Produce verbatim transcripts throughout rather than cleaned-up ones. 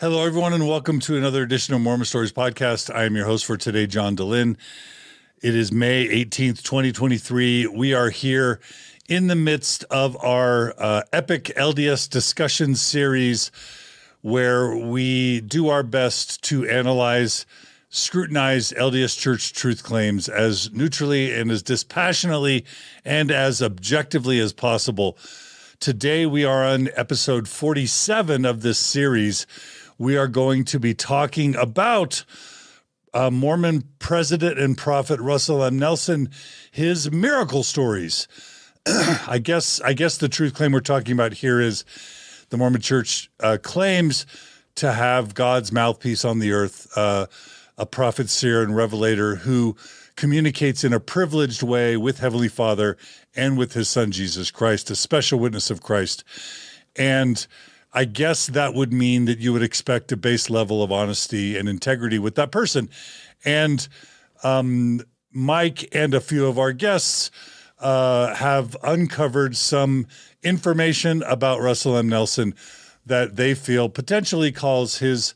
Hello, everyone, and welcome to another edition of Mormon Stories Podcast. I am your host for today, John Dehlin. It is May eighteenth, twenty twenty-three. We are here in the midst of our uh, epic L D S discussion series where we do our best to analyze, scrutinize L D S Church truth claims as neutrally and as dispassionately and as objectively as possible. Today, we are on episode forty-seven of this series. We are going to be talking about uh, Mormon president and prophet Russell M. Nelson, his miracle stories. I guess I guess the truth claim we're talking about here is the Mormon Church uh, claims to have God's mouthpiece on the earth, uh, a prophet, seer, and revelator who communicates in a privileged way with Heavenly Father and with his son, Jesus Christ, a special witness of Christ. And I guess that would mean that you would expect a base level of honesty and integrity with that person. And um, Mike and a few of our guests uh, have uncovered some information about Russell M. Nelson that they feel potentially calls his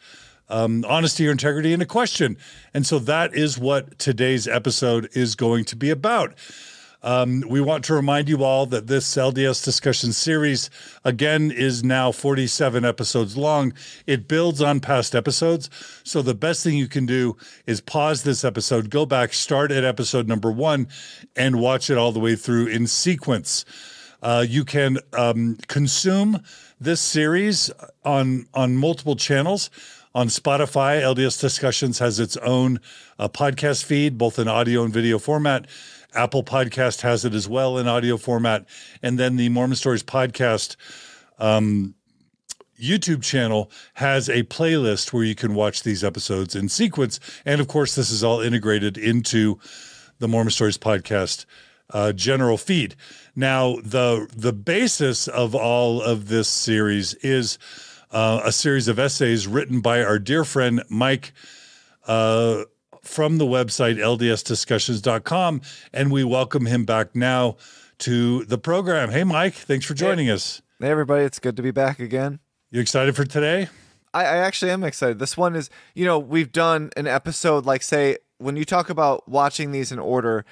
um, honesty or integrity into question. And so that is what today's episode is going to be about. Um, we want to remind you all that this L D S discussion series, again, is now forty-seven episodes long. It builds on past episodes. So the best thing you can do is pause this episode, go back, start at episode number one, and watch it all the way through in sequence. Uh, you can um, consume this series on, on multiple channels. On Spotify, L D S Discussions has its own uh, podcast feed, both in audio and video format. Apple Podcast has it as well in audio format. And then the Mormon Stories Podcast um, YouTube channel has a playlist where you can watch these episodes in sequence. And, of course, this is all integrated into the Mormon Stories Podcast uh, general feed. Now, the, the basis of all of this series is uh, a series of essays written by our dear friend Mike uh, from the website L D S discussions dot com, and we welcome him back now to the program. Hey, Mike, thanks for joining hey. us. Hey, everybody. It's good to be back again. You excited for today? I, I actually am excited. This one is, you know, we've done an episode, like, say, when you talk about watching these in order,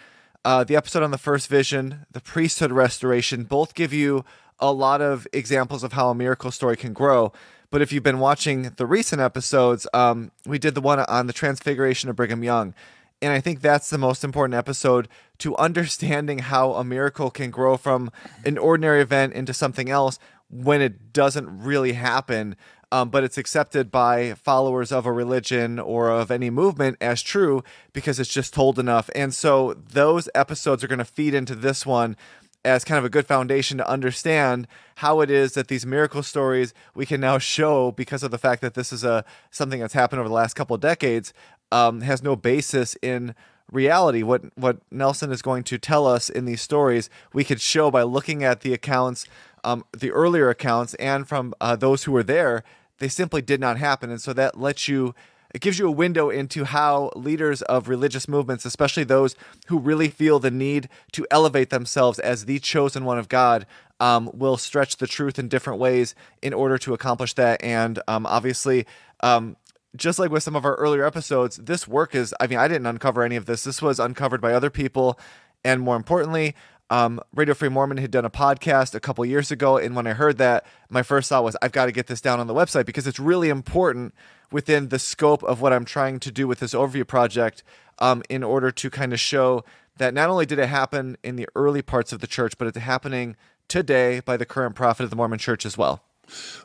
uh, the episode on the first vision, the priesthood restoration, both give you a lot of examples of how a miracle story can grow. But if you've been watching the recent episodes, um, we did the one on the transfiguration of Brigham Young. And I think that's the most important episode to understanding how a miracle can grow from an ordinary event into something else when it doesn't really happen. Um, but it's accepted by followers of a religion or of any movement as true because it's just told enough. And so those episodes are going to feed into this one as kind of a good foundation to understand how it is that these miracle stories we can now show, because of the fact that this is a something that's happened over the last couple of decades, um, has no basis in reality. What what Nelson is going to tell us in these stories, we could show by looking at the accounts, um, the earlier accounts, and from uh, those who were there, they simply did not happen. And so that lets you, it gives you a window into how leaders of religious movements, especially those who really feel the need to elevate themselves as the chosen one of God, um, will stretch the truth in different ways in order to accomplish that. And um, obviously, um, just like with some of our earlier episodes, this work is, I mean, I didn't uncover any of this. This was uncovered by other people. And more importantly, um, Radio Free Mormon had done a podcast a couple years ago. And when I heard that, my first thought was, I've got to get this down on the website because it's really important within the scope of what I'm trying to do with this overview project, um, in order to kind of show that not only did it happen in the early parts of the church, but it's happening today by the current prophet of the Mormon Church as well.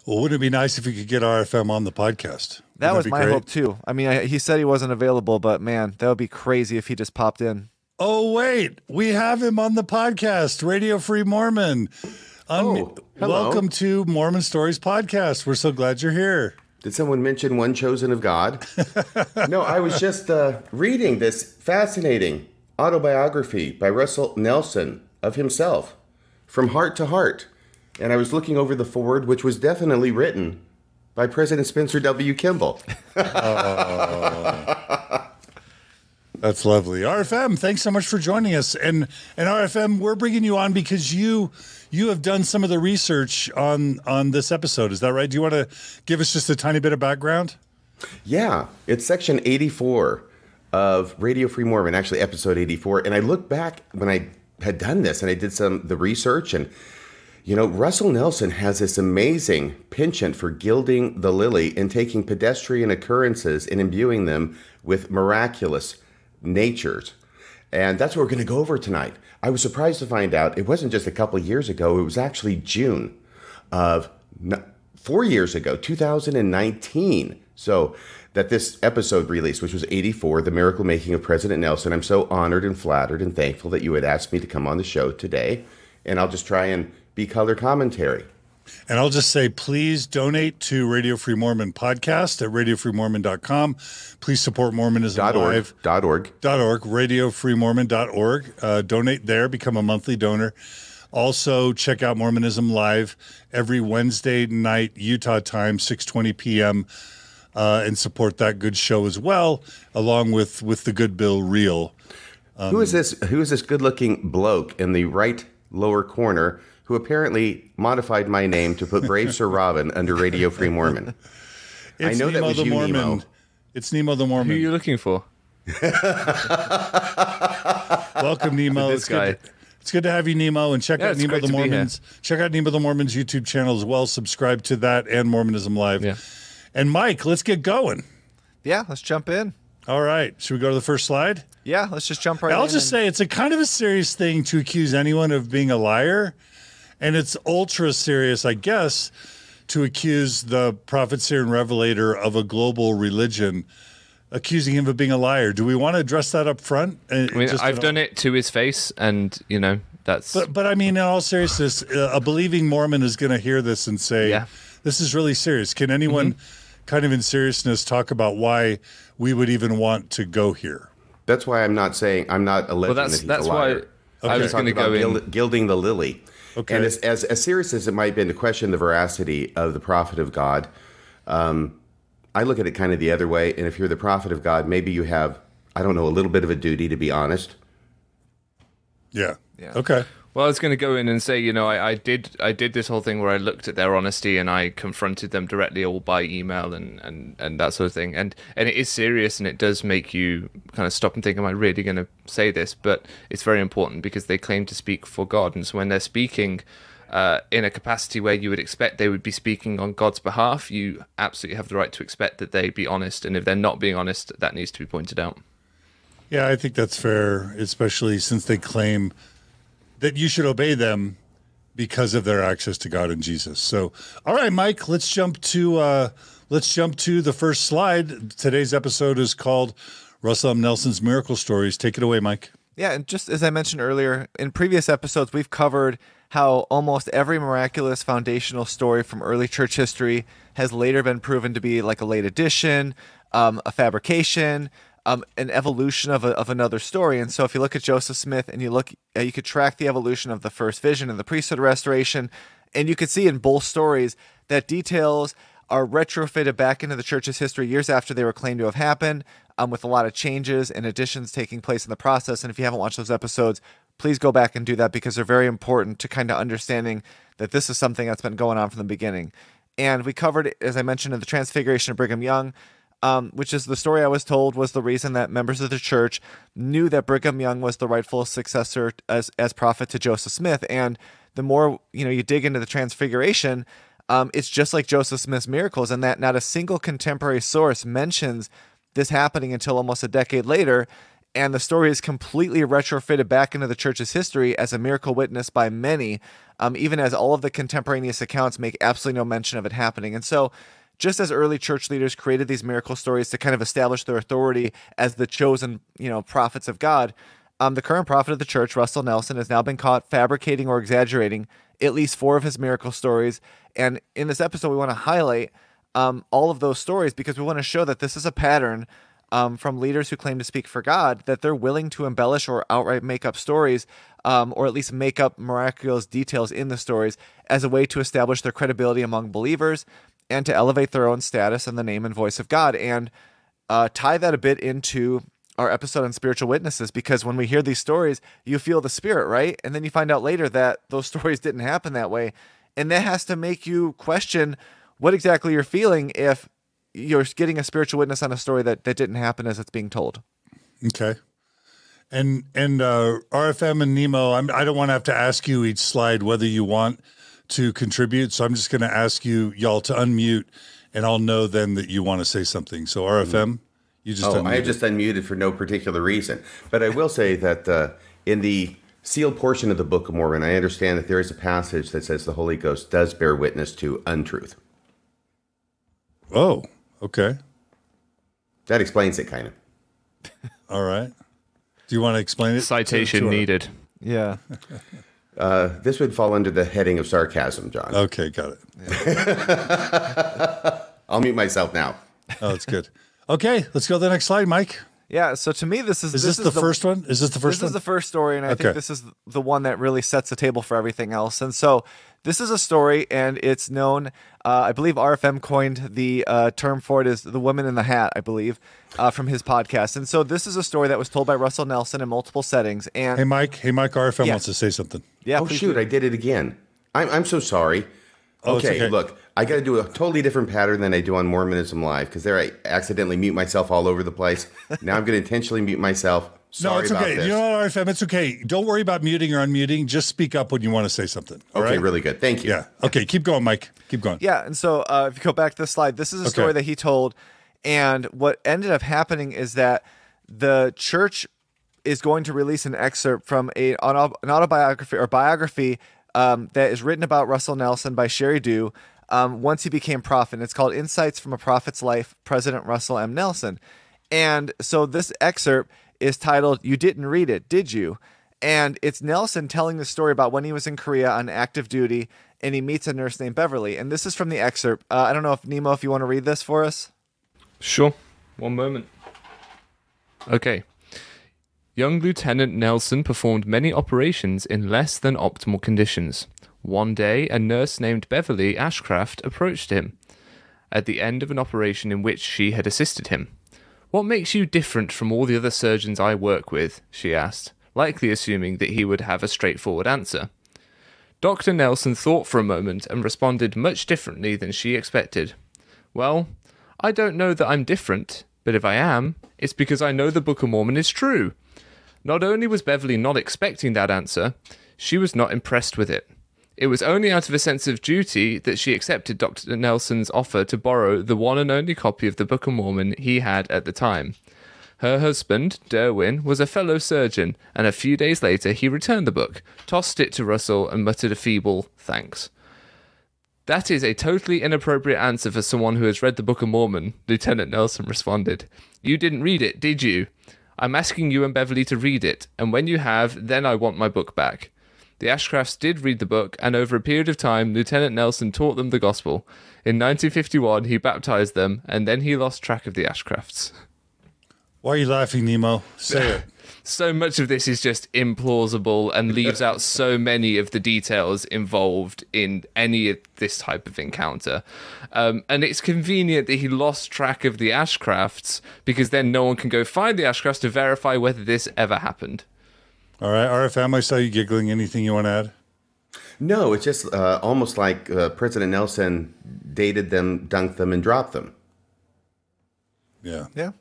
Well, wouldn't it be nice if we could get R F M on the podcast? That was my hope too. I mean, I, he said he wasn't available, but man, that would be crazy if he just popped in. Oh, wait, we have him on the podcast, Radio Free Mormon. Um, oh, hello. Welcome to Mormon Stories Podcast. We're so glad you're here. Did someone mention one chosen of God? No, I was just uh, reading this fascinating autobiography by Russell Nelson of himself, From Heart to Heart. And I was looking over the foreword, which was definitely written by President Spencer W. Kimball. uh, That's lovely. R F M, thanks so much for joining us. And and R F M, we're bringing you on because you you have done some of the research on on this episode. Is that right? Do you want to give us just a tiny bit of background? Yeah, it's section eighty-four of Radio Free Mormon, actually episode eighty-four. And I look back when I had done this and I did some the research, and you know, Russell Nelson has this amazing penchant for gilding the lily and taking pedestrian occurrences and imbuing them with miraculous natures. And that's what we're going to go over tonight. I was surprised to find out it wasn't just a couple of years ago. It was actually June of four years ago, two thousand nineteen. So that this episode released, which was eighty-four, The Miracle Making of President Nelson. I'm so honored and flattered and thankful that you had asked me to come on the show today. And I'll just try and be color commentary. And I'll just say, please donate to Radio Free Mormon Podcast at radio free mormon dot com. Please support Mormonism Live. Dot org. Dot org. radio free mormon dot org. Uh, donate there. Become a monthly donor. Also, check out Mormonism Live every Wednesday night, Utah time, six twenty p m, uh, and support that good show as well, along with, with the good Bill Reel. Um, who is this, who is this good-looking bloke in the right lower corner who apparently modified my name to put Brave Sir Robin under Radio Free Mormon? It's I know Nemo that was the you, Mormon. Nemo. It's Nemo the Mormon. Who are you looking for? Welcome, Nemo. This it's, guy. Good to, it's good to have you, Nemo. And check yeah, out Nemo the Mormon's. Check out Nemo the Mormon's YouTube channel as well. Subscribe to that and Mormonism Live. Yeah. And Mike, let's get going. Yeah, let's jump in. All right. Should we go to the first slide? Yeah, let's just jump right I'll in. I'll just and... say it's a kind of a serious thing to accuse anyone of being a liar. And it's ultra serious, I guess, to accuse the prophet, seer, and revelator of a global religion, accusing him of being a liar. Do we want to address that up front? I mean, Just I've done all... it to his face, and, you know, that's... But, but I mean, in all seriousness, a believing Mormon is going to hear this and say, yeah, this is really serious. Can anyone, mm-hmm, kind of in seriousness, talk about why we would even want to go here? That's why I'm not saying, I'm not alleging well, that's, that he's that's a liar. Why okay. I was going to go in... Gilding the lily. Okay. And as, as as serious as it might have been to question the veracity of the prophet of God, um, I look at it kind of the other way. And if you're the prophet of God, maybe you have, I don't know, a little bit of a duty to be honest. Yeah. Yeah. Okay. Well, I was going to go in and say, you know, I, I did I did this whole thing where I looked at their honesty and I confronted them directly, all by email and and and that sort of thing. And and it is serious, and it does make you kind of stop and think, am I really going to say this? But it's very important because they claim to speak for God, and so when they're speaking uh, in a capacity where you would expect they would be speaking on God's behalf, you absolutely have the right to expect that they be honest. And if they're not being honest, that needs to be pointed out. Yeah, I think that's fair, especially since they claim that you should obey them because of their access to God and Jesus. So, all right, Mike, let's jump to uh, let's jump to the first slide. Today's episode is called Russell M. Nelson's Miracle Stories. Take it away, Mike. Yeah, and just as I mentioned earlier, in previous episodes, we've covered how almost every miraculous foundational story from early church history has later been proven to be like a late addition, um, a fabrication, Um, an evolution of, a, of another story. And so if you look at Joseph Smith and you look, uh, you could track the evolution of the first vision and the priesthood restoration, and you could see in both stories that details are retrofitted back into the church's history years after they were claimed to have happened, um, with a lot of changes and additions taking place in the process. And if you haven't watched those episodes, please go back and do that because they're very important to kind of understanding that this is something that's been going on from the beginning. And we covered, as I mentioned, in the Transfiguration of Brigham Young, Um, which is the story I was told was the reason that members of the church knew that Brigham Young was the rightful successor as, as prophet to Joseph Smith. And the more, you know, you dig into the Transfiguration, um, it's just like Joseph Smith's miracles in that not a single contemporary source mentions this happening until almost a decade later. And the story is completely retrofitted back into the church's history as a miracle witnessed by many, um, even as all of the contemporaneous accounts make absolutely no mention of it happening. And so, just as early church leaders created these miracle stories to kind of establish their authority as the chosen, you know, prophets of God, um, the current prophet of the church, Russell Nelson, has now been caught fabricating or exaggerating at least four of his miracle stories. And in this episode, we want to highlight um, all of those stories because we want to show that this is a pattern um, from leaders who claim to speak for God, that they're willing to embellish or outright make up stories, um, or at least make up miraculous details in the stories as a way to establish their credibility among believers and to elevate their own status in the name and voice of God. And uh, tie that a bit into our episode on spiritual witnesses, because when we hear these stories, you feel the spirit, right? And then you find out later that those stories didn't happen that way. And that has to make you question what exactly you're feeling if you're getting a spiritual witness on a story that, that didn't happen as it's being told. Okay. And, and uh, R F M and Nemo, I'm, I don't want to have to ask you each slide whether you want to contribute. So I'm just going to ask you y'all to unmute, and I'll know then that you want to say something. So R F M, you just oh, I just unmuted for no particular reason. But I will say that uh, in the sealed portion of the Book of Mormon, I understand that there is a passage that says the Holy Ghost does bear witness to untruth. Oh, okay. That explains it, kind of. All right. Do you want to explain it? Citation to, to needed. Yeah. Uh, this would fall under the heading of sarcasm, John. Okay, got it. Yeah. I'll mute myself now. Oh, that's good. Okay, let's go to the next slide, Mike. Yeah, so to me, this is... Is this, this is the first one? Is this the first one? This is the first story, and I okay. think this is the one that really sets the table for everything else. And so this is a story, and it's known... Uh, I believe R F M coined the uh, term for it is the woman in the hat, I believe, uh, from his podcast. And so this is a story that was told by Russell Nelson in multiple settings. And Hey, Mike. Hey, Mike, R F M yeah. wants to say something. Yeah. Oh, shoot, do. I did it again. I'm, I'm so sorry. Oh, okay, okay, look, I got to do a totally different pattern than I do on Mormonism Live, because there I accidentally mute myself all over the place. Now I'm going to intentionally mute myself. Sorry no, it's about okay. This. You know what, R F M, it's okay. Don't worry about muting or unmuting. Just speak up when you want to say something. Okay, right? Really good. Thank you. Yeah. Okay, keep going, Mike. Keep going. Yeah, and so uh, if you go back to the slide, this is a okay. story that he told, and what ended up happening is that the church is going to release an excerpt from a, an autobiography or biography Um, that is written about Russell Nelson by Sherry Dew um, once he became prophet. And it's called Insights from a Prophet's Life, President Russell M. Nelson. And so this excerpt is titled, "You Didn't Read It, Did You?" And it's Nelson telling the story about when he was in Korea on active duty and he meets a nurse named Beverly. And this is from the excerpt. Uh, I don't know if, Nemo, if you want to read this for us? Sure. One moment. Okay. Young Lieutenant Nelson performed many operations in less than optimal conditions. One day, a nurse named Beverly Ashcraft approached him at the end of an operation in which she had assisted him. "What makes you different from all the other surgeons I work with?" she asked, likely assuming that he would have a straightforward answer. Doctor Nelson thought for a moment and responded much differently than she expected. "Well, I don't know that I'm different, but if I am, it's because I know the Book of Mormon is true." Not only was Beverly not expecting that answer, she was not impressed with it. It was only out of a sense of duty that she accepted Doctor Nelson's offer to borrow the one and only copy of the Book of Mormon he had at the time. Her husband, Derwin, was a fellow surgeon, and a few days later he returned the book, tossed it to Russell, and muttered a feeble thanks. "That is a totally inappropriate answer for someone who has read the Book of Mormon," Lieutenant Nelson responded. "You didn't read it, did you? I'm asking you and Beverly to read it, and when you have, then I want my book back." The Ashcrafts did read the book, and over a period of time, Lieutenant Nelson taught them the gospel. In nineteen fifty-one, he baptized them, and then he lost track of the Ashcrafts. Why are you laughing, Nemo? Say it. So much of this is just implausible and leaves out so many of the details involved in any of this type of encounter. Um, and it's convenient that he lost track of the Ashcrafts, because then no one can go find the Ashcrafts to verify whether this ever happened. All right, R F M, I saw you giggling. Anything you want to add? No, it's just uh, almost like uh, President Nelson dated them, dunked them, and dropped them. Yeah. Yeah.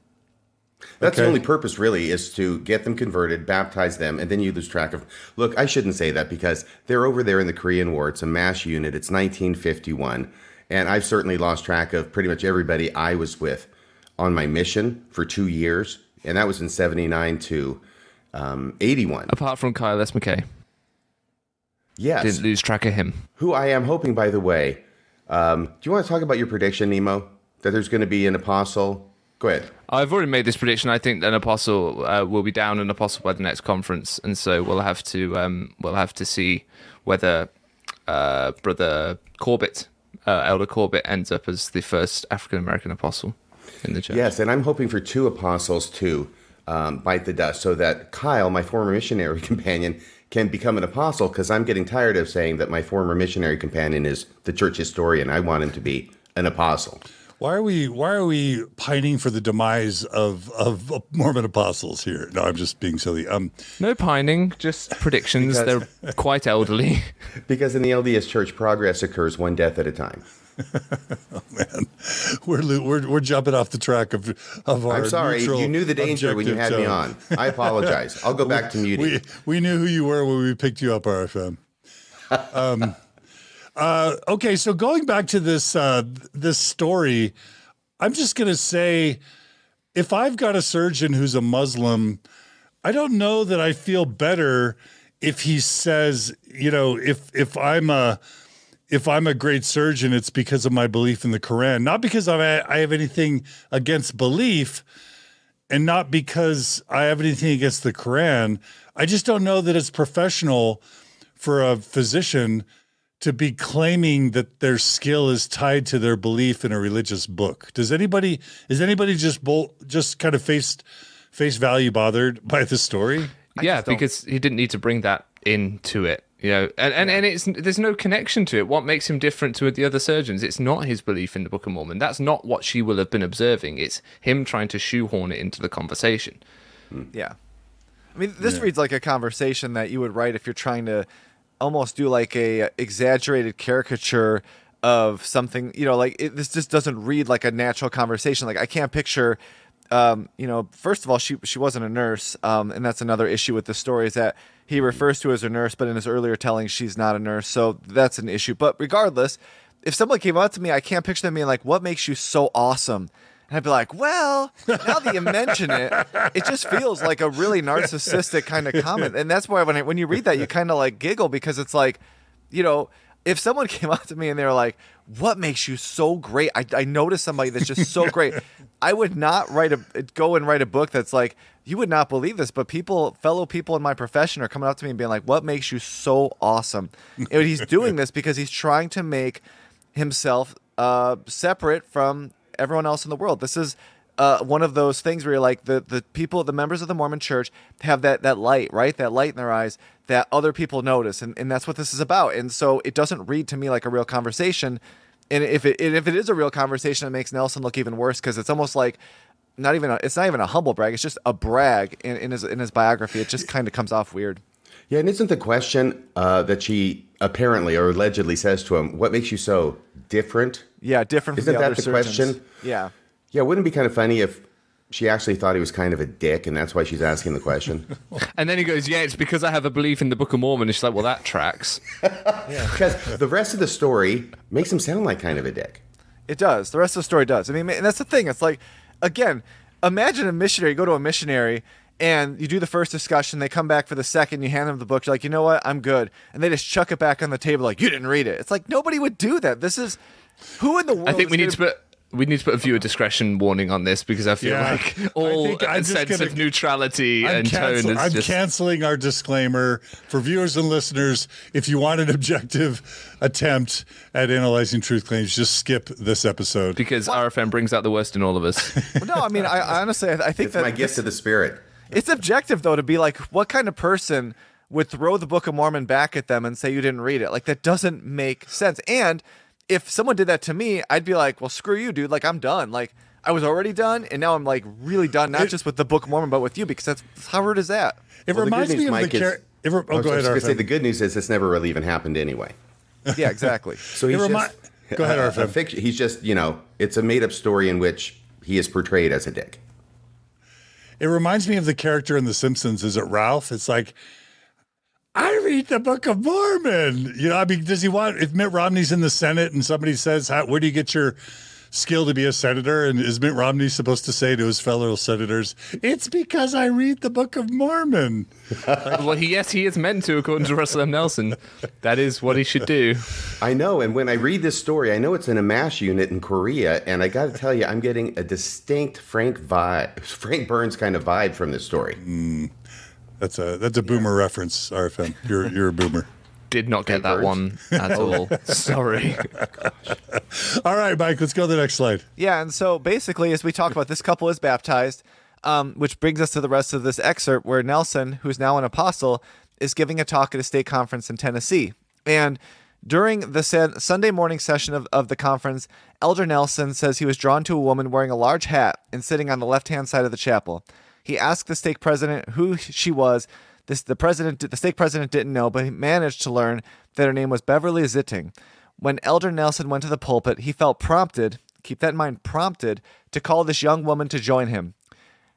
That's okay. The only purpose, really, is to get them converted, baptize them, and then you lose track of... Look, I shouldn't say that, because they're over there in the Korean War. It's a MASH unit. It's nineteen fifty-one. And I've certainly lost track of pretty much everybody I was with on my mission for two years. And that was in seventy-nine to um, eighty-one. Apart from Kyle S. McKay. Yes. Didn't lose track of him. Who I am hoping, by the way... Um, do you want to talk about your prediction, Nemo? That there's going to be an apostle... Go ahead. I've already made this prediction. I think an apostle uh, will be down an apostle by the next conference, and so we'll have to um, we'll have to see whether uh, Brother Corbett, uh, Elder Corbett, ends up as the first African American apostle in the church. Yes, and I'm hoping for two apostles to um, bite the dust, so that Kyle, my former missionary companion, can become an apostle. Because I'm getting tired of saying that my former missionary companion is the church historian. I want him to be an apostle. Why are we why are we pining for the demise of of Mormon apostles here? No, I'm just being silly. Um, no pining, just predictions. Because, they're quite elderly. Because in the L D S Church, progress occurs one death at a time. Oh man, we're we're we're jumping off the track of of our. I'm sorry, you knew the danger when you had tone. me on. I apologize. I'll go back we, to muting. We we knew who you were when we picked you up, R F M. Um. Uh, okay, so going back to this uh, this story, I'm just going to say, if I've got a surgeon who's a Muslim, I don't know that I feel better if he says, you know, if if I'm a if I'm a great surgeon, it's because of my belief in the Quran, not because I I have anything against belief, and not because I have anything against the Quran. I just don't know that it's professional for a physician to be claiming that their skill is tied to their belief in a religious book. Does anybody, is anybody just bolt, just kind of face, face value bothered by this story? I yeah, because he didn't need to bring that into it, you know, and, and, yeah. and it's, there's no connection to it. What makes him different to the other surgeons? It's not his belief in the Book of Mormon. That's not what she will have been observing. It's him trying to shoehorn it into the conversation. Hmm. Yeah. I mean, this yeah. reads like a conversation that you would write if you're trying to almost do like a exaggerated caricature of something, you know, like it, this just doesn't read like a natural conversation. Like I can't picture, um, you know, first of all, she, she wasn't a nurse. Um, and that's another issue with the story is that he refers to her as a nurse, but in his earlier telling, she's not a nurse. So that's an issue. But regardless, if someone came out to me, I can't picture them being like, what makes you so awesome? And I'd be like, well, now that you mention it, it just feels like a really narcissistic kind of comment. And that's why when I, when you read that, you kind of like giggle because it's like, you know, if someone came up to me and they were like, what makes you so great? I, I noticed somebody that's just so great. I would not write a go and write a book that's like, you would not believe this, but people, fellow people in my profession are coming up to me and being like, what makes you so awesome? And he's doing this because he's trying to make himself uh, separate from everyone else in the world. This is uh, one of those things where you're like the, the people, the members of the Mormon church have that, that light, right? That light in their eyes that other people notice. And, and that's what this is about. And so it doesn't read to me like a real conversation. And if it, if it is a real conversation, it makes Nelson look even worse because it's almost like not even, a, it's not even a humble brag. It's just a brag in, in his, in his biography. It just kind of comes off weird. Yeah. And isn't the question uh, that she apparently or allegedly says to him, what makes you so different? Yeah, different from the other surgeons. Isn't that the question? Yeah. Yeah, wouldn't it be kind of funny if she actually thought he was kind of a dick and that's why she's asking the question? And then he goes, yeah, it's because I have a belief in the Book of Mormon. And she's like, well, that tracks. Because the rest of the story makes him sound like kind of a dick. It does. The rest of the story does. I mean, and that's the thing. It's like, again, imagine a missionary, you go to a missionary and you do the first discussion, they come back for the second, you hand them the book, you're like, you know what, I'm good. And they just chuck it back on the table like, you didn't read it. It's like, nobody would do that. This is, who in the world I think we need to put, we need to put a viewer discretion warning on this because I feel yeah, like all a sense gonna, of neutrality I'm and cancel, tone is I'm just... canceling our disclaimer for viewers and listeners. If you want an objective attempt at analyzing truth claims, just skip this episode. Because what? R F M brings out the worst in all of us. Well, no, I mean, I honestly, I think it's that... It's my gift to the spirit. It's objective, though, to be like, what kind of person would throw the Book of Mormon back at them and say you didn't read it? Like, that doesn't make sense. And if someone did that to me, I'd be like, well, screw you, dude. Like, I'm done. Like, I was already done, and now I'm, like, really done, not it, just with the Book of Mormon, but with you, because that's how rude is that? It well, reminds me of Mike the character. Oh, oh, go ahead, R F M. I was going to say, the good news is this never really even happened anyway. Yeah, exactly. So he's just, go ahead, uh, R F M. Fiction, he's just, you know, it's a made-up story in which he is portrayed as a dick. It reminds me of the character in The Simpsons. Is it Ralph? It's like, I read the Book of Mormon. You know, I mean, does he want, if Mitt Romney's in the Senate and somebody says, how, where do you get your skill to be a senator? And is Mitt Romney supposed to say to his fellow senators, it's because I read the Book of Mormon? Well, he, yes, he is meant to, according to Russell M. Nelson. That is what he should do. I know. And when I read this story, I know it's in a MASH unit in Korea. And I got to tell you, I'm getting a distinct Frank vibe, Frank Burns kind of vibe from this story. Mm, that's a that's a boomer yeah. reference, R F M. You're, you're a boomer. Did not get that one at all. Sorry. Gosh. All right, Mike, let's go to the next slide. Yeah, and so basically, as we talked about, this couple is baptized, um, which brings us to the rest of this excerpt where Nelson, who's now an apostle, is giving a talk at a state conference in Tennessee. And During the Sunday morning session of, of the conference, Elder Nelson says he was drawn to a woman wearing a large hat and sitting on the left-hand side of the chapel. He asked the stake president who she was. This, the president, the stake president didn't know, but he managed to learn that her name was Beverly Zitting. When Elder Nelson went to the pulpit, he felt prompted, keep that in mind, prompted, to call this young woman to join him.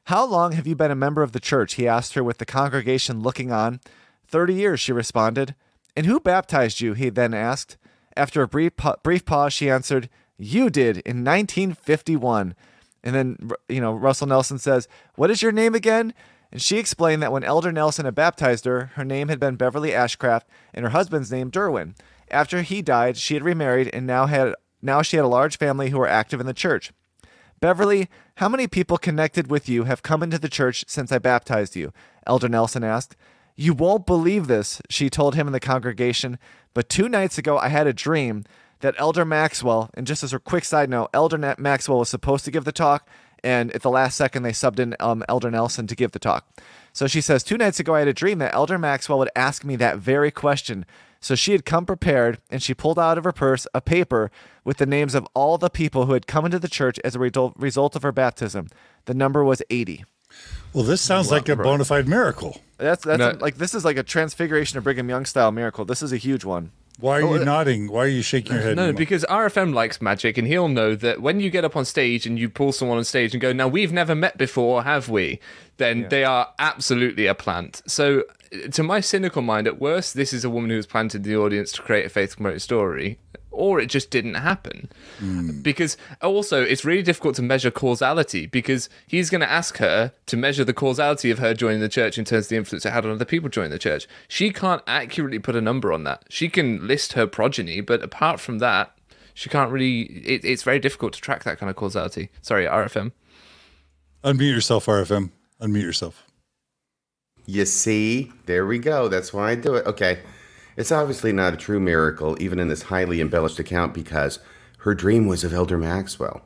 "How long have you been a member of the church?" he asked her with the congregation looking on. Thirty years, she responded. "And who baptized you?" he then asked. After a brief brief pause, she answered, "You did, in nineteen fifty-one. And then, you know, Russell Nelson says, "What is your name again?" And she explained that when Elder Nelson had baptized her, her name had been Beverly Ashcraft and her husband's name, Derwin. After he died, she had remarried and now had now she had a large family who were active in the church. "Beverly, how many people connected with you have come into the church since I baptized you?" Elder Nelson asked. "You won't believe this," she told him in the congregation, "but two nights ago I had a dream that Elder Maxwell," and just as a quick side note, Elder Maxwell was supposed to give the talk, and at the last second they subbed in um, Elder Nelson to give the talk. So she says, "Two nights ago I had a dream that Elder Maxwell would ask me that very question." So she had come prepared, and she pulled out of her purse a paper with the names of all the people who had come into the church as a result of her baptism. The number was eighty. Well, this sounds like a bona fide miracle. That's that's Not, like this is like a transfiguration of Brigham Young style miracle. This is a huge one. Why are oh, you uh, nodding? Why are you shaking your head? No, anymore? Because R F M likes magic, and he'll know that when you get up on stage and you pull someone on stage and go, "Now we've never met before, have we?" Then yeah. they are absolutely a plant. So, to my cynical mind, at worst, this is a woman who was planted in the audience to create a faith-promoting story, or it just didn't happen. Mm. Because also, it's really difficult to measure causality, because he's going to ask her to measure the causality of her joining the church in terms of the influence it had on other people joining the church. She can't accurately put a number on that. She can list her progeny, but apart from that, she can't really... It, it's very difficult to track that kind of causality. Sorry, R F M. Unmute yourself, R F M. Unmute yourself. You see? There we go. That's why I do it. Okay. It's obviously not a true miracle, even in this highly embellished account, because her dream was of Elder Maxwell.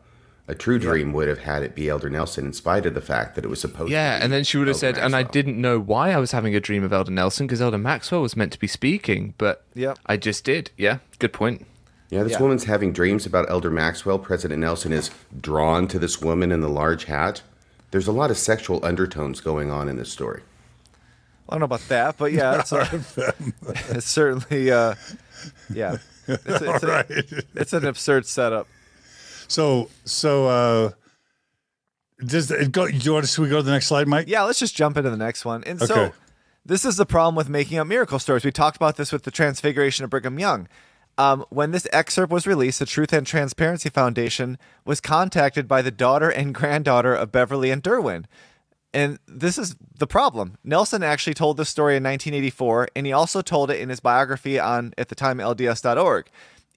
A true dream yeah. would have had it be Elder Nelson, in spite of the fact that it was supposed yeah, to be Yeah, and then she would have Elder said, Maxwell. "And I didn't know why I was having a dream of Elder Nelson, because Elder Maxwell was meant to be speaking, but yeah. I just did." Yeah, good point. Yeah, this yeah. woman's having dreams about Elder Maxwell. President Nelson is drawn to this woman in the large hat. There's a lot of sexual undertones going on in this story. I don't know about that, but yeah, it's, a, it's certainly, uh, yeah, it's, a, it's, a, right. it's an absurd setup. So, so uh, does it go? Do you want to? Should we go to the next slide, Mike? Yeah, let's just jump into the next one. And okay. so, this is the problem with making up miracle stories. We talked about this with the Transfiguration of Brigham Young. Um, when this excerpt was released, the Truth and Transparency Foundation was contacted by the daughter and granddaughter of Beverly and Derwin. And this is the problem. Nelson actually told this story in nineteen eighty-four, and he also told it in his biography on, at the time, L D S dot org.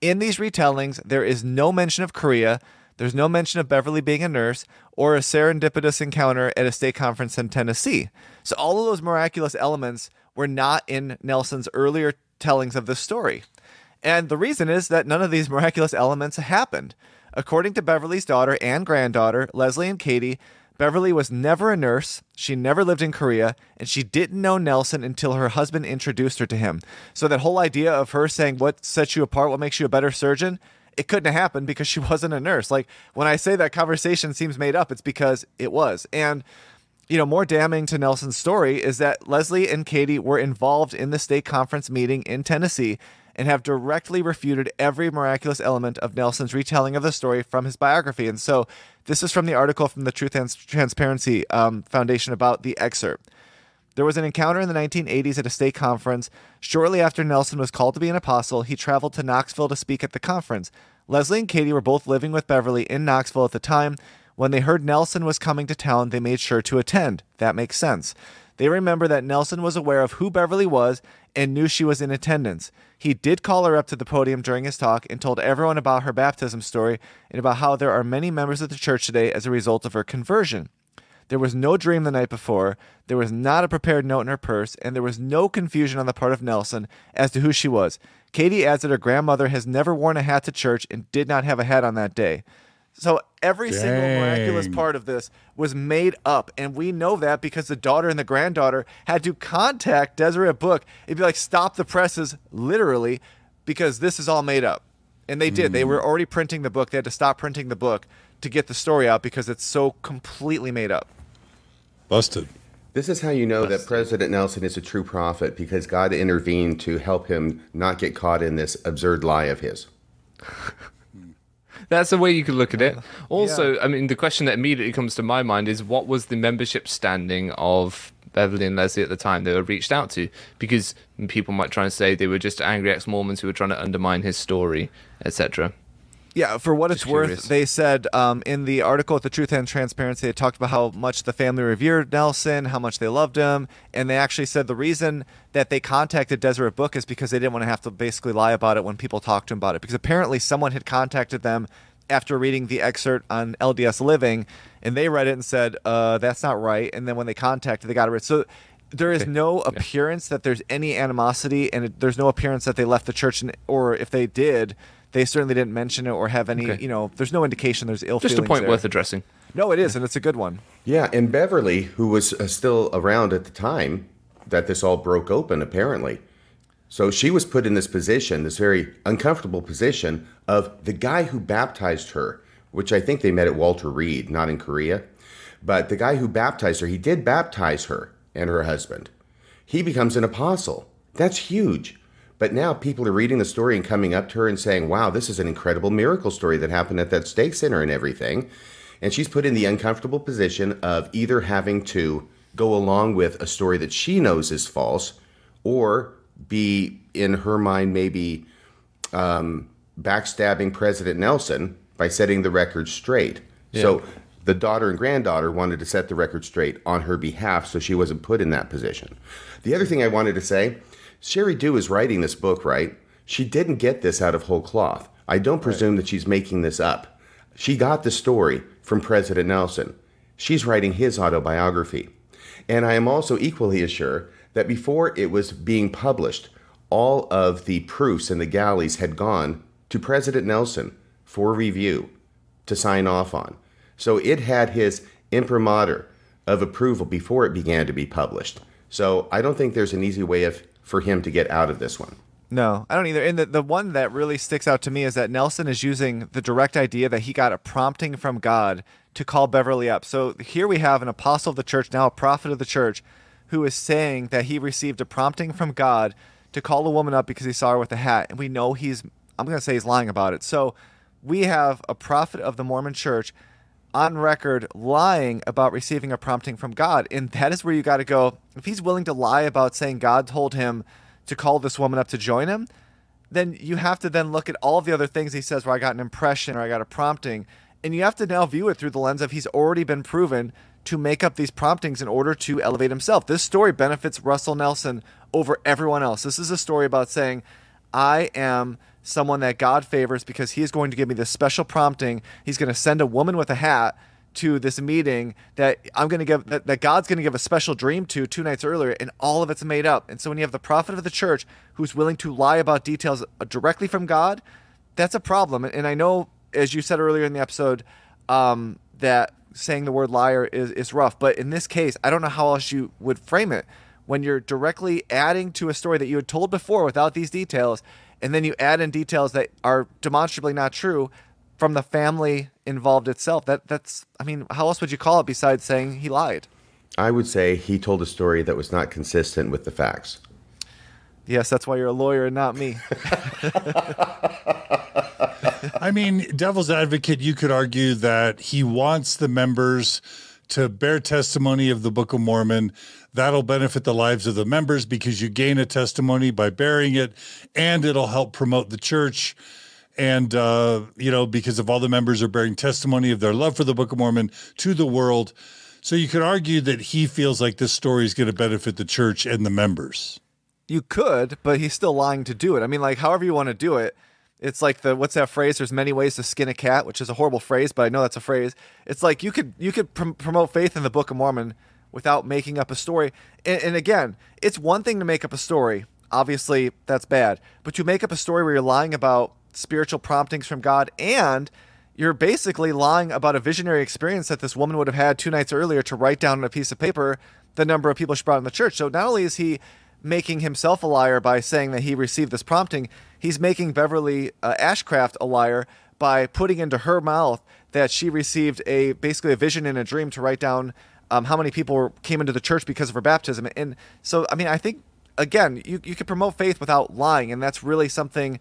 In these retellings, there is no mention of Korea, there's no mention of Beverly being a nurse, or a serendipitous encounter at a state conference in Tennessee. So all of those miraculous elements were not in Nelson's earlier tellings of this story. And the reason is that none of these miraculous elements happened. According to Beverly's daughter and granddaughter, Leslie and Katie, Beverly was never a nurse, she never lived in Korea, and she didn't know Nelson until her husband introduced her to him. So that whole idea of her saying, "What sets you apart, what makes you a better surgeon?" It couldn't have happened because she wasn't a nurse. Like, when I say that conversation seems made up, it's because it was. And, you know, more damning to Nelson's story is that Leslie and Katie were involved in the state conference meeting in Tennessee and have directly refuted every miraculous element of Nelson's retelling of the story from his biography. And so this is from the article from the Truth and Transparency um, Foundation about the excerpt. There was an encounter in the nineteen eighties at a state conference. Shortly after Nelson was called to be an apostle, he traveled to Knoxville to speak at the conference. Leslie and Katie were both living with Beverly in Knoxville at the time. When they heard Nelson was coming to town, they made sure to attend. That makes sense. They remember that Nelson was aware of who Beverly was and knew she was in attendance. He did call her up to the podium during his talk and told everyone about her baptism story and about how there are many members of the church today as a result of her conversion. There was no dream the night before, there was not a prepared note in her purse, and there was no confusion on the part of Nelson as to who she was. Katie adds that her grandmother has never worn a hat to church and did not have a hat on that day. So every Dang. single miraculous part of this was made up, and we know that because the daughter and the granddaughter had to contact Desiree Book. It'd be like, "Stop the presses," literally, because this is all made up. And they did. Mm. They were already printing the book. They had to stop printing the book to get the story out because it's so completely made up. Busted. This is how you know Busted. that President Nelson is a true prophet, because God intervened to help him not get caught in this absurd lie of his. That's the way you could look at it. Also, yeah. I mean, the question that immediately comes to my mind is, what was the membership standing of Beverly and Leslie at the time they were reached out to? Because people might try and say they were just angry ex-Mormons who were trying to undermine his story, et cetera. Yeah, for what just it's curious. worth, they said um, in the article at the Truth and Transparency, they talked about how much the family revered Nelson, how much they loved him, and they actually said the reason that they contacted Deseret Book is because they didn't want to have to basically lie about it when people talked to him about it, because apparently someone had contacted them after reading the excerpt on L D S Living, and they read it and said, uh, that's not right, and then when they contacted, they got it right. So there is okay. no appearance yeah. that there's any animosity, and it, there's no appearance that they left the church, and, or if they did, they certainly didn't mention it or have any, okay. you know, there's no indication there's ill feelings. Just a point there. worth addressing. No, it is, and it's a good one. Yeah, and Beverly, who was uh, still around at the time that this all broke open, apparently. So she was put in this position, this very uncomfortable position of the guy who baptized her, which I think they met at Walter Reed, not in Korea. But the guy who baptized her, he did baptize her and her husband. He becomes an apostle. That's huge. But now people are reading the story and coming up to her and saying, wow, this is an incredible miracle story that happened at that stake center and everything. And she's put in the uncomfortable position of either having to go along with a story that she knows is false, or be, in her mind, maybe um, backstabbing President Nelson by setting the record straight. Yeah. So the daughter and granddaughter wanted to set the record straight on her behalf, so she wasn't put in that position. The other thing I wanted to say, Sherry Dew is writing this book, right? She didn't get this out of whole cloth. I don't presume right. that she's making this up. She got the story from President Nelson. She's writing his autobiography. And I am also equally as sure that before it was being published, all of the proofs in the galleys had gone to President Nelson for review, to sign off on. So it had his imprimatur of approval before it began to be published. So I don't think there's an easy way of for him to get out of this one. No, I don't either. And the, the one that really sticks out to me is that Nelson is using the direct idea that he got a prompting from God to call Beverly up. So here we have an apostle of the church, now a prophet of the church, who is saying that he received a prompting from God to call a woman up because he saw her with a hat. And we know he's, I'm going to say he's lying about it. So we have a prophet of the Mormon church on record lying about receiving a prompting from God. And that is where you got to go. If he's willing to lie about saying God told him to call this woman up to join him, then you have to then look at all the other things he says where I got an impression or I got a prompting. And you have to now view it through the lens of he's already been proven to make up these promptings in order to elevate himself. This story benefits Russell Nelson over everyone else. This is a story about saying, I am someone that God favors because he is going to give me this special prompting. He's going to send a woman with a hat to this meeting that I'm going to give, that, that God's going to give a special dream to two nights earlier, and all of it's made up. And so when you have the prophet of the church who's willing to lie about details directly from God, that's a problem. And I know, as you said earlier in the episode, um, that saying the word liar is, is rough. But in this case, I don't know how else you would frame it when you're directly adding to a story that you had told before without these details, and then you add in details that are demonstrably not true from the family involved itself. That that's, I mean, how else would you call it besides saying he lied? I would say he told a story that was not consistent with the facts. Yes, that's why you're a lawyer and not me. I mean, devil's advocate, you could argue that he wants the members to bear testimony of the Book of Mormon. That'll benefit the lives of the members because you gain a testimony by bearing it, and it'll help promote the church. And, uh, you know, because if all the members are bearing testimony of their love for the Book of Mormon to the world. So you could argue that he feels like this story is going to benefit the church and the members. You could, but he's still lying to do it. I mean, like, however you want to do it. It's like the, what's that phrase? There's many ways to skin a cat, which is a horrible phrase, but I know that's a phrase. It's like you could, you could pr promote faith in the Book of Mormon without making up a story. And, and again, it's one thing to make up a story. Obviously, that's bad. But you make up a story where you're lying about spiritual promptings from God, and you're basically lying about a visionary experience that this woman would have had two nights earlier to write down on a piece of paper the number of people she brought in the church. So not only is he making himself a liar by saying that he received this prompting. He's making Beverly uh, Ashcraft a liar by putting into her mouth that she received a basically a vision and a dream to write down um, how many people came into the church because of her baptism. And so, I mean, I think, again, you, you can promote faith without lying, and that's really something,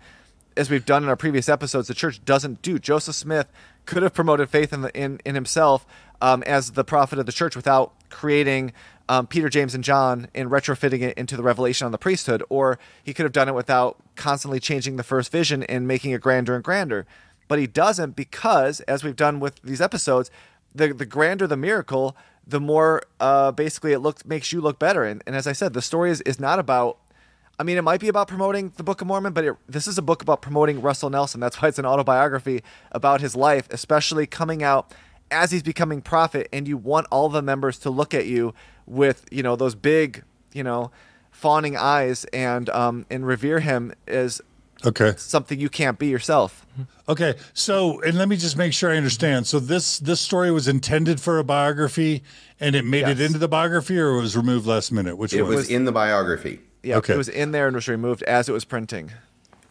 as we've done in our previous episodes, the church doesn't do. Joseph Smith could have promoted faith in, the, in, in himself um, as the prophet of the church without creating um, Peter, James, and John and retrofitting it into the revelation on the priesthood, or he could have done it without constantly changing the first vision and making it grander and grander. But he doesn't because, as we've done with these episodes, the, the grander the miracle, the more uh, basically it looks, makes you look better. And, and as I said, the story is, is not about – I mean, it might be about promoting the Book of Mormon, but it, this is a book about promoting Russell Nelson. That's why it's an autobiography about his life, especially coming out as he's becoming prophet, and you want all the members to look at you with, you know, those big, you know, fawning eyes and, um, and revere him as – okay, something you can't be yourself. Okay, so, and let me just make sure I understand. So this this story was intended for a biography, and it made yes. it into the biography, or it was removed last minute? Which it was, was in the biography. Yeah, okay. It was in there and was removed as it was printing.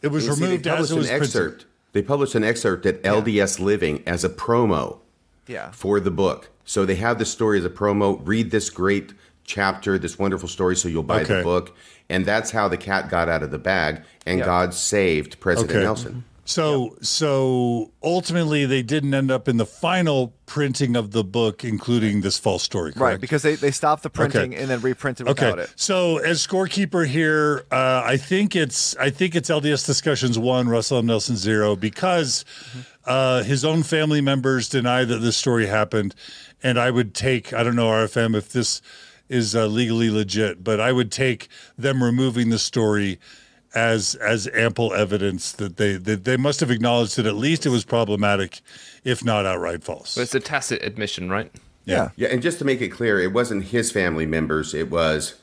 It was, it was removed as it was an excerpt. Printed. They published an excerpt at yeah. L D S Living as a promo yeah. for the book. So they have the story as a promo. Read this great chapter, this wonderful story, so you'll buy okay. the book. And that's how the cat got out of the bag, and yep. God saved President okay. Nelson. So, yep. so ultimately, they didn't end up in the final printing of the book, including this false story, correct? Right, because they, they stopped the printing okay. and then reprinted without okay. it. So, as scorekeeper here, uh, I think it's I think it's L D S Discussions one, Russell M. Nelson zero, because mm-hmm. uh, his own family members deny that this story happened, and I would take, I don't know, R F M, if this is uh, legally legit, but I would take them removing the story as as ample evidence that they that they must have acknowledged that at least it was problematic, if not outright false. But it's a tacit admission, right? Yeah. Yeah, and just to make it clear, it wasn't his family members, it was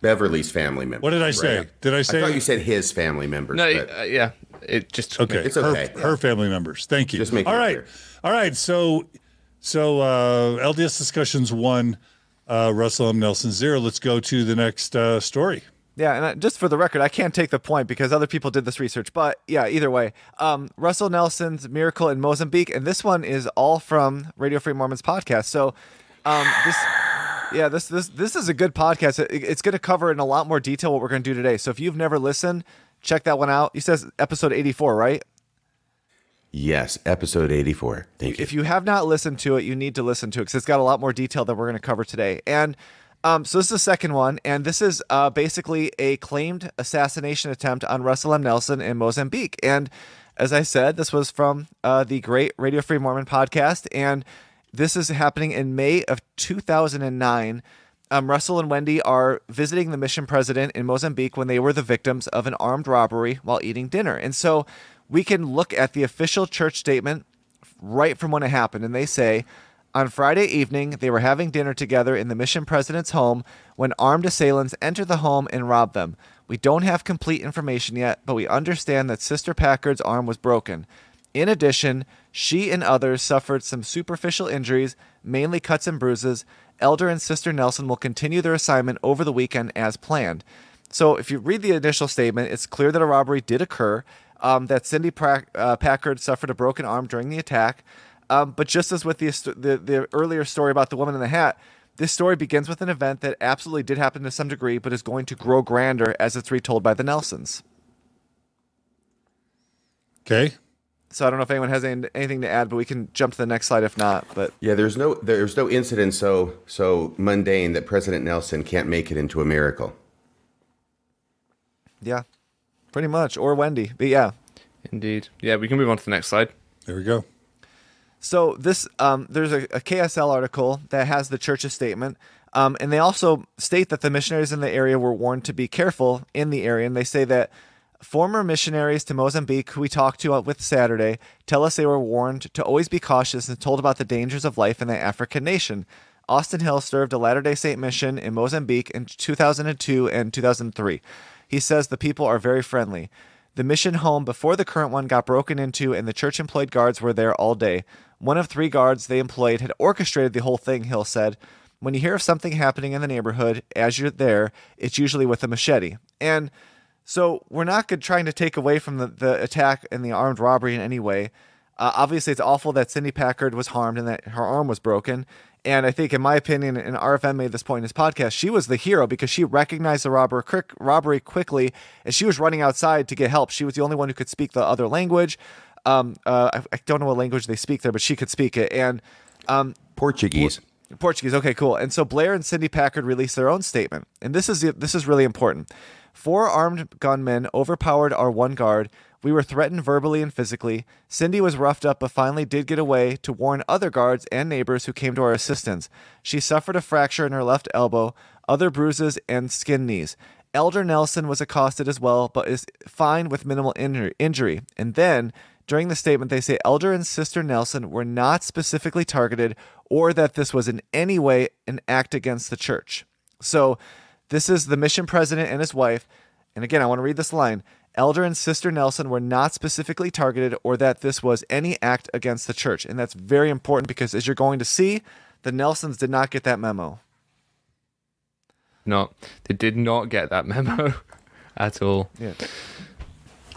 Beverly's family members. What did I say? Right? Did I say? I thought you said his family members. No, but uh, yeah. It just okay. It's okay. Her, her family members. Thank you. Just make it clear. All right. All right. So so uh L D S Discussions one, Uh, Russell M. Nelson zero. Let's go to the next uh, story. Yeah, and I, just for the record, I can't take the point because other people did this research. But yeah, either way, um, Russell Nelson's miracle in Mozambique, and this one is all from Radio Free Mormon's podcast. So um, this, yeah, this this this is a good podcast. It, it's going to cover in a lot more detail what we're going to do today. So if you've never listened, check that one out. He says episode eighty-four, right? Yes, episode eighty-four. Thank you. If you have not listened to it, you need to listen to it because it's got a lot more detail that we're going to cover today. And um, so this is the second one, and this is uh, basically a claimed assassination attempt on Russell M. Nelson in Mozambique. And as I said, this was from uh, the great Radio Free Mormon podcast, and this is happening in May of two thousand nine. Um, Russell and Wendy are visiting the mission president in Mozambique when they were the victims of an armed robbery while eating dinner. And so we can look at the official church statement right from when it happened. And they say, on Friday evening, they were having dinner together in the mission president's home when armed assailants entered the home and robbed them. We don't have complete information yet, but we understand that Sister Packard's arm was broken. In addition, she and others suffered some superficial injuries, mainly cuts and bruises. Elder and Sister Nelson will continue their assignment over the weekend as planned. So if you read the initial statement, it's clear that a robbery did occur. Um, that Cindy uh, Packard suffered a broken arm during the attack. Um, but just as with the, the, the earlier story about the woman in the hat, this story begins with an event that absolutely did happen to some degree, but is going to grow grander as it's retold by the Nelsons. Okay. So I don't know if anyone has any, anything to add, but we can jump to the next slide if not. But yeah, there's no there's no incident so so mundane that President Nelson can't make it into a miracle. Yeah. Pretty much, or Wendy, but yeah. Indeed. Yeah, we can move on to the next slide. There we go. So this, um, there's a, a K S L article that has the church's statement, um, and they also state that the missionaries in the area were warned to be careful in the area, and they say that former missionaries to Mozambique who we talked to with Saturday tell us they were warned to always be cautious and told about the dangers of life in the African nation. Austin Hill served a Latter-day Saint mission in Mozambique in two thousand two and two thousand three. He says the people are very friendly. The mission home before the current one got broken into, and the church-employed guards were there all day. One of three guards they employed had orchestrated the whole thing, Hill said. When you hear of something happening in the neighborhood as you're there, it's usually with a machete. And so we're not good trying to take away from the, the attack and the armed robbery in any way. Uh, obviously, it's awful that Cindy Packard was harmed and that her arm was broken. And I think, in my opinion, and R F M made this point in his podcast, she was the hero because she recognized the robber, quick, robbery quickly, and she was running outside to get help. She was the only one who could speak the other language. Um, uh, I, I don't know what language they speak there, but she could speak it. And um, Portuguese. Portuguese. Okay, cool. And so Blair and Cindy Packard released their own statement. And this is, this is really important. Four armed gunmen overpowered our one guard. We were threatened verbally and physically. Cindy was roughed up but finally did get away to warn other guards and neighbors who came to our assistance. She suffered a fracture in her left elbow, other bruises, and skinned knees. Elder Nelson was accosted as well but is fine with minimal injury. And then, during the statement, they say Elder and Sister Nelson were not specifically targeted or that this was in any way an act against the church. So this is the mission president and his wife. And again, I want to read this line. Elder and Sister Nelson were not specifically targeted or that this was any act against the church. And that's very important because, as you're going to see, the Nelsons did not get that memo. No, they did not get that memo at all. Yeah.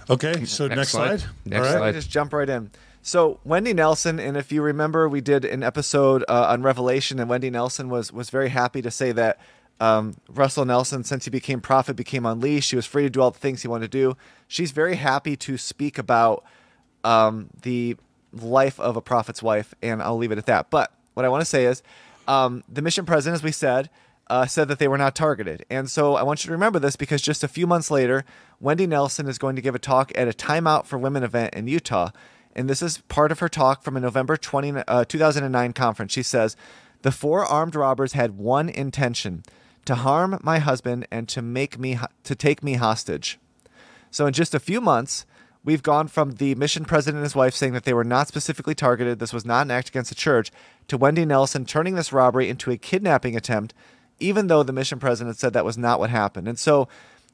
Okay, so next, next slide. slide. Next all right. slide. Just jump right in. So Wendy Nelson, and if you remember, we did an episode uh, on Revelation, and Wendy Nelson was, was very happy to say that Um, Russell Nelson, since he became prophet, became unleashed. He was free to do all the things he wanted to do. She's very happy to speak about um, the life of a prophet's wife, and I'll leave it at that. But what I want to say is um, the mission president, as we said, uh, said that they were not targeted. And so I want you to remember this because just a few months later, Wendy Nelson is going to give a talk at a Time Out for Women event in Utah. And this is part of her talk from a November twentieth, two thousand nine conference. She says, the four armed robbers had one intention – to harm my husband and to make me to take me hostage. So in just a few months, we've gone from the mission president and his wife saying that they were not specifically targeted, this was not an act against the church, to Wendy Nelson turning this robbery into a kidnapping attempt, even though the mission president said that was not what happened. And so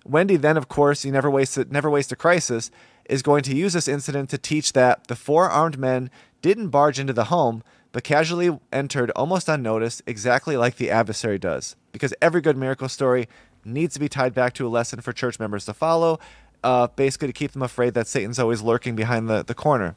Wendy then, of course, you never waste it, never waste a crisis, is going to use this incident to teach that the four armed men didn't barge into the home, but casually entered almost unnoticed, exactly like the adversary does. Because every good miracle story needs to be tied back to a lesson for church members to follow, uh, basically to keep them afraid that Satan's always lurking behind the, the corner.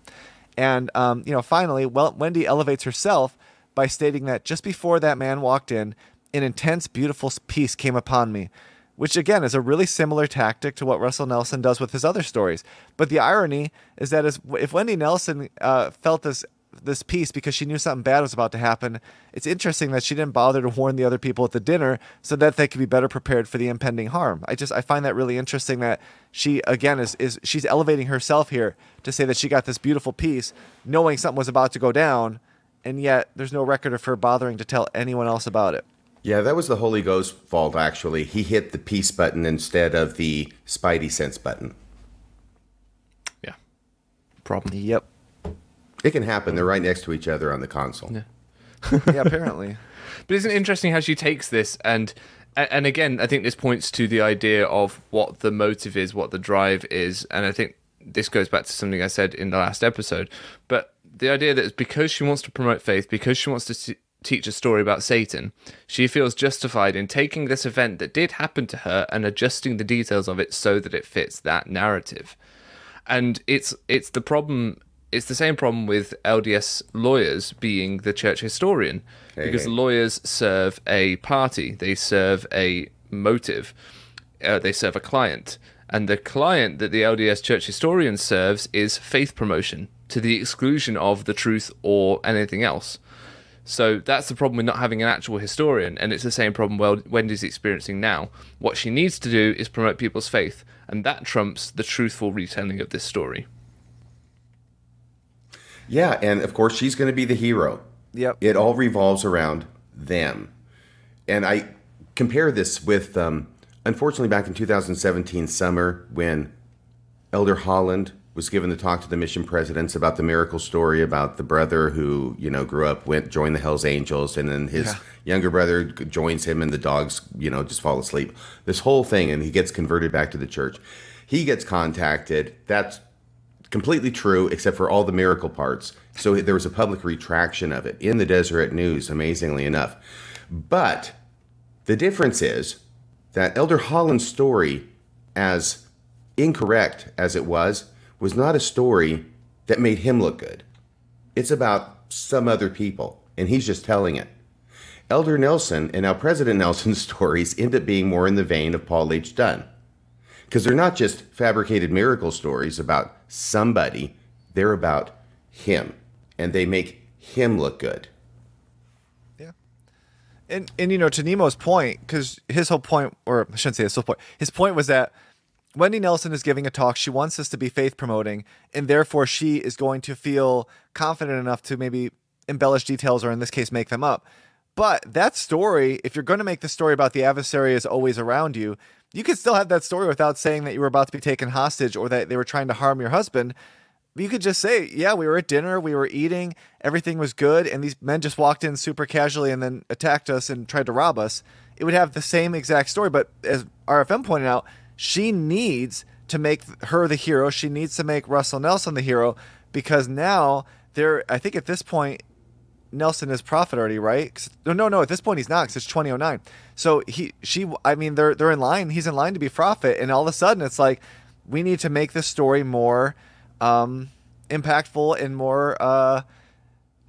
And, um, you know, finally, well, Wendy elevates herself by stating that just before that man walked in, an intense, beautiful peace came upon me, which, again, is a really similar tactic to what Russell Nelson does with his other stories. But the irony is that as, if Wendy Nelson uh, felt this this piece because she knew something bad was about to happen, it's interesting that she didn't bother to warn the other people at the dinner so that they could be better prepared for the impending harm. I just, I find that really interesting that she, again, is, is she's elevating herself here to say that she got this beautiful piece knowing something was about to go down, and yet there's no record of her bothering to tell anyone else about it. Yeah, that was the Holy Ghost's fault, actually. He hit the peace button instead of the Spidey sense button. Yeah. Problem. Yep. It can happen. They're right next to each other on the console. Yeah, yeah, apparently. But isn't it interesting how she takes this? And, and again, I think this points to the idea of what the motive is, what the drive is. And I think this goes back to something I said in the last episode. But the idea that it's because she wants to promote faith, because she wants to teach a story about Satan, she feels justified in taking this event that did happen to her and adjusting the details of it so that it fits that narrative. And it's it's the problem... It's the same problem with L D S lawyers being the church historian, hey, because hey. lawyers serve a party, they serve a motive, uh, they serve a client, and the client that the L D S church historian serves is faith promotion to the exclusion of the truth or anything else. So that's the problem with not having an actual historian, and it's the same problem Wendy's experiencing now. What she needs to do is promote people's faith, and that trumps the truthful retelling of this story. Yeah, and of course she's going to be the hero. Yep. It all revolves around them. And I compare this with, um, unfortunately, back in two thousand seventeen summer when Elder Holland was given the talk to the mission presidents about the miracle story about the brother who, you know, grew up, went, joined the Hells Angels, and then his yeah. younger brother joins him and the dogs, you know, just fall asleep. This whole thing, and he gets converted back to the church. He gets contacted. That's completely true, except for all the miracle parts. So there was a public retraction of it in the Deseret News, amazingly enough. But the difference is that Elder Holland's story, as incorrect as it was, was not a story that made him look good. It's about some other people, and he's just telling it. Elder Nelson and now President Nelson's stories end up being more in the vein of Paul H. Dunn, because they're not just fabricated miracle stories about somebody, they're about him, and they make him look good. Yeah. And, and you know, to Nemo's point, because his whole point, or I shouldn't say his whole point, his point was that Wendy Nelson is giving a talk. She wants this to be faith promoting, and therefore she is going to feel confident enough to maybe embellish details, or in this case, make them up. But that story, if you're going to make the story about the adversary is always around you, you could still have that story without saying that you were about to be taken hostage or that they were trying to harm your husband. You could just say, yeah, we were at dinner, we were eating, everything was good, and these men just walked in super casually and then attacked us and tried to rob us. It would have the same exact story. But as R F M pointed out, she needs to make her the hero. She needs to make Russell Nelson the hero, because now they're, I think at this point, Nelson is prophet already, right? No, no, no. At this point, he's not, because it's twenty oh nine. So he, she, I mean, they're, they're in line. He's in line to be prophet. And all of a sudden it's like, we need to make this story more um, impactful and more uh,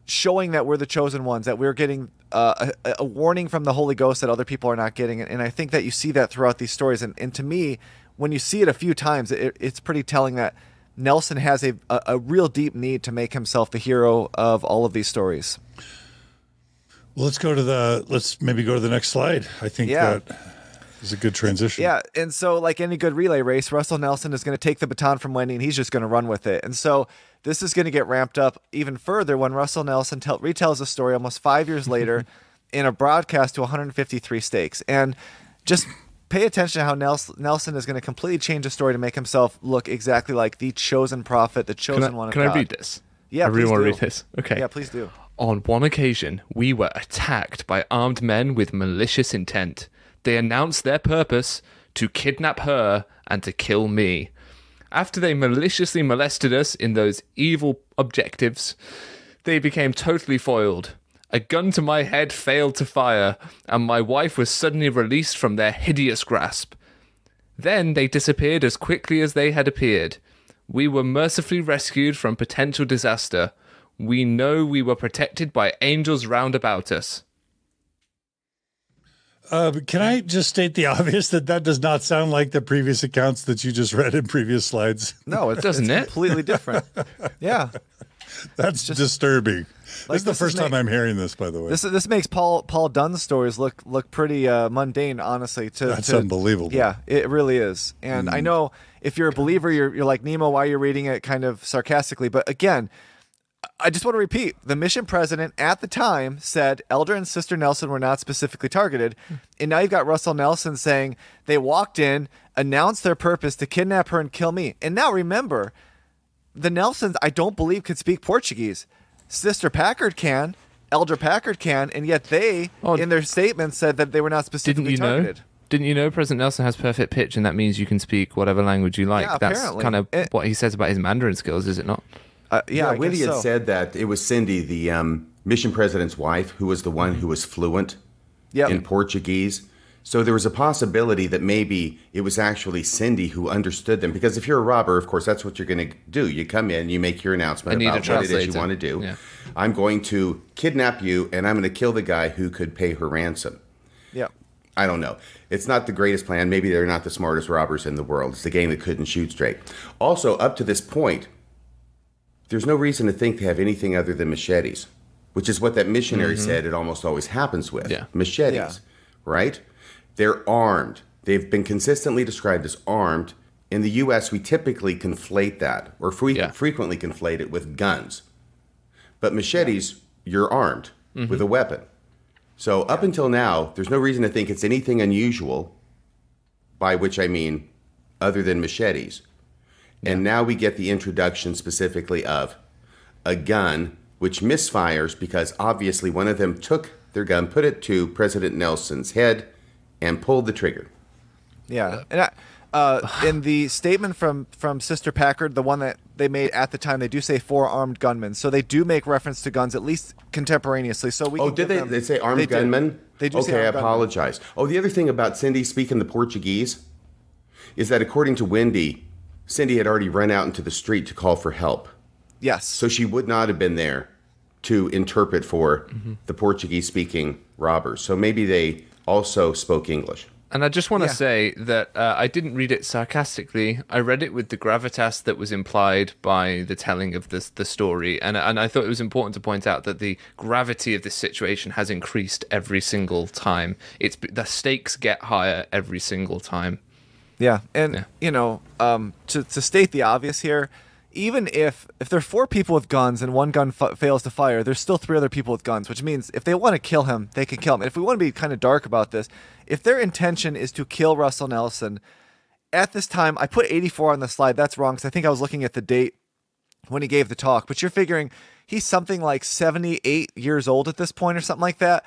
showing that we're the chosen ones, that we're getting Uh, a, a warning from the Holy Ghost that other people are not getting. And, and I think that you see that throughout these stories. And, and to me, when you see it a few times, it, it's pretty telling that Nelson has a, a, a real deep need to make himself the hero of all of these stories. Well, let's go to the, let's maybe go to the next slide. I think yeah. that is a good transition. Yeah. And so like any good relay race, Russell Nelson is going to take the baton from Wendy and he's just going to run with it. And so this is going to get ramped up even further when Russell Nelson tell, retells the story almost five years later in a broadcast to one hundred fifty-three stakes. And just pay attention to how Nelson, Nelson is going to completely change the story to make himself look exactly like the chosen prophet, the chosen can I, one of can God. Can I read this? Yeah, I really want to read this. Okay. Yeah, please do. On one occasion, we were attacked by armed men with malicious intent. They announced their purpose to kidnap her and to kill me. After they maliciously molested us in those evil objectives, they became totally foiled. A gun to my head failed to fire, and my wife was suddenly released from their hideous grasp. Then they disappeared as quickly as they had appeared. We were mercifully rescued from potential disaster. We know we were protected by angels round about us. Uh, can I just state the obvious that that does not sound like the previous accounts that you just read in previous slides? No, it doesn't. It's it? completely different. Yeah. That's just disturbing. Like, this is the this first is make, time I'm hearing this, by the way. This this makes Paul Paul Dunn's stories look look pretty uh, mundane, honestly. To, That's to, unbelievable. Yeah, it really is. And mm. I know if you're a believer, you're, you're like, Nemo, why are you reading it kind of sarcastically? But again, I just want to repeat, the mission president at the time said Elder and Sister Nelson were not specifically targeted. And now you've got Russell Nelson saying they walked in, announced their purpose to kidnap her and kill me. And now remember, the Nelsons, I don't believe, could speak Portuguese. Sister Packard can, Elder Packard can, and yet they, oh, in their statement, said that they were not specifically didn't you targeted. Know? Didn't you know President Nelson has perfect pitch, and that means you can speak whatever language you like? Yeah, That's apparently. kind of it, what he says about his Mandarin skills, is it not? Uh, yeah, yeah Wendy so. had said that it was Cindy, the um, mission president's wife, who was the one who was fluent yep. in Portuguese. So there was a possibility that maybe it was actually Cindy who understood them. Because if you're a robber, of course, that's what you're going to do. You come in, you make your announcement about what it is you want to do. Yeah. I'm going to kidnap you, and I'm going to kill the guy who could pay her ransom. Yeah. I don't know. It's not the greatest plan. Maybe they're not the smartest robbers in the world. It's the game that couldn't shoot straight. Also, up to this point, there's no reason to think they have anything other than machetes, which is what that missionary mm-hmm. said it almost always happens with. Yeah. Machetes, yeah. right? They're armed. They've been consistently described as armed. In the U S, we typically conflate that, or fre yeah. frequently conflate it with guns. But machetes, yeah. you're armed mm-hmm. with a weapon. So up yeah. until now, there's no reason to think it's anything unusual, by which I mean other than machetes. And now we get the introduction specifically of a gun, which misfires because obviously one of them took their gun, put it to President Nelson's head, and pulled the trigger. Yeah. And I, uh, in the statement from, from Sister Packard, the one that, they made at the time, they do say four armed gunmen. So they do make reference to guns, at least contemporaneously. So we oh, did they? Them, they say armed they gunmen. Do, they do. Okay, say armed I apologize. Gunmen. Oh, the other thing about Cindy speaking the Portuguese is that according to Wendy, Cindy had already run out into the street to call for help. Yes. So she would not have been there to interpret for mm-hmm. the Portuguese-speaking robbers. So maybe they also spoke English. And I just want to yeah. say that uh, I didn't read it sarcastically. I read it with the gravitas that was implied by the telling of this, the story. And, and I thought it was important to point out that the gravity of this situation has increased every single time. It's, the stakes get higher every single time. Yeah, and, yeah. you know, um, to, to state the obvious here, even if, if there are four people with guns and one gun f fails to fire, there's still three other people with guns, which means if they want to kill him, they can kill him. And if we want to be kind of dark about this, if their intention is to kill Russell Nelson, at this time, I put eighty-four on the slide. That's wrong because I think I was looking at the date when he gave the talk. But you're figuring he's something like seventy-eight years old at this point or something like that.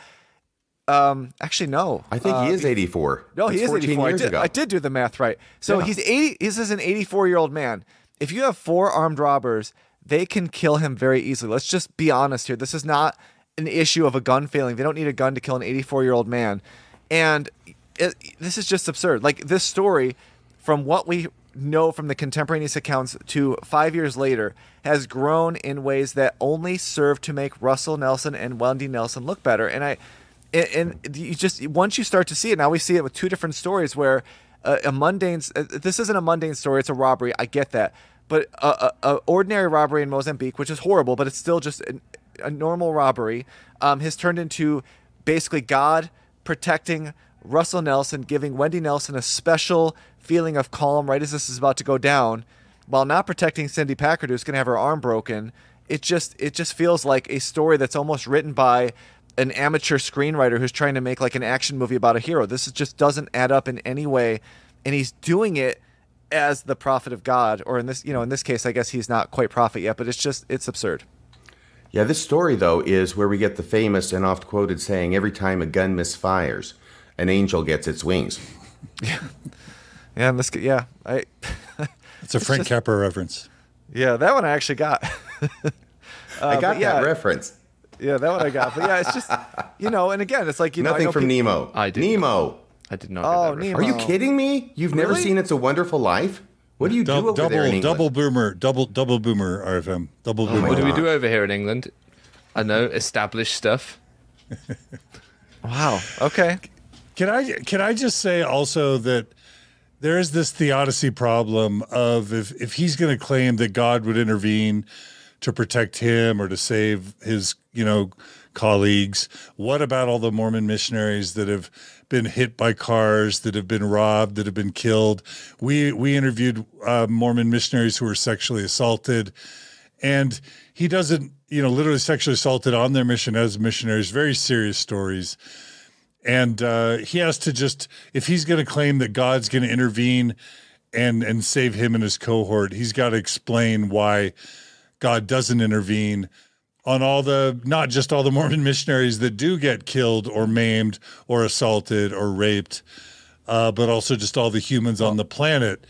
Um, actually, no. I think uh, he is eighty-four. No, he is eighty-four. I did, I did do the math right. So yeah. he's eighty. This is an eighty-four-year-old man. If you have four armed robbers, they can kill him very easily. Let's just be honest here. This is not an issue of a gun failing. They don't need a gun to kill an eighty-four-year-old man. And it, this is just absurd. Like, this story, from what we know from the contemporaneous accounts to five years later, has grown in ways that only serve to make Russell Nelson and Wendy Nelson look better. And I... And you just, once you start to see it, now we see it with two different stories where uh, a mundane, uh, this isn't a mundane story, it's a robbery, I get that. But a, a, a ordinary robbery in Mozambique, which is horrible, but it's still just an, a normal robbery, um, has turned into basically God protecting Russell Nelson, giving Wendy Nelson a special feeling of calm right as this is about to go down, while not protecting Cindy Packard, who's going to have her arm broken. It just, it just feels like a story that's almost written by an amateur screenwriter who's trying to make like an action movie about a hero. This is just doesn't add up in any way. And he's doing it as the prophet of God, or in this, you know, in this case, I guess he's not quite prophet yet, but it's just, it's absurd. Yeah. This story though, is where we get the famous and oft quoted saying, every time a gun misfires, an angel gets its wings. Yeah. Yeah. This, yeah. I, it's a Frank it's just, Capra reference. Yeah. That one I actually got. uh, I got that yeah, reference. Yeah, that one I got. But yeah, it's just, you know, and again, it's like, you know, nothing from Nemo. I did. Nemo. I did not. Oh, Nemo. Are you kidding me? You've never seen It's a Wonderful Life? What do you do over there in England? Double boomer, double double boomer, R F M. Double boomer. What do we do over here in England? I know, established stuff. Wow. Okay. Can I can I just say also that there is this theodicy problem of if if he's going to claim that God would intervene to protect him or to save his, you know, colleagues. What about all the Mormon missionaries that have been hit by cars, that have been robbed, that have been killed? We, we interviewed uh, Mormon missionaries who were sexually assaulted, and he doesn't, you know, literally sexually assaulted on their mission as missionaries, very serious stories. And uh, he has to just, if he's going to claim that God's going to intervene and, and save him and his cohort, he's got to explain why God doesn't intervene on all the, not just all the Mormon missionaries that do get killed or maimed or assaulted or raped, uh, but also just all the humans on the planet.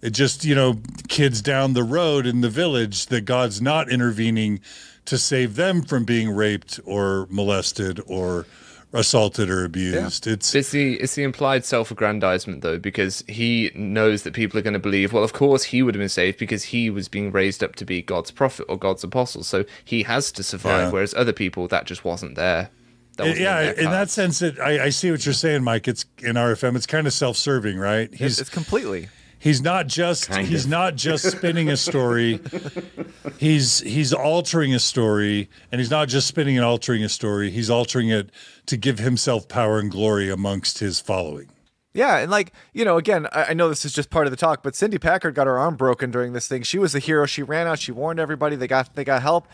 It just, you know, kids down the road in the village that God's not intervening to save them from being raped or molested or assaulted or abused. Yeah. It's it's the it's the implied self-aggrandizement though, because he knows that people are going to believe, well, of course he would have been saved because he was being raised up to be God's prophet or God's apostle, so he has to survive. Yeah. Whereas other people, that just wasn't there. That wasn't yeah, in that sense, it, I I see what you're saying, Mike. It's in R F M. It's kind of self-serving, right? He's it's completely. He's not just kind he's of. not just spinning a story. He's he's altering a story, and he's not just spinning and altering a story. He's altering it to give himself power and glory amongst his following. Yeah, and like, you know, again, I, I know this is just part of the talk, but Cindy Packard got her arm broken during this thing. She was a hero. She ran out. She warned everybody. They got they got help.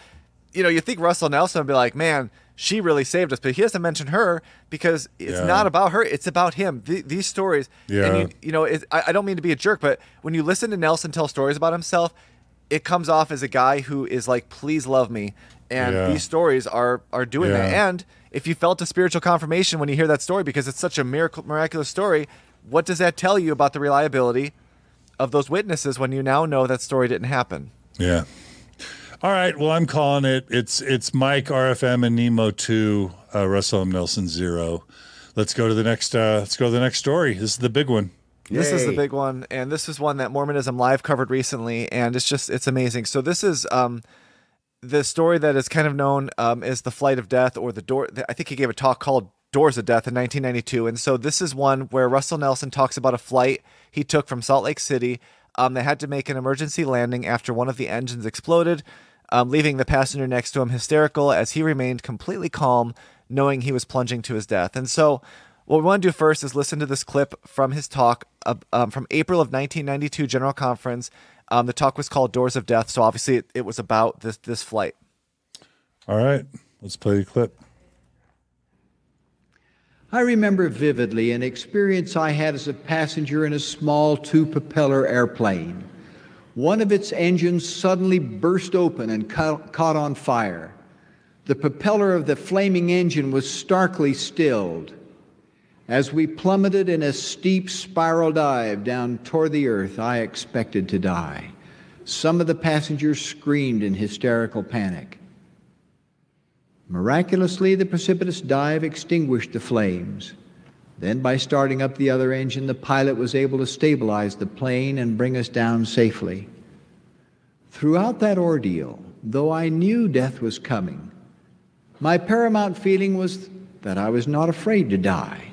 You know, you think Russell Nelson would be like, man, she really saved us, but he doesn't mention her because it's yeah. not about her. It's about him. Th these stories, yeah. and you, you know, it, I, I don't mean to be a jerk, but when you listen to Nelson tell stories about himself, it comes off as a guy who is like, please love me. And yeah. these stories are, are doing yeah. that. And if you felt a spiritual confirmation when you hear that story, because it's such a miracle, miraculous story, what does that tell you about the reliability of those witnesses when you now know that story didn't happen? Yeah. All right. Well, I'm calling it. It's it's Mike, R F M, and Nemo two, uh, Russell M. Nelson zero. Let's go to the next. Uh, let's go to the next story. This is the big one. Yay. This is the big one, and this is one that Mormonism Live covered recently, and it's just it's amazing. So this is um, the story that is kind of known um, as the flight of death, or the door. I think he gave a talk called Doors of Death in nineteen ninety-two, and so this is one where Russell Nelson talks about a flight he took from Salt Lake City. Um, they had to make an emergency landing after one of the engines exploded, um, leaving the passenger next to him hysterical as he remained completely calm, knowing he was plunging to his death. And so what we want to do first is listen to this clip from his talk uh, um, from April of nineteen ninety-two General Conference. Um, the talk was called Doors of Death, so obviously it, it was about this, this flight. All right, let's play the clip. I remember vividly an experience I had as a passenger in a small two-propeller airplane. One of its engines suddenly burst open and ca caught on fire. The propeller of the flaming engine was starkly stilled. As we plummeted in a steep spiral dive down toward the earth, I expected to die. Some of the passengers screamed in hysterical panic. Miraculously, the precipitous dive extinguished the flames. Then, by starting up the other engine, the pilot was able to stabilize the plane and bring us down safely. Throughout that ordeal, though I knew death was coming, my paramount feeling was that I was not afraid to die.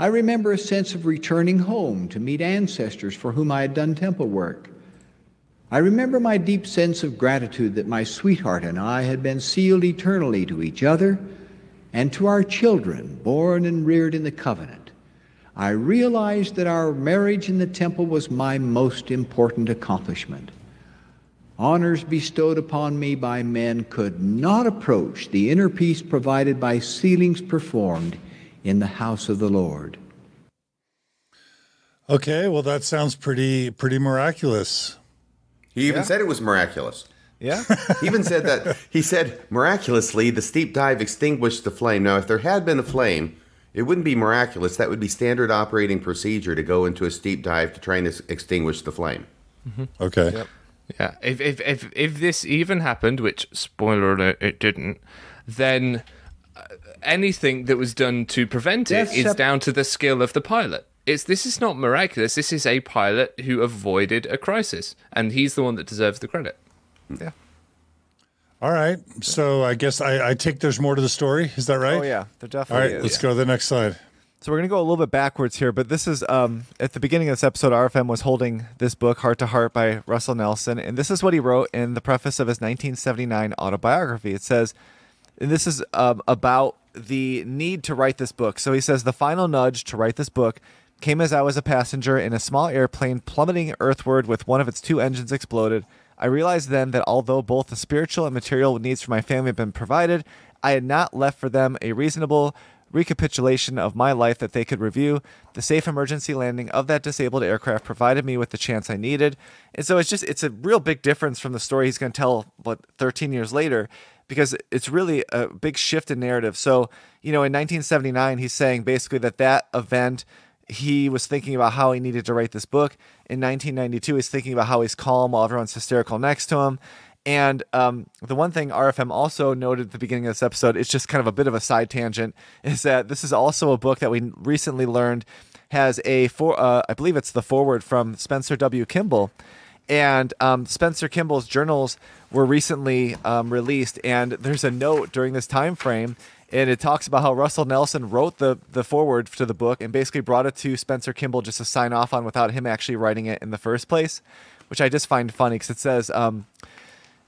I remember a sense of returning home to meet ancestors for whom I had done temple work. I remember my deep sense of gratitude that my sweetheart and I had been sealed eternally to each other and to our children, born and reared in the covenant. I realized that our marriage in the temple was my most important accomplishment. Honors bestowed upon me by men could not approach the inner peace provided by sealings performed in the house of the Lord. Okay, well, that sounds pretty, pretty miraculous. He even yeah. said it was miraculous. Yeah. He even said that. He said, miraculously, the steep dive extinguished the flame. Now, if there had been a flame, it wouldn't be miraculous. That would be standard operating procedure to go into a steep dive to try and extinguish the flame. Mm-hmm. Okay. Yep. Yeah. If, if, if, if this even happened, which, spoiler alert, it didn't, then anything that was done to prevent it is down to the skill of the pilot. It's, this is not miraculous. This is a pilot who avoided a crisis, and he's the one that deserves the credit. Yeah. All right. So I guess I, I take there's more to the story. Is that right? Oh, yeah. There definitely is. All right. Is. Let's yeah. go to the next slide. So we're going to go a little bit backwards here, but this is um, at the beginning of this episode, R F M was holding this book, Heart to Heart by Russell Nelson, and this is what he wrote in the preface of his nineteen seventy-nine autobiography. It says, and this is um, about the need to write this book. So he says, the final nudge to write this book came as I was a passenger in a small airplane plummeting earthward with one of its two engines exploded. I realized then that although both the spiritual and material needs for my family had been provided, I had not left for them a reasonable recapitulation of my life that they could review. The safe emergency landing of that disabled aircraft provided me with the chance I needed. And so it's just, it's a real big difference from the story he's going to tell, what, thirteen years later, because it's really a big shift in narrative. So, you know, in nineteen seventy-nine, he's saying basically that that event, he was thinking about how he needed to write this book. In nineteen ninety-two, he's thinking about how he's calm while everyone's hysterical next to him. And um, the one thing R F M also noted at the beginning of this episode, it's just kind of a bit of a side tangent, is that this is also a book that we recently learned has a, for, uh, I believe it's the foreword from Spencer W. Kimball. And um, Spencer Kimball's journals were recently um, released. And there's a note during this time frame, and it talks about how Russell Nelson wrote the the foreword to the book and basically brought it to Spencer Kimball just to sign off on without him actually writing it in the first place, which I just find funny because it says, um,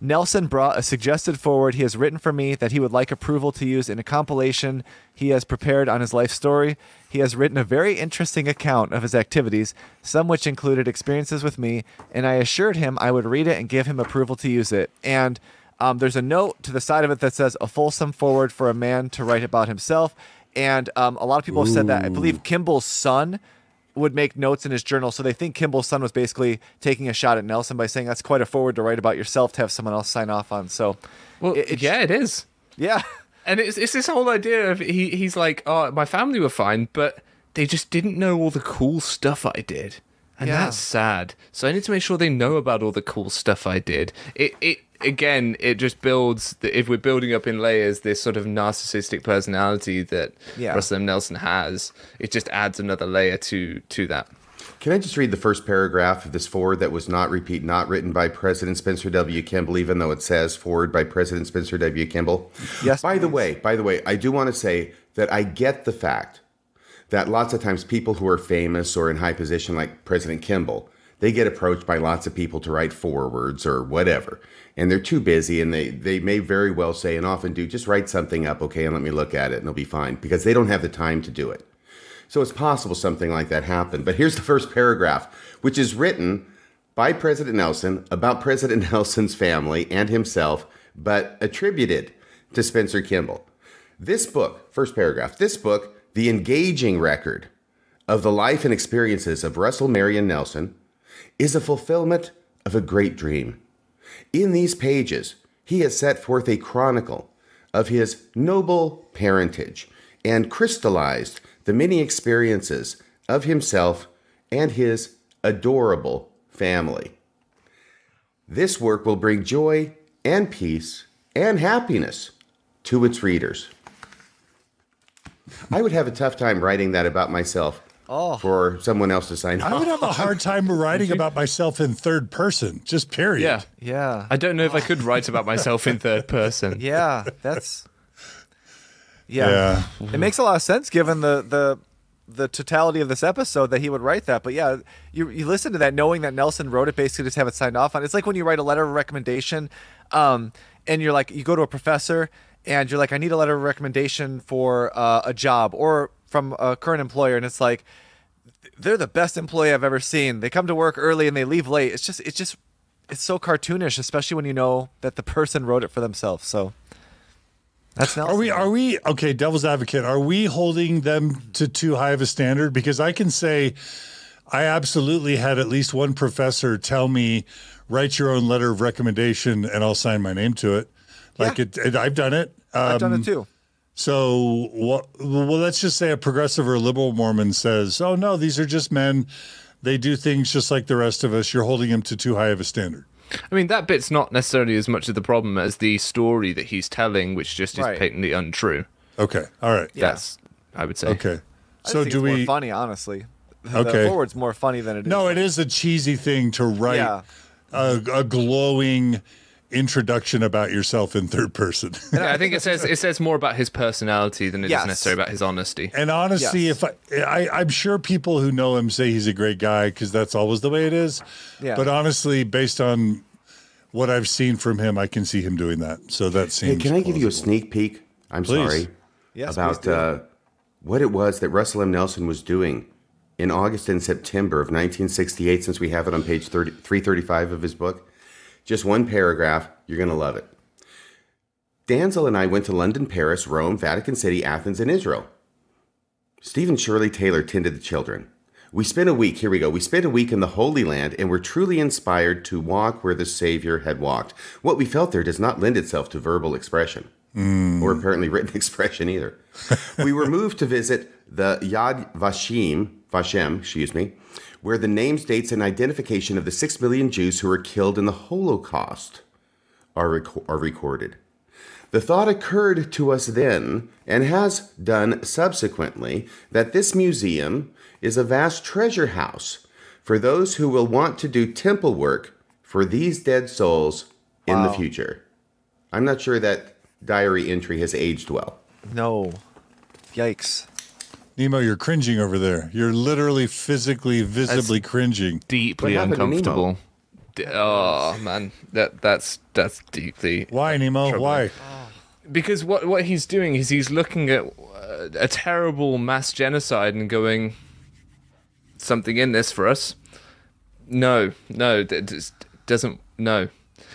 Nelson brought a suggested foreword he has written for me that he would like approval to use in a compilation he has prepared on his life story. He has written a very interesting account of his activities, some which included experiences with me, and I assured him I would read it and give him approval to use it. And Um, there's a note to the side of it that says, a fulsome forward for a man to write about himself. And um, a lot of people have said that. I believe Kimball's son would make notes in his journal. So they think Kimball's son was basically taking a shot at Nelson by saying, that's quite a forward to write about yourself to have someone else sign off on. So, well, it, it, yeah, it is. Yeah. And it's, it's this whole idea of he, he's like, oh, my family were fine, but they just didn't know all the cool stuff I did. And yeah. that's sad. So I need to make sure they know about all the cool stuff I did. It, it again, it just builds, the, if we're building up in layers, this sort of narcissistic personality that yeah. Russell M. Nelson has, it just adds another layer to to that. Can I just read the first paragraph of this foreword that was not repeat, not written by President Spencer W. Kimball, even though it says foreword by President Spencer W. Kimball? Yes. By please. the way, by the way, I do want to say that I get the fact that lots of times people who are famous or in high position, like President Kimball, they get approached by lots of people to write forewords or whatever, and they're too busy, and they, they may very well say, and often do, just write something up, okay, and let me look at it, and it'll be fine, because they don't have the time to do it. So it's possible something like that happened. But here's the first paragraph, which is written by President Nelson about President Nelson's family and himself, but attributed to Spencer Kimball. This book, first paragraph, this book, the engaging record of the life and experiences of Russell Marion Nelson, is a fulfillment of a great dream. In these pages, he has set forth a chronicle of his noble parentage and crystallized the many experiences of himself and his adorable family. This work will bring joy and peace and happiness to its readers. I would have a tough time writing that about myself oh. for someone else to sign off. I would have a hard time writing about myself in third person, just period. Yeah, yeah. I don't know if I could write about myself in third person. Yeah, that's... Yeah. yeah. It makes a lot of sense given the, the, the totality of this episode that he would write that. But yeah, you, you listen to that knowing that Nelson wrote it, basically just have it signed off on. It's like when you write a letter of recommendation um, and you're like, you go to a professor and you're like, I need a letter of recommendation for uh, a job or from a current employer. And it's like, they're the best employee I've ever seen. They come to work early and they leave late. It's just, it's just, it's so cartoonish, especially when you know that the person wrote it for themselves. So that's Nelson. Are we, are we, okay, devil's advocate, are we holding them to too high of a standard? Because I can say I absolutely had at least one professor tell me, write your own letter of recommendation and I'll sign my name to it. Like yeah. it, it, I've done it. Um, I've done it too. So, what, well, let's just say a progressive or liberal Mormon says, oh, no, these are just men. They do things just like the rest of us. You're holding them to too high of a standard. I mean, that bit's not necessarily as much of the problem as the story that he's telling, which just right. is patently untrue. Okay. All right. Yeah. That's, I would say. Okay. So, do we. It's more funny, honestly. Okay. The forward's more funny than it is. No, it is a cheesy thing to write yeah. a, a glowing introduction about yourself in third person. Yeah, I think it says it says more about his personality than it yes. is necessarily about his honesty. And honestly, yes. if I, I I'm sure people who know him say he's a great guy because that's always the way it is. Yeah. But honestly, based on what I've seen from him, I can see him doing that. So that seems. Hey, can I plausible. give you a sneak peek? I'm please. sorry yes, about uh, what it was that Russell M. Nelson was doing in August and September of nineteen sixty-eight. Since we have it on page three thirty-five of his book. Just one paragraph, you're going to love it. Danzel and I went to London, Paris, Rome, Vatican City, Athens, and Israel. Stephen Shirley Taylor tended the children. We spent a week, here we go, we spent a week in the Holy Land and were truly inspired to walk where the Savior had walked. What we felt there does not lend itself to verbal expression, mm. or apparently written expression either. We were moved to visit the Yad Vashem, Vashem, excuse me, where the names, dates, and identification of the six million Jews who were killed in the Holocaust are, rec are recorded. The thought occurred to us then, and has done subsequently, that this museum is a vast treasure house for those who will want to do temple work for these dead souls in wow. the future. I'm not sure that diary entry has aged well. No. Yikes. Nemo, you're cringing over there. You're literally, physically, visibly that's cringing. Deeply uncomfortable. Oh man, that that's that's deeply. Why, Nemo? Troubling. Why? Because what what he's doing is he's looking at uh, a terrible mass genocide and going, something in this for us. No, no, that just doesn't. No.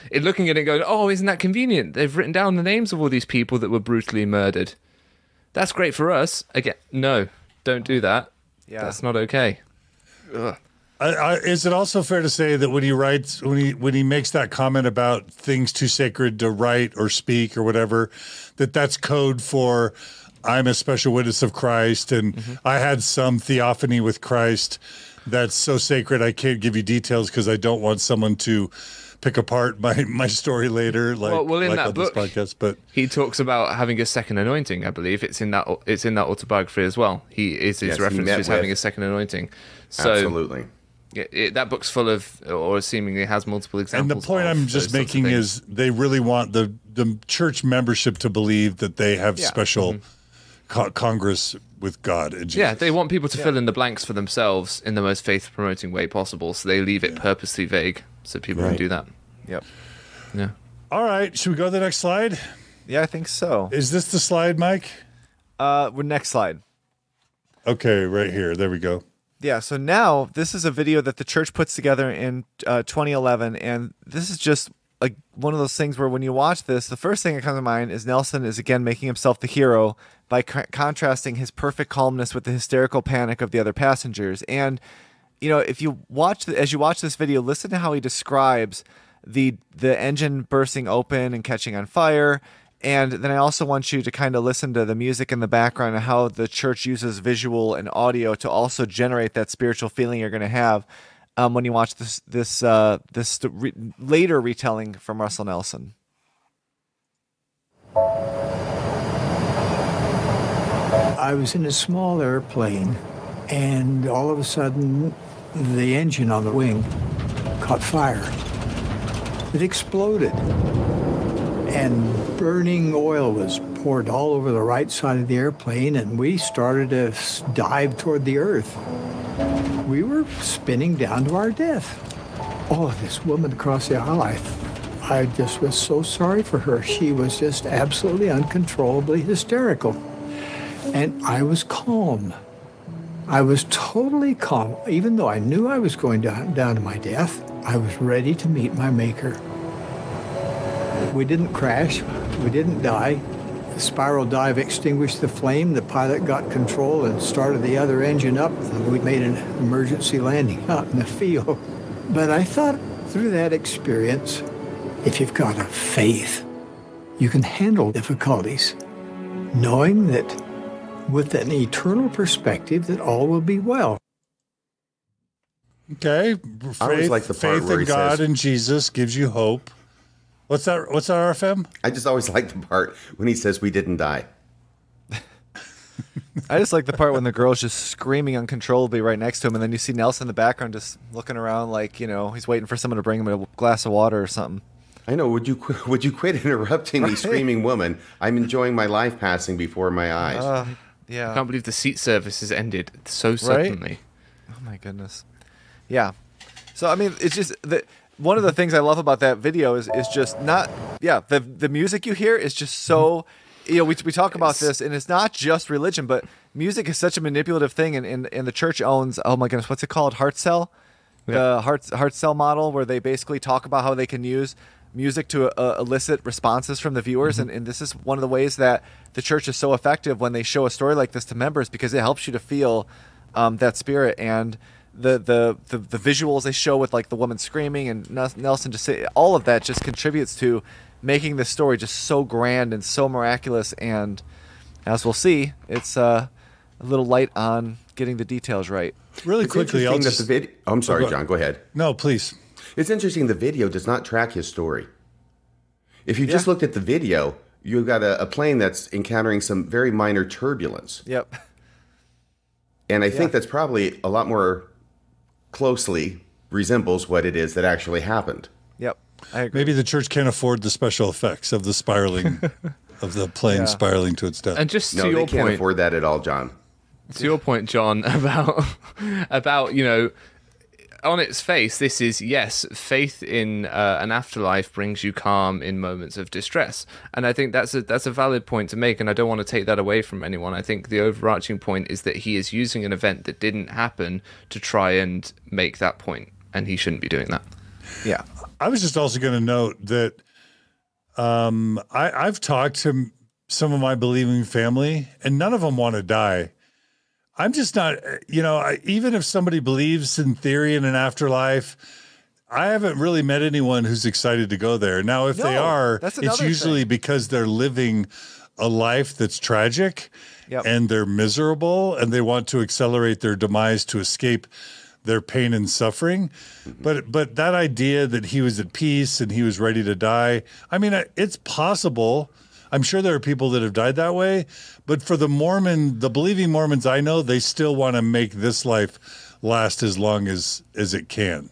It looking at it, going, oh, isn't that convenient? They've written down the names of all these people that were brutally murdered. That's great for us. Again, no, don't do that. Yeah, that's not okay. I, I, is it also fair to say that when he writes, when he when he makes that comment about things too sacred to write or speak or whatever, that that's code for I'm a special witness of Christ and mm-hmm. I had some theophany with Christ. That's so sacred. I can't give you details because I don't want someone to pick apart my my story later, like, well, well, in like that on book, this podcast. But he talks about having a second anointing. I believe it's in that it's in that autobiography as well. He is his yes, reference to having a second anointing. So, absolutely. It, it, that book's full of, or seemingly has multiple examples. And the point I'm just making is they really want the the church membership to believe that they have yeah. special mm-hmm. co Congress with God and Jesus. Yeah, they want people to yeah. fill in the blanks for themselves in the most faith-promoting way possible, so they leave it yeah. purposely vague so people right. can do that. Yep. Yeah. All right, should we go to the next slide? Yeah, I think so. Is this the slide, Mike? Uh, well, next slide. Okay, right here. There we go. Yeah, so now this is a video that the church puts together in uh, twenty eleven, and this is just like one of those things where when you watch this, the first thing that comes to mind is Nelson is again making himself the hero by co contrasting his perfect calmness with the hysterical panic of the other passengers. And you know, if you watch the, as you watch this video, listen to how he describes the the engine bursting open and catching on fire. And then I also want you to kind of listen to the music in the background and how the church uses visual and audio to also generate that spiritual feeling you're going to have um, when you watch this this uh, this re later retelling from Russell Nelson. I was in a small airplane, and all of a sudden, the engine on the wing caught fire. It exploded. And burning oil was poured all over the right side of the airplane, and we started to dive toward the earth. We were spinning down to our death. Oh, this woman across the aisle, I, I just was so sorry for her. She was just absolutely uncontrollably hysterical. And I was calm. I was totally calm. Even though I knew I was going down, down to my death, I was ready to meet my maker. We didn't crash. We didn't die. The spiral dive extinguished the flame. The pilot got control and started the other engine up. And we made an emergency landing out in the field. But I thought through that experience, if you've got a faith, you can handle difficulties, knowing that with an eternal perspective that all will be well. Okay. Faith, I always like the part faith where in God says, and Jesus gives you hope. What's that? What's that, R F M? I just always like the part when he says we didn't die. I just like the part when the girl's just screaming uncontrollably right next to him, and then you see Nelson in the background just looking around like, you know, he's waiting for someone to bring him a glass of water or something. I know. Would you would you quit interrupting right. the screaming woman? I'm enjoying my life passing before my eyes. Uh, yeah. I can't believe the seat service has ended so suddenly. Right? Oh, my goodness. Yeah. So, I mean, it's just that... One of the things I love about that video is is just not, yeah, the the music you hear is just so, you know, we, we talk about this, and it's not just religion, but music is such a manipulative thing, and, and, and the church owns, oh my goodness, what's it called, Heart Cell? Yeah. The heart, heart Cell model, where they basically talk about how they can use music to uh, elicit responses from the viewers, mm-hmm. and, and this is one of the ways that the church is so effective when they show a story like this to members, because it helps you to feel um, that spirit, and... The, the the the visuals they show with like the woman screaming and Nelson just say, all of that just contributes to making this story just so grand and so miraculous, and as we'll see, it's uh, a little light on getting the details right. Really it's quickly, I'll just... the video oh, I'm sorry, oh, go John, go ahead. No, please. It's interesting the video does not track his story. If you yeah. just looked at the video, you've got a, a plane that's encountering some very minor turbulence. Yep. And I yeah. think that's probably a lot more... closely resembles what it is that actually happened. Yep, I agree. Maybe the church can't afford the special effects of the spiraling, of the plane yeah. spiraling to its death. And just no, to your point, they can't afford that at all, John. To your point, John, about about you know, on its face, this is yes, faith in uh, an afterlife brings you calm in moments of distress, and I think that's a that's a valid point to make. And I don't want to take that away from anyone. I think the overarching point is that he is using an event that didn't happen to try and make that point, and he shouldn't be doing that. Yeah, I was just also going to note that um, I, I've talked to some of my believing family, and none of them want to die. I'm just not, you know, I, even if somebody believes in theory in an afterlife, I haven't really met anyone who's excited to go there. Now, if no, they are, it's usually thing. because they're living a life that's tragic yep. and they're miserable and they want to accelerate their demise to escape their pain and suffering. Mm-hmm. But but that idea that he was at peace and he was ready to die, I mean, it's possible. I'm sure there are people that have died that way. But for the Mormon, the believing Mormons I know, they still want to make this life last as long as, as it can.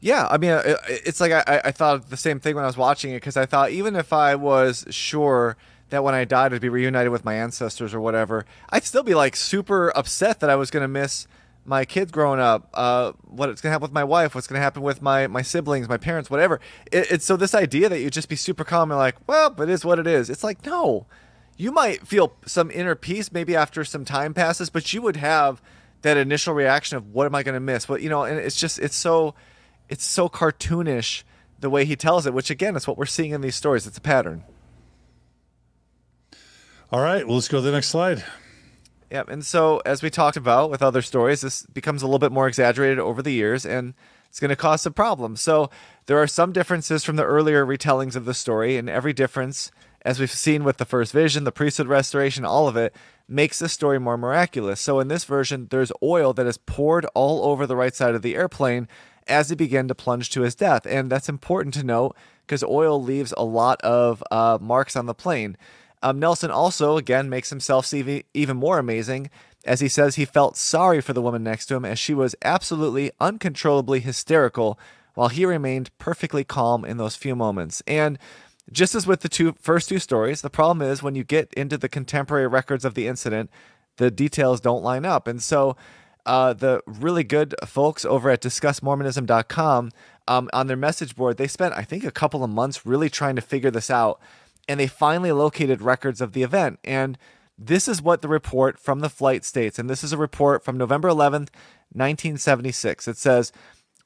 Yeah, I mean, it's like I, I thought the same thing when I was watching it, because I thought even if I was sure that when I died I'd be reunited with my ancestors or whatever, I'd still be like super upset that I was going to miss my kids growing up, uh, what's going to happen with my wife, what's going to happen with my, my siblings, my parents, whatever. It, it's so this idea that you just be super calm and like, well, it is what it is. It's like, no, you might feel some inner peace maybe after some time passes, but you would have that initial reaction of what am I going to miss? What, you know, and it's just, it's so... It's so cartoonish the way he tells it, which, again, is what we're seeing in these stories. It's a pattern. All right. Well, let's go to the next slide. Yeah. And so, as we talked about with other stories, this becomes a little bit more exaggerated over the years, and it's going to cause some problems. So there are some differences from the earlier retellings of the story, and every difference, as we've seen with the first vision, the priesthood restoration, all of it, makes the story more miraculous. So in this version, there's oil that is poured all over the right side of the airplane as he began to plunge to his death. And that's important to note because oil leaves a lot of uh, marks on the plane. Um, Nelson also, again, makes himself see even more amazing as he says he felt sorry for the woman next to him as she was absolutely uncontrollably hysterical while he remained perfectly calm in those few moments. And just as with the two first two stories, the problem is when you get into the contemporary records of the incident, the details don't line up. And so Uh, the really good folks over at discuss mormonism dot com, um, on their message board, they spent, I think, a couple of months really trying to figure this out, and they finally located records of the event. And this is what the report from the flight states, and this is a report from November eleventh, nineteen seventy-six. It says,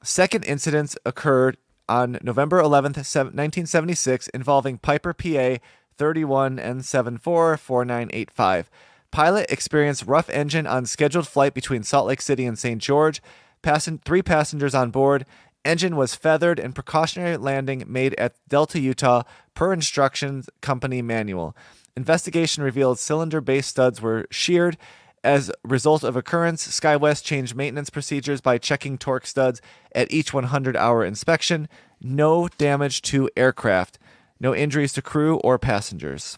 second incidents occurred on November eleventh, nineteen seventy-six, involving Piper P A three one N seven four four nine eight five. Pilot experienced rough engine on scheduled flight between Salt Lake City and Saint George. Passen- three passengers on board. Engine was feathered and precautionary landing made at Delta, Utah, per instructions company manual. Investigation revealed cylinder-based studs were sheared. As result of occurrence, SkyWest changed maintenance procedures by checking torque studs at each one hundred hour inspection. No damage to aircraft. No injuries to crew or passengers.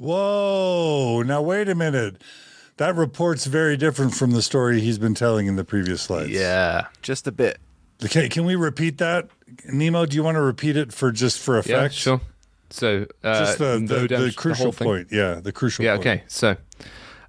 Whoa, now wait a minute. That report's very different from the story he's been telling in the previous slides. Yeah, just a bit. Okay, can we repeat that? Nemo, do you want to repeat it for just for effect? Yeah, sure. So, uh, just the, the, no damage, the crucial the point. Yeah, the crucial yeah, point. Yeah, okay. So,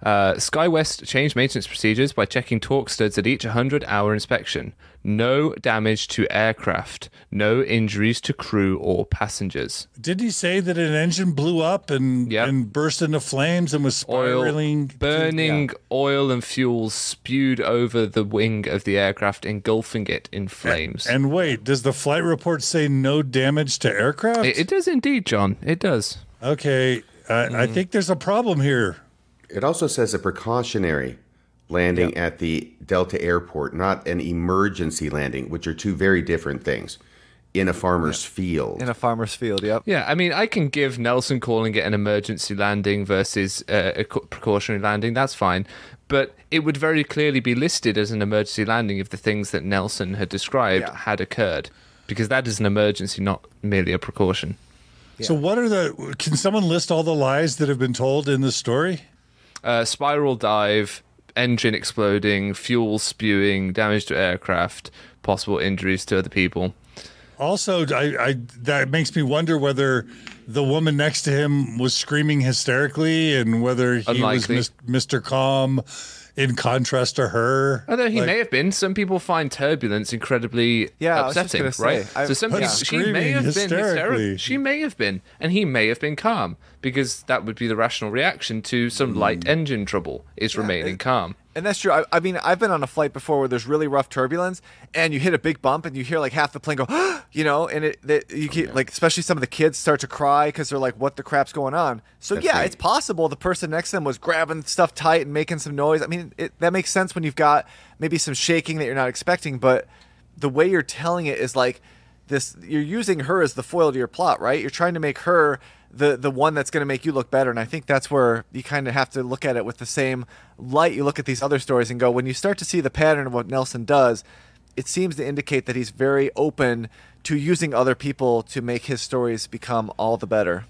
uh, SkyWest changed maintenance procedures by checking torque studs at each one hundred hour inspection. No damage to aircraft. No injuries to crew or passengers. Did he say that an engine blew up and, yep. and burst into flames and was spiraling? Oil, burning yeah. oil and fuel spewed over the wing of the aircraft, engulfing it in flames. And, and wait, does the flight report say no damage to aircraft? It, it does indeed, John. It does. Okay. I, mm. I think there's a problem here. It also says a precautionary landing yep. at the Delta airport, not an emergency landing, which are two very different things, in a farmer's yep. field. In a farmer's field, yep. Yeah, I mean, I can give Nelson calling it an emergency landing versus uh, a precautionary landing. That's fine. But it would very clearly be listed as an emergency landing if the things that Nelson had described yeah. had occurred, because that is an emergency, not merely a precaution. Yeah. So what are the... Can someone list all the lies that have been told in this story? Uh, spiral dive, engine exploding, fuel spewing, damage to aircraft, possible injuries to other people. Also, I, I that makes me wonder whether the woman next to him was screaming hysterically and whether he Unlikely. was Mister Calm in contrast to her. Although he like, may have been. Some people find turbulence incredibly yeah, upsetting, right? Say, I, so some people, yeah. she may have been hysterical. She may have been, and he may have been calm, because that would be the rational reaction to some light mm. engine trouble, is yeah, remaining and, calm. And that's true. I, I mean, I've been on a flight before where there's really rough turbulence, and you hit a big bump, and you hear like half the plane go, you know, and it, it you keep, oh, yeah. like especially some of the kids start to cry because they're like, "What the crap's going on?" So that's yeah, right. it's possible the person next to them was grabbing stuff tight and making some noise. I mean, it, that makes sense when you've got maybe some shaking that you're not expecting, but the way you're telling it is like this: you're using her as the foil to your plot, right? You're trying to make her the the one that's going to make you look better. And I think that's where you kind of have to look at it with the same light you look at these other stories and go, when you start to see the pattern of what Nelson does, it seems to indicate that he's very open to using other people to make his stories become all the better.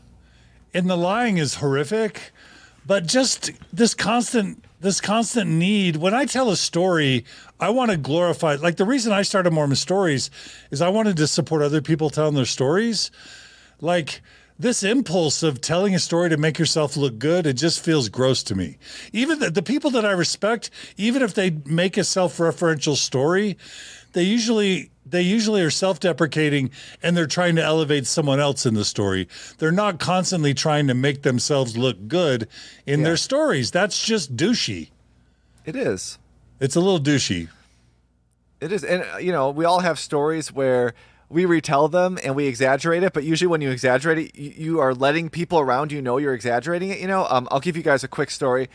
And the lying is horrific, but just this constant this constant need. When I tell a story, I want to glorify it. Like, the reason I started Mormon Stories is I wanted to support other people telling their stories. Like, this impulse of telling a story to make yourself look good, it just feels gross to me. Even the, the people that I respect, even if they make a self-referential story, they usually they usually are self-deprecating, and they're trying to elevate someone else in the story. They're not constantly trying to make themselves look good in yeah. their stories. That's just douchey. It is. It's a little douchey. It is. And, you know, we all have stories where we retell them and we exaggerate it, but usually when you exaggerate it, you, you are letting people around you know you're exaggerating it. You know, um, I'll give you guys a quick story.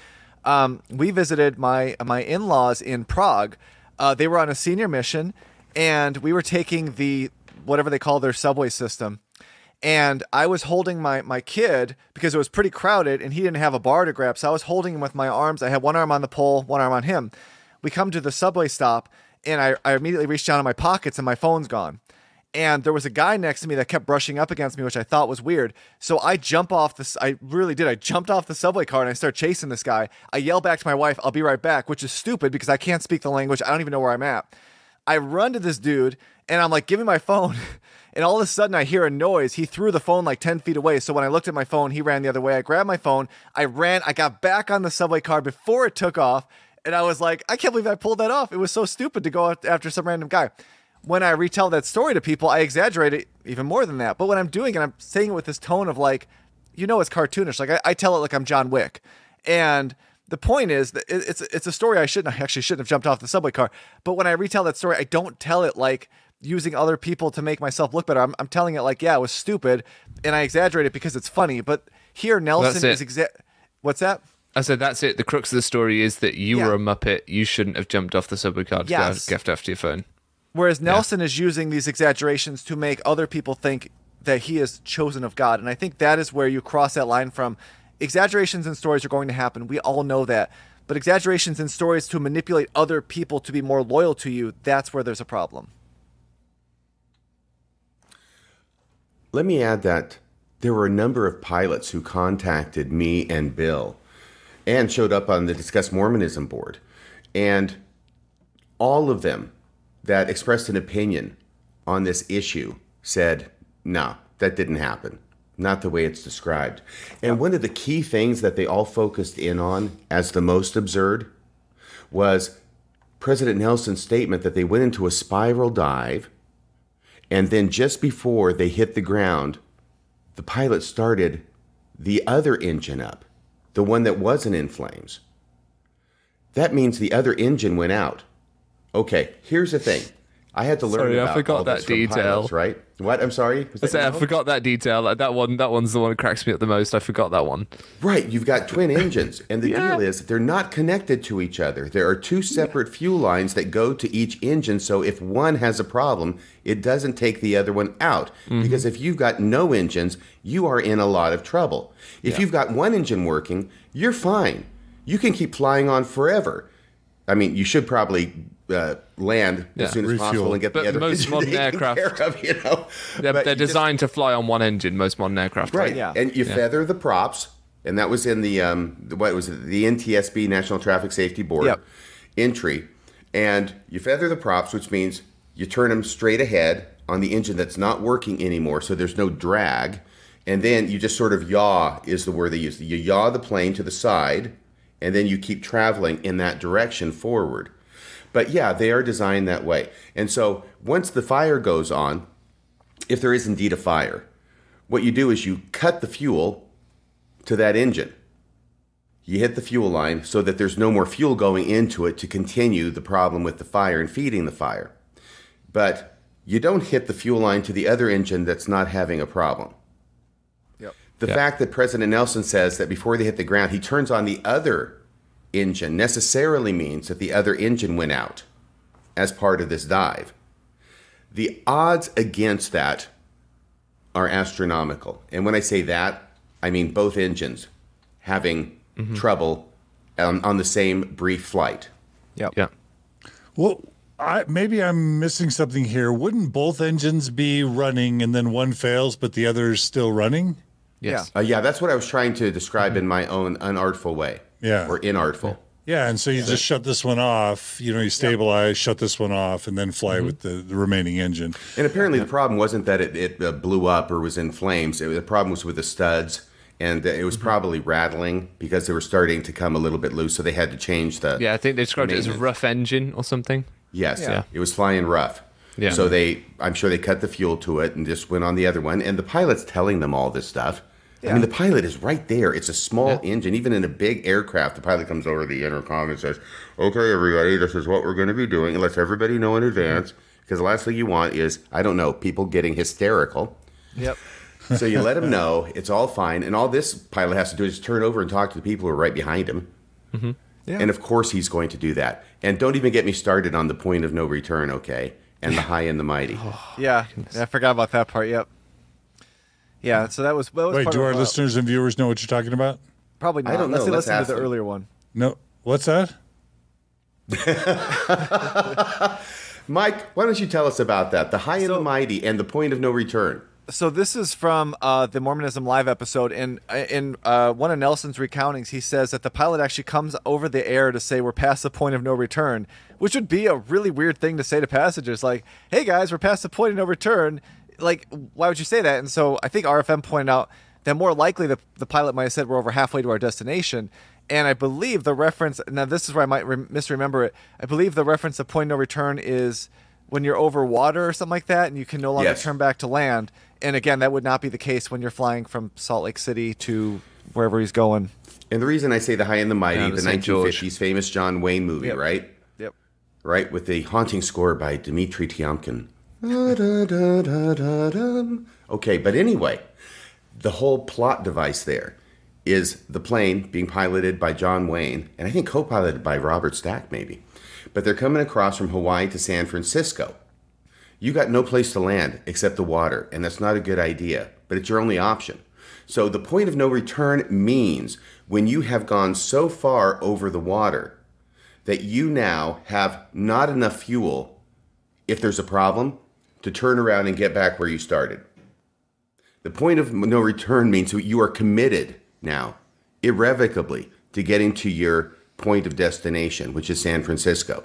Um, we visited my my in-laws in Prague. Uh, they were on a senior mission, and we were taking the whatever they call their subway system. And I was holding my my kid because it was pretty crowded, and he didn't have a bar to grab, so I was holding him with my arms. I had one arm on the pole, one arm on him. We come to the subway stop, and I, I immediately reached down in my pockets, and my phone's gone. And there was a guy next to me that kept brushing up against me, which I thought was weird. So I jump off this. I really did. I jumped off the subway car and I start chasing this guy. I yell back to my wife, "I'll be right back," which is stupid because I can't speak the language. I don't even know where I'm at. I run to this dude and I'm like, "Give me my phone." And all of a sudden I hear a noise. He threw the phone like ten feet away. So when I looked at my phone, he ran the other way. I grabbed my phone. I ran. I got back on the subway car before it took off. And I was like, I can't believe I pulled that off. It was so stupid to go after some random guy. When I retell that story to people, I exaggerate it even more than that. But when I'm doing it, I'm saying it with this tone of like, you know, it's cartoonish. Like I, I tell it like I'm John Wick. And the point is that it's, it's a story I shouldn't, I actually shouldn't have jumped off the subway car. But when I retell that story, I don't tell it like using other people to make myself look better. I'm, I'm telling it like, yeah, it was stupid. And I exaggerate it because it's funny. But here Nelson is exa- What's that? I said, that's it. The crux of the story is that you yeah. were a Muppet. You shouldn't have jumped off the subway car to yes. go after your phone. Whereas Nelson yeah. is using these exaggerations to make other people think that he is chosen of God. And I think that is where you cross that line from. Exaggerations in stories are going to happen. We all know that. But exaggerations in stories to manipulate other people to be more loyal to you, that's where there's a problem. Let me add that there were a number of pilots who contacted me and Bill and showed up on the Discuss Mormonism board. And all of them that expressed an opinion on this issue said, no, that didn't happen. Not the way it's described. And one of the key things that they all focused in on as the most absurd was President Nelson's statement that they went into a spiral dive, and then just before they hit the ground, the pilot started the other engine up, the one that wasn't in flames. That means the other engine went out. Okay, here's the thing. I had to learn sorry, about I forgot all that detail. Pilots, right? What? I'm sorry? Was I, said, I forgot that detail. That one, that one's the one that cracks me up the most. I forgot that one. Right. You've got twin engines. And the yeah. deal is they're not connected to each other. There are two separate fuel lines that go to each engine. So if one has a problem, it doesn't take the other one out. Mm-hmm. Because if you've got no engines, you are in a lot of trouble. If yeah. you've got one engine working, you're fine. You can keep flying on forever. I mean, you should probably Uh, land yeah. as soon as Refuel. possible and get but the other most modern aircraft of, you know? they're, they're designed just, to fly on one engine, most modern aircraft, right, right? Yeah. And you yeah. feather the props, and that was in the um the, what was it the N T S B, National Traffic Safety Board yep. entry. And you feather the props, which means you turn them straight ahead on the engine that's not working anymore, so there's no drag. And then you just sort of yaw is the word they use. You yaw the plane to the side, and then you keep traveling in that direction forward. But yeah, they are designed that way. And so once the fire goes on, if there is indeed a fire, what you do is you cut the fuel to that engine. You hit the fuel line so that there's no more fuel going into it to continue the problem with the fire and feeding the fire. But you don't hit the fuel line to the other engine that's not having a problem. Yep. The yep. fact that President Nelson says that before they hit the ground, he turns on the other engine necessarily means that the other engine went out as part of this dive. The odds against that are astronomical. And when I say that, I mean both engines, having mm-hmm. trouble um, on the same brief flight. Yeah. Yeah. Well, I, maybe I'm missing something here. Wouldn't both engines be running and then one fails, but the other is still running? Yes. Yeah. Uh, yeah, that's what I was trying to describe mm-hmm. in my own unartful way. Yeah. Or inartful. Yeah, and so you yeah. just shut this one off, you know, you stabilize, yep. shut this one off, and then fly mm-hmm. with the, the remaining engine. And apparently yeah. the problem wasn't that it, it uh, blew up or was in flames. It, the problem was with the studs, and it was mm-hmm. probably rattling because they were starting to come a little bit loose, so they had to change the... Yeah, I think they described it as a rough engine or something. Yes, yeah. Yeah. It was flying rough. Yeah. So they, I'm sure they cut the fuel to it and just went on the other one, and the pilot's telling them all this stuff. Yeah. I mean, the pilot is right there. It's a small yeah. engine. Even in a big aircraft, the pilot comes over to the intercom and says, okay, everybody, this is what we're going to be doing. It lets everybody know in advance. Because the last thing you want is, I don't know, people getting hysterical. Yep. So you let them know. It's all fine. And all this pilot has to do is turn over and talk to the people who are right behind him. Mm-hmm. Yeah. And, of course, he's going to do that. And don't even get me started on the point of no return, okay, and the high and the mighty. Oh, yeah. I forgot about that part. Yep. Yeah, so that was. That was Wait, part do of our what, listeners and viewers know what you're talking about? Probably not. I don't know. Unless they listen to the them. earlier one. No, what's that? Mike, why don't you tell us about that? The high so, and the mighty, and the point of no return. So this is from uh, the Mormonism Live episode, and in uh, one of Nelson's recountings, he says that the pilot actually comes over the air to say we're past the point of no return, which would be a really weird thing to say to passengers, like, "Hey guys, we're past the point of no return." Like, why would you say that? And so I think R F M pointed out that more likely the, the pilot might have said we're over halfway to our destination. And I believe the reference – now this is where I might re misremember it. I believe the reference to point of no return is when you're over water or something like that and you can no longer yes. turn back to land. And, again, that would not be the case when you're flying from Salt Lake City to wherever he's going. And the reason I say the high and the mighty, yeah, the nineteen fifties famous John Wayne movie, yep. right? Yep. Right, with the haunting score by Dmitri Tiomkin. Okay, but anyway, the whole plot device there is the plane being piloted by John Wayne, and I think co-piloted by Robert Stack maybe, but they're coming across from Hawaii to San Francisco. You got no place to land except the water, and that's not a good idea, but it's your only option. So the point of no return means when you have gone so far over the water that you now have not enough fuel, if there's a problem, to turn around and get back where you started. The point of no return means you are committed now, irrevocably, to getting to your point of destination, which is San Francisco.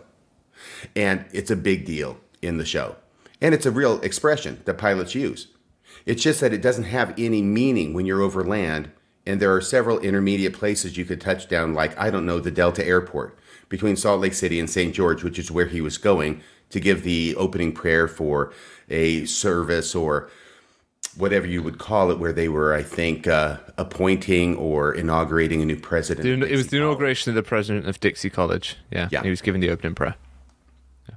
And it's a big deal in the show. And it's a real expression that pilots use. It's just that it doesn't have any meaning when you're over land, and there are several intermediate places you could touch down, like, I don't know, the Delta Airport, between Salt Lake City and Saint George, which is where he was going, to give the opening prayer for a service or whatever you would call it, where they were, I think, uh, appointing or inaugurating a new president. The, it was the inauguration College. of the president of Dixie College. Yeah, yeah. He was giving the opening prayer. Yeah.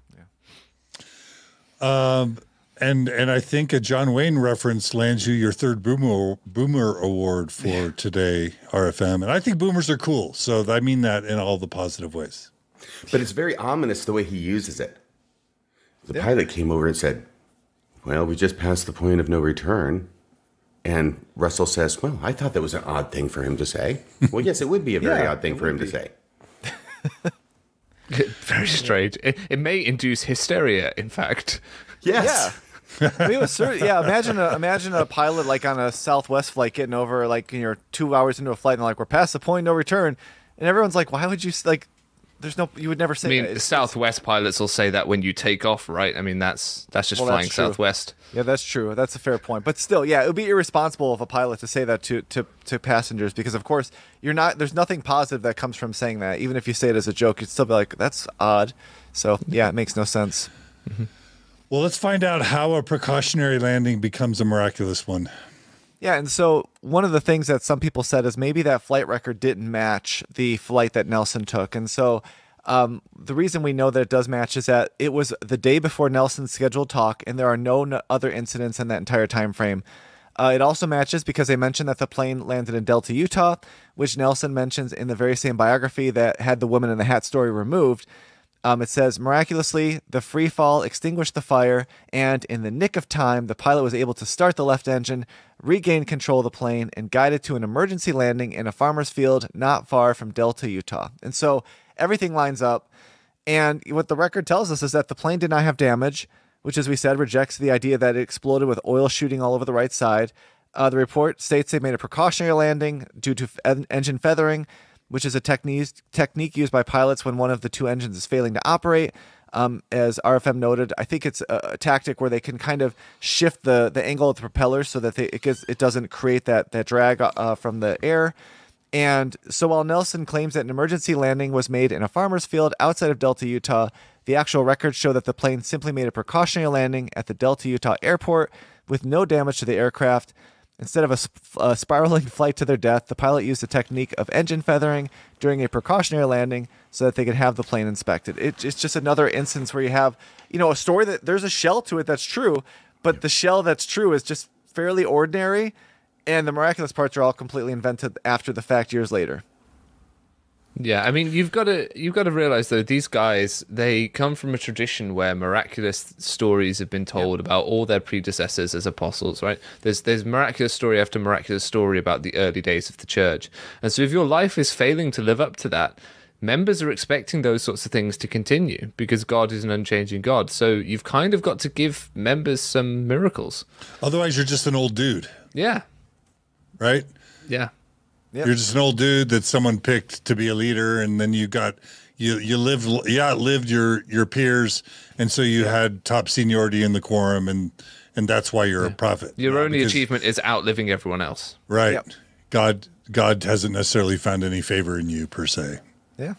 Yeah. Um, and and I think a John Wayne reference lands you your third Boomer Boomer Award for yeah. today, R F M. And I think boomers are cool, so I mean that in all the positive ways. But it's very ominous the way he uses it. The yeah. pilot came over and said, well, we just passed the point of no return. And Russell says, well, I thought that was an odd thing for him to say. Well, yes, it would be a very yeah, odd thing for him be. to say. Very strange. It, it may induce hysteria, in fact. Yes. Yeah. I mean, it was certain, yeah, imagine a, imagine a pilot like on a Southwest flight getting over, like, you're two hours into a flight and like, we're past the point of no return. And everyone's like, why would you, like, There's no, you would never say. I mean, that. It's, Southwest it's, pilots will say that when you take off, right? I mean, that's that's just well, flying that's Southwest. Yeah, that's true. That's a fair point. But still, yeah, it would be irresponsible of a pilot to say that to to to passengers because, of course, you're not. There's nothing positive that comes from saying that. Even if you say it as a joke, you'd still be like, that's odd. So yeah, it makes no sense. Mm-hmm. Well, let's find out how a precautionary landing becomes a miraculous one. Yeah, and so one of the things that some people said is maybe that flight record didn't match the flight that Nelson took. And so um, the reason we know that it does match is that it was the day before Nelson's scheduled talk, and there are no other incidents in that entire time frame. Uh, it also matches because they mentioned that the plane landed in Delta, Utah, which Nelson mentions in the very same biography that had the woman in the hat story removed. Um, it says, miraculously, the free fall extinguished the fire, and in the nick of time, the pilot was able to start the left engine, regain control of the plane, and guide it to an emergency landing in a farmer's field not far from Delta, Utah. And so everything lines up. And what the record tells us is that the plane did not have damage, which, as we said, rejects the idea that it exploded with oil shooting all over the right side. Uh, the report states they made a precautionary landing due to en- engine feathering, which is a technique technique used by pilots when one of the two engines is failing to operate. Um, as R F M noted, I think it's a, a tactic where they can kind of shift the the angle of the propeller so that they, it gets, it doesn't create that that drag uh, from the air. And so while Nelson claims that an emergency landing was made in a farmer's field outside of Delta, Utah, the actual records show that the plane simply made a precautionary landing at the Delta, Utah airport with no damage to the aircraft. Instead of a, sp a spiraling flight to their death, the pilot used a technique of engine feathering during a precautionary landing so that they could have the plane inspected. It, it's just another instance where you have, you know, a story that there's a shell to it that's true, but the shell that's true is just fairly ordinary, and the miraculous parts are all completely invented after the fact years later. Yeah, I mean, you've got to you've got to realize though, these guys, they come from a tradition where miraculous stories have been told yeah. about all their predecessors as apostles, right? There's there's miraculous story after miraculous story about the early days of the church, and so if your life is failing to live up to that, members are expecting those sorts of things to continue because God is an unchanging God. So you've kind of got to give members some miracles. Otherwise, you're just an old dude. Yeah. Right. Yeah. Yep. You're just an old dude that someone picked to be a leader, and then you got you you lived you outlived your your peers, and so you yeah. had top seniority in the quorum, and and that's why you're yeah. a prophet. Your right? only because, achievement is outliving everyone else. Right. Yep. God God hasn't necessarily found any favor in you per se. Yeah.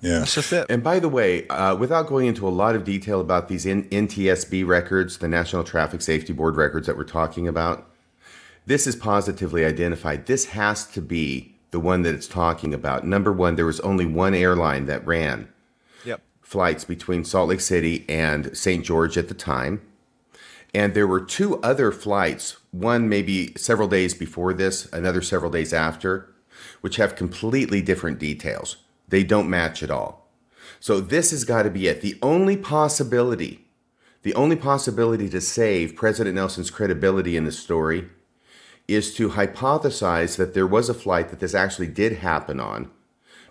Yeah. That's just it. And by the way, uh, without going into a lot of detail about these N T S B records, the National Traffic Safety Board records that we're talking about, this is positively identified. This has to be the one that it's talking about. Number one, there was only one airline that ran yep. flights between Salt Lake City and Saint George at the time. And there were two other flights, one maybe several days before this, another several days after, which have completely different details. They don't match at all. So this has got to be it. The only possibility, the only possibility to save President Nelson's credibility in this story is to hypothesize that there was a flight that this actually did happen on,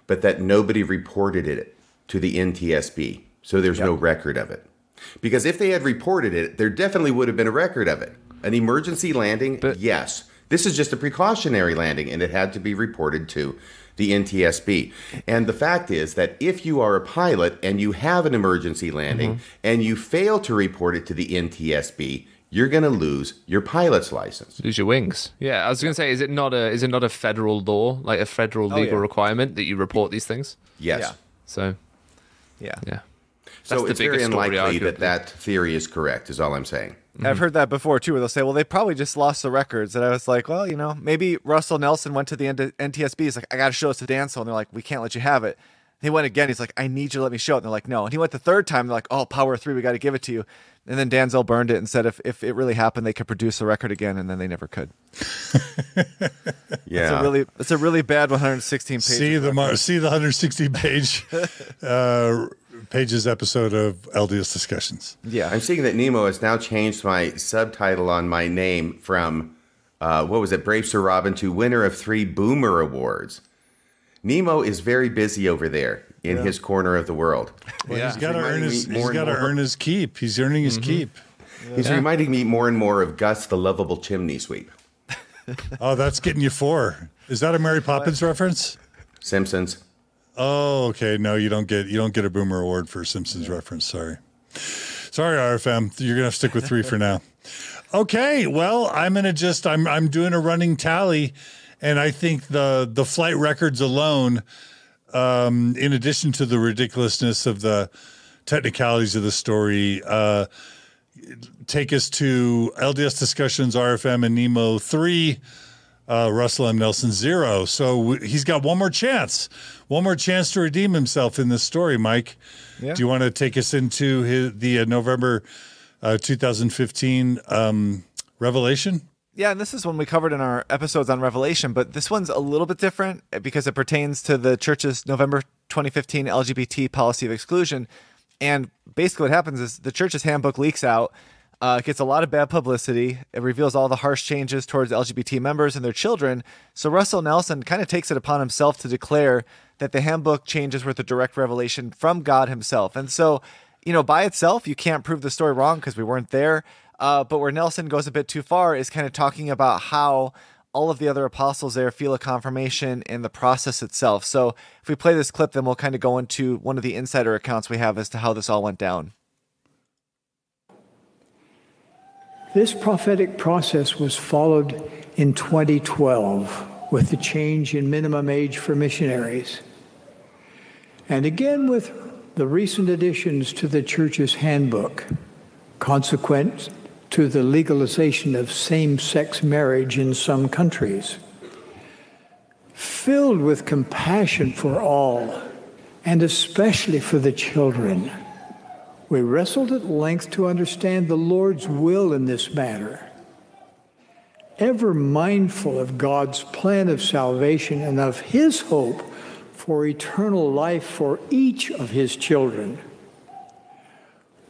but that nobody reported it to the N T S B. So there's yep. no record of it. Because if they had reported it, there definitely would have been a record of it. An emergency landing, but yes. This is just a precautionary landing, and it had to be reported to the N T S B. And the fact is that if you are a pilot and you have an emergency landing mm-hmm. and you fail to report it to the N T S B, you're going to lose your pilot's license. Lose your wings. Yeah, I was going to say, is it not a is it not a federal law, like a federal legal oh, yeah. requirement that you report these things? Yes. Yeah. So, yeah. yeah. So That's it's the very unlikely that that theory is correct, is all I'm saying. Mm-hmm. I've heard that before, too, where they'll say, well, they probably just lost the records. And I was like, well, you know, maybe Russell Nelson went to the N T S B. He's like, I got to show us the dance hall. And they're like, we can't let you have it. He went again. He's like, I need you to let me show it. And they're like, no. And he went the third time. They're like, oh, power three. We got to give it to you. And then Danzel burned it and said if, if it really happened, they could produce a record again. And then they never could. Yeah. It's a really, it's a really bad one hundred sixteen page. See the, see the one hundred sixteen page uh, pages episode of L D S Discussions. Yeah. I'm seeing that Nemo has now changed my subtitle on my name from, uh, what was it, Brave Sir Robin to winner of three Boomer Awards. Nemo is very busy over there in yeah. his corner of the world. Well, yeah. He's got to earn his, he's got to earn his keep. He's earning his mm-hmm. keep. Yeah. He's yeah. reminding me more and more of Gus the lovable chimney sweep. Oh, that's getting you four. Is that a Mary Poppins what? reference? Simpsons. Oh, okay. No, you don't get you don't get a Boomer Award for a Simpsons yeah. reference. Sorry. Sorry, R F M. You're going to have to stick with three for now. Okay. Well, I'm going to just I'm I'm doing a running tally. And I think the the flight records alone, um, in addition to the ridiculousness of the technicalities of the story, uh, take us to L D S Discussions, R F M and Nemo three, uh, Russell M. Nelson zero. So w he's got one more chance, one more chance to redeem himself in this story. Mike, yeah. do you want to take us into his, the uh, November uh, two thousand fifteen um, revelation? Yeah, and this is one we covered in our episodes on Revelation, but this one's a little bit different because it pertains to the church's November twenty fifteen L G B T policy of exclusion, And basically what happens is the church's handbook leaks out, uh, gets a lot of bad publicity. It reveals all the harsh changes towards L G B T members and their children. So Russell Nelson kind of takes it upon himself to declare that the handbook changes were the direct revelation from God himself. And so, you know, by itself, you can't prove the story wrong because we weren't there. Uh, but where Nelson goes a bit too far is kind of talking about how all of the other apostles there feel a confirmation in the process itself. So if we play this clip, then we'll kind of go into one of the insider accounts we have as to how this all went down. This prophetic process was followed in twenty twelve with the change in minimum age for missionaries. And again with the recent additions to the church's handbook, consequent to the legalization of same-sex marriage in some countries. Filled with compassion for all, and especially for the children, we wrestled at length to understand the Lord's will in this matter. Ever mindful of God's plan of salvation and of His hope for eternal life for each of His children,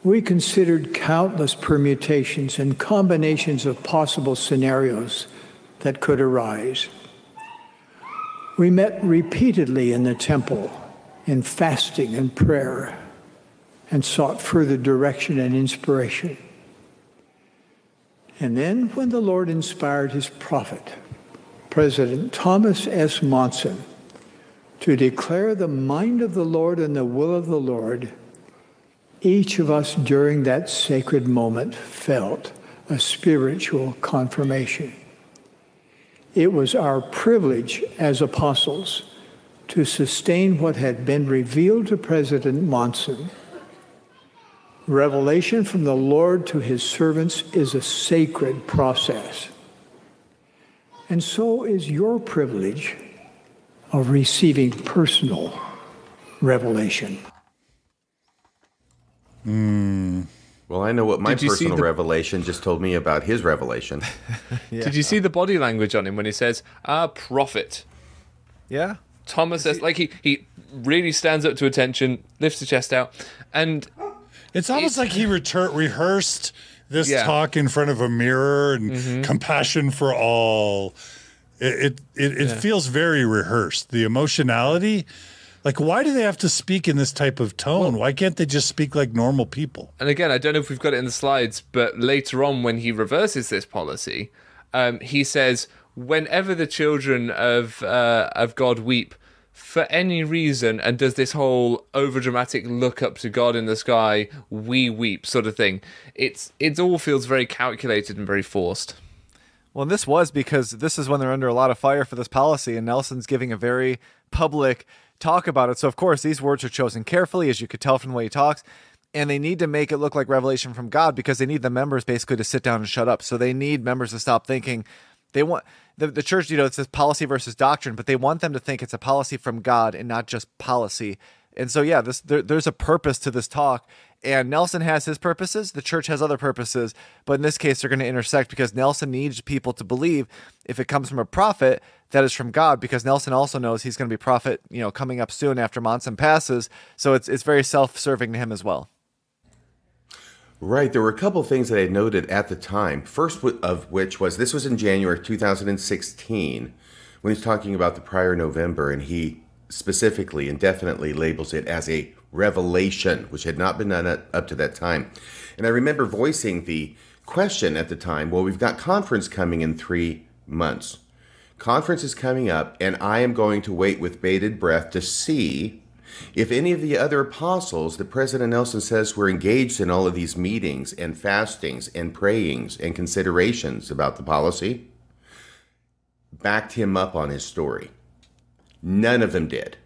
we considered countless permutations and combinations of possible scenarios that could arise. We met repeatedly in the temple in fasting and prayer and sought further direction and inspiration. And then when the Lord inspired his prophet, President Thomas S. Monson, to declare the mind of the Lord and the will of the Lord, each of us during that sacred moment felt a spiritual confirmation. It was our privilege as apostles to sustain what had been revealed to President Monson. Revelation from the Lord to his servants is a sacred process. And so is your privilege of receiving personal revelation. Mm. Well, I know what my personal the... revelation just told me about his revelation. Yeah. Did you see the body language on him when he says, "Ah, prophet"? Yeah. Thomas says, he... like he he really stands up to attention, lifts the chest out, and it's almost it... like he rehearsed this yeah. talk in front of a mirror and mm-hmm. compassion for all. It it it, it yeah. feels very rehearsed. The emotionality. Like, why do they have to speak in this type of tone? Well, why can't they just speak like normal people? And again, I don't know if we've got it in the slides, but later on when he reverses this policy, um, he says, whenever the children of, uh, of God weep for any reason, and does this whole overdramatic look up to God in the sky, we weep sort of thing. It's, it all feels very calculated and very forced. Well, and this was because this is when they're under a lot of fire for this policy, and Nelson's giving a very public... talk about it. So, of course, these words are chosen carefully, as you could tell from the way he talks, and they need to make it look like revelation from God because they need the members basically to sit down and shut up. So they need members to stop thinking. They want the, the church, you know, it says policy versus doctrine, but they want them to think it's a policy from God and not just policy. And so, yeah, this there, there's a purpose to this talk, and Nelson has his purposes. The church has other purposes, but in this case, they're going to intersect because Nelson needs people to believe if it comes from a prophet, that is from God, because Nelson also knows he's going to be prophet, you know, coming up soon after Monson passes. So it's, it's very self-serving to him as well. Right. There were a couple of things that I noted at the time. First of which was, this was in January two thousand sixteen, when he's talking about the prior November, and he specifically and definitely labels it as a revelation, which had not been done up to that time. And I remember voicing the question at the time, well, we've got conference coming in three months. Conference is coming up, and I am going to wait with bated breath to see if any of the other apostles that President Nelson says were engaged in all of these meetings and fastings and prayings and considerations about the policy backed him up on his story. None of them did.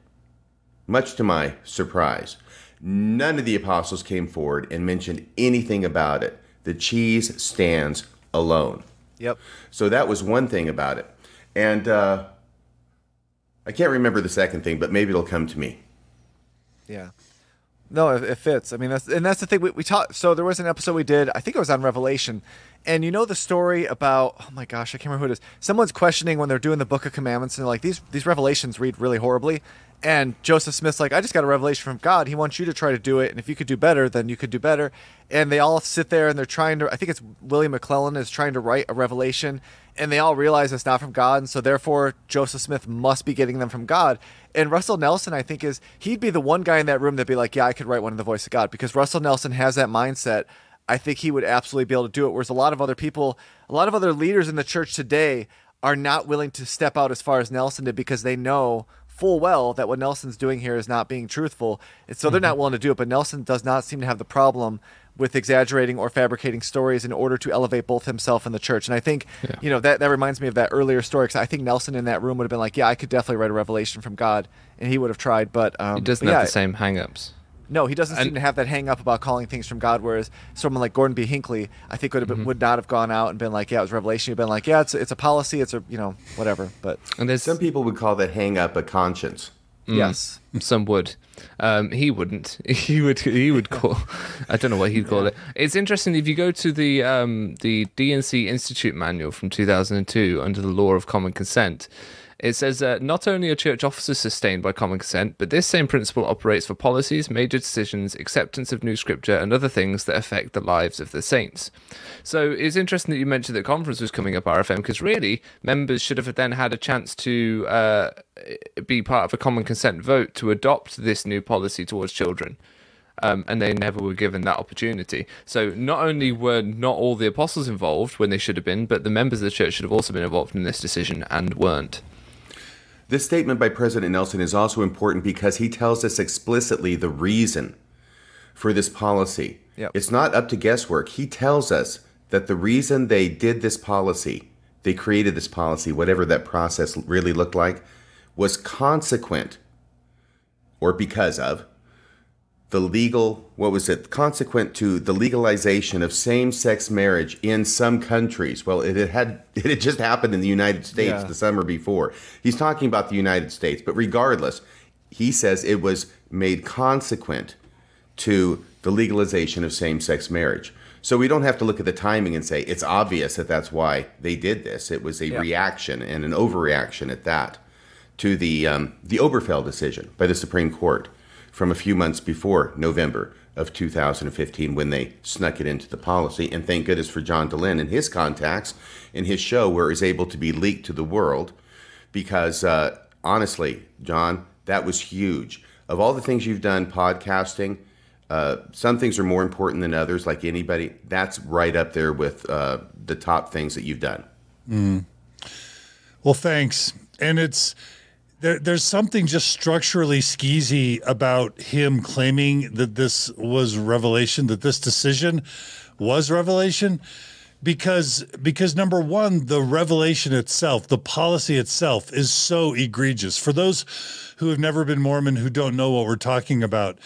Much to my surprise, none of the apostles came forward and mentioned anything about it. The cheese stands alone. Yep. So that was one thing about it. And uh, I can't remember the second thing, but maybe it'll come to me. Yeah. No, it, it fits. I mean, that's, and that's the thing we, we talked. So there was an episode we did, I think it was on Revelation, And you know the story about, oh my gosh, I can't remember who it is. Someone's questioning when they're doing the Book of Commandments, and they're like, these these revelations read really horribly. And Joseph Smith's like, I just got a revelation from God. He wants you to try to do it. And if you could do better, then you could do better. And they all sit there and they're trying to, I think it's William McClellan is trying to write a revelation. And they all realize it's not from God. And so therefore, Joseph Smith must be getting them from God. And Russell Nelson, I think, is, he'd be the one guy in that room that'd be like, yeah, I could write one in the voice of God. Because Russell Nelson has that mindset. I think he would absolutely be able to do it. Whereas a lot of other people, a lot of other leaders in the church today are not willing to step out as far as Nelson did because they know full well that what Nelson's doing here is not being truthful. And so they're not willing to do it. But Nelson does not seem to have the problem with exaggerating or fabricating stories in order to elevate both himself and the church. And I think, yeah. you know, that, that reminds me of that earlier story. Because I think Nelson in that room would have been like, yeah, I could definitely write a revelation from God. And he would have tried. But um, he doesn't but have yeah, the same hang-ups. No, he doesn't seem and, to have that hang-up about calling things from God, whereas someone like Gordon B. Hinckley, I think, would, have been, mm-hmm. would not have gone out and been like, yeah, it was revelation. You've been like, yeah, it's, it's a policy, it's a, you know, whatever. But and there's, some people would call that hang-up a conscience. Mm, yes. Some would. Um, he wouldn't. He would He would call... I don't know what he'd call yeah. it. It's interesting, if you go to the, um, the D and C Institute manual from two thousand two under the Law of Common Consent, it says, uh, not only are church officers sustained by common consent, but this same principle operates for policies, major decisions, acceptance of new scripture, and other things that affect the lives of the saints. So it's interesting that you mentioned that conference was coming up, R F M, because really members should have then had a chance to uh, be part of a common consent vote to adopt this new policy towards children. Um, and they never were given that opportunity. So not only were not all the apostles involved when they should have been, but the members of the church should have also been involved in this decision and weren't. This statement by President Nelson is also important because he tells us explicitly the reason for this policy. Yep. It's not up to guesswork. He tells us that the reason they did this policy, they created this policy, whatever that process really looked like, was consequent or because of the legal, what was it, consequent to the legalization of same-sex marriage in some countries. Well, it had it had just happened in the United States yeah. the summer before. He's talking about the United States, but regardless, he says it was made consequent to the legalization of same-sex marriage. So we don't have to look at the timing and say, it's obvious that that's why they did this. It was a yeah. reaction and an overreaction at that to the um, the Obergefell decision by the Supreme Court from a few months before November of two thousand fifteen when they snuck it into the policy. And thank goodness for John Dehlin and his contacts in his show where it was able to be leaked to the world because, uh, honestly, John, that was huge. Of all the things you've done podcasting, uh, some things are more important than others, like anybody. That's right up there with uh, the top things that you've done. Mm. Well, thanks. And it's... There, there's something just structurally skeezy about him claiming that this was revelation, that this decision was revelation, because because number one, the revelation itself, the policy itself is so egregious. For those who have never been Mormon, who don't know what we're talking about,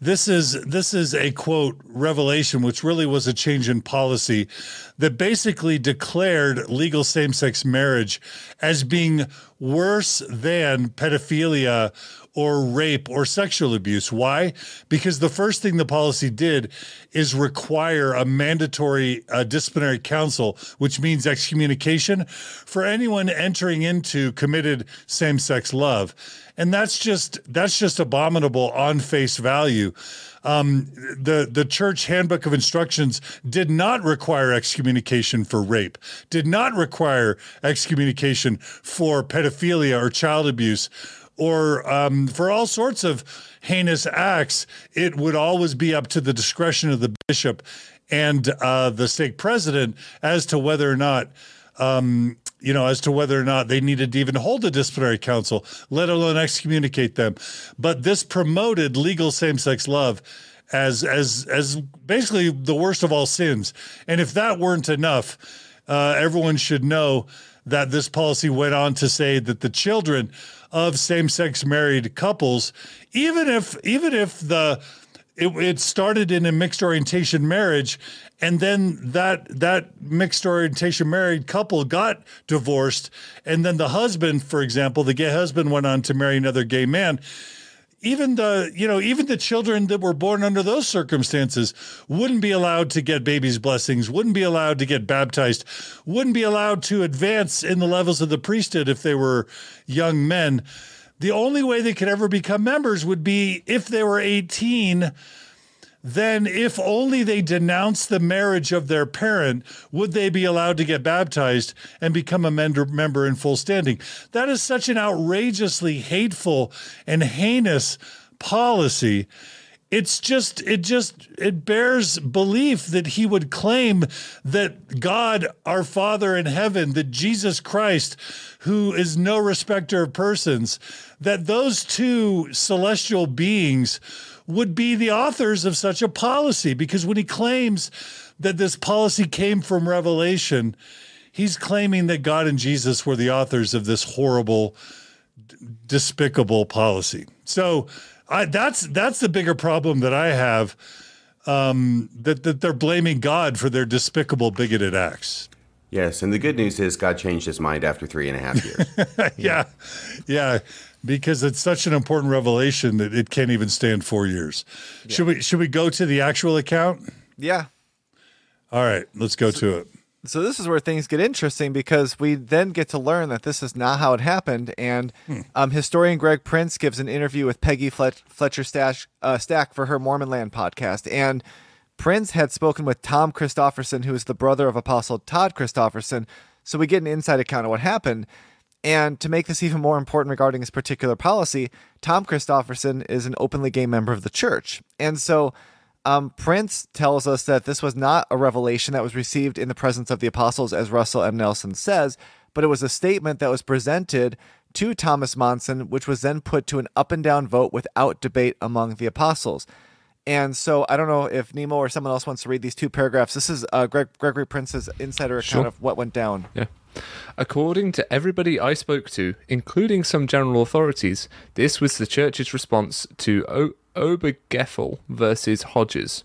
this is this is a, quote, revelation, which really was a change in policy that basically declared legal same-sex marriage as being worse than pedophilia or rape or sexual abuse. Why? Because the first thing the policy did is require a mandatory uh, disciplinary council, which means excommunication, for anyone entering into committed same-sex love. And that's just that's just abominable on face value. Um, the, the Church Handbook of Instructions did not require excommunication for rape, did not require excommunication for pedophilia or child abuse, or um, for all sorts of heinous acts. It would always be up to the discretion of the bishop and uh, the stake president as to whether or not um, you know, as to whether or not they needed to even hold a disciplinary council, let alone excommunicate them. But this promoted legal same-sex love as as as basically the worst of all sins. And if that weren't enough, uh, everyone should know that this policy went on to say that the children of same-sex married couples, even if even if the It, it started in a mixed orientation marriage, and then that that mixed orientation married couple got divorced, and then the husband, for example, the gay husband went on to marry another gay man. even the, you know, even the children that were born under those circumstances wouldn't be allowed to get baby's blessings, wouldn't be allowed to get baptized, wouldn't be allowed to advance in the levels of the priesthood if they were young men. The only way they could ever become members would be if they were eighteen. Then if only they denounced the marriage of their parent, would they be allowed to get baptized and become a member in full standing. That is such an outrageously hateful and heinous policy. It's just, it just, it bears belief that he would claim that God, our Father in heaven, that Jesus Christ, who is no respecter of persons, that those two celestial beings would be the authors of such a policy. Because when he claims that this policy came from revelation, he's claiming that God and Jesus were the authors of this horrible, despicable policy. So I, that's that's the bigger problem that I have, um, that, that they're blaming God for their despicable, bigoted acts. Yes, and the good news is God changed his mind after three and a half years. yeah, yeah, because it's such an important revelation that it can't even stand four years. Yeah. Should we should we go to the actual account? Yeah. All right, let's go so, to it. So this is where things get interesting, because we then get to learn that this is not how it happened. And hmm. um, historian Greg Prince gives an interview with Peggy Flet Fletcher Stash, uh, Stack for her Mormon Land podcast, and Prince had spoken with Tom Christofferson, who is the brother of Apostle Todd Christofferson, so we get an inside account of what happened. And to make this even more important regarding his particular policy, Tom Christofferson is an openly gay member of the church. And so um, Prince tells us that this was not a revelation that was received in the presence of the apostles, as Russell M. Nelson says, but it was a statement that was presented to Thomas Monson, which was then put to an up and down vote without debate among the apostles. And so I don't know if Nemo or someone else wants to read these two paragraphs. This is uh, Greg, Gregory Prince's insider account sure. of what went down. Yeah. According to everybody I spoke to, including some general authorities, this was the church's response to Obergefell versus Hodges,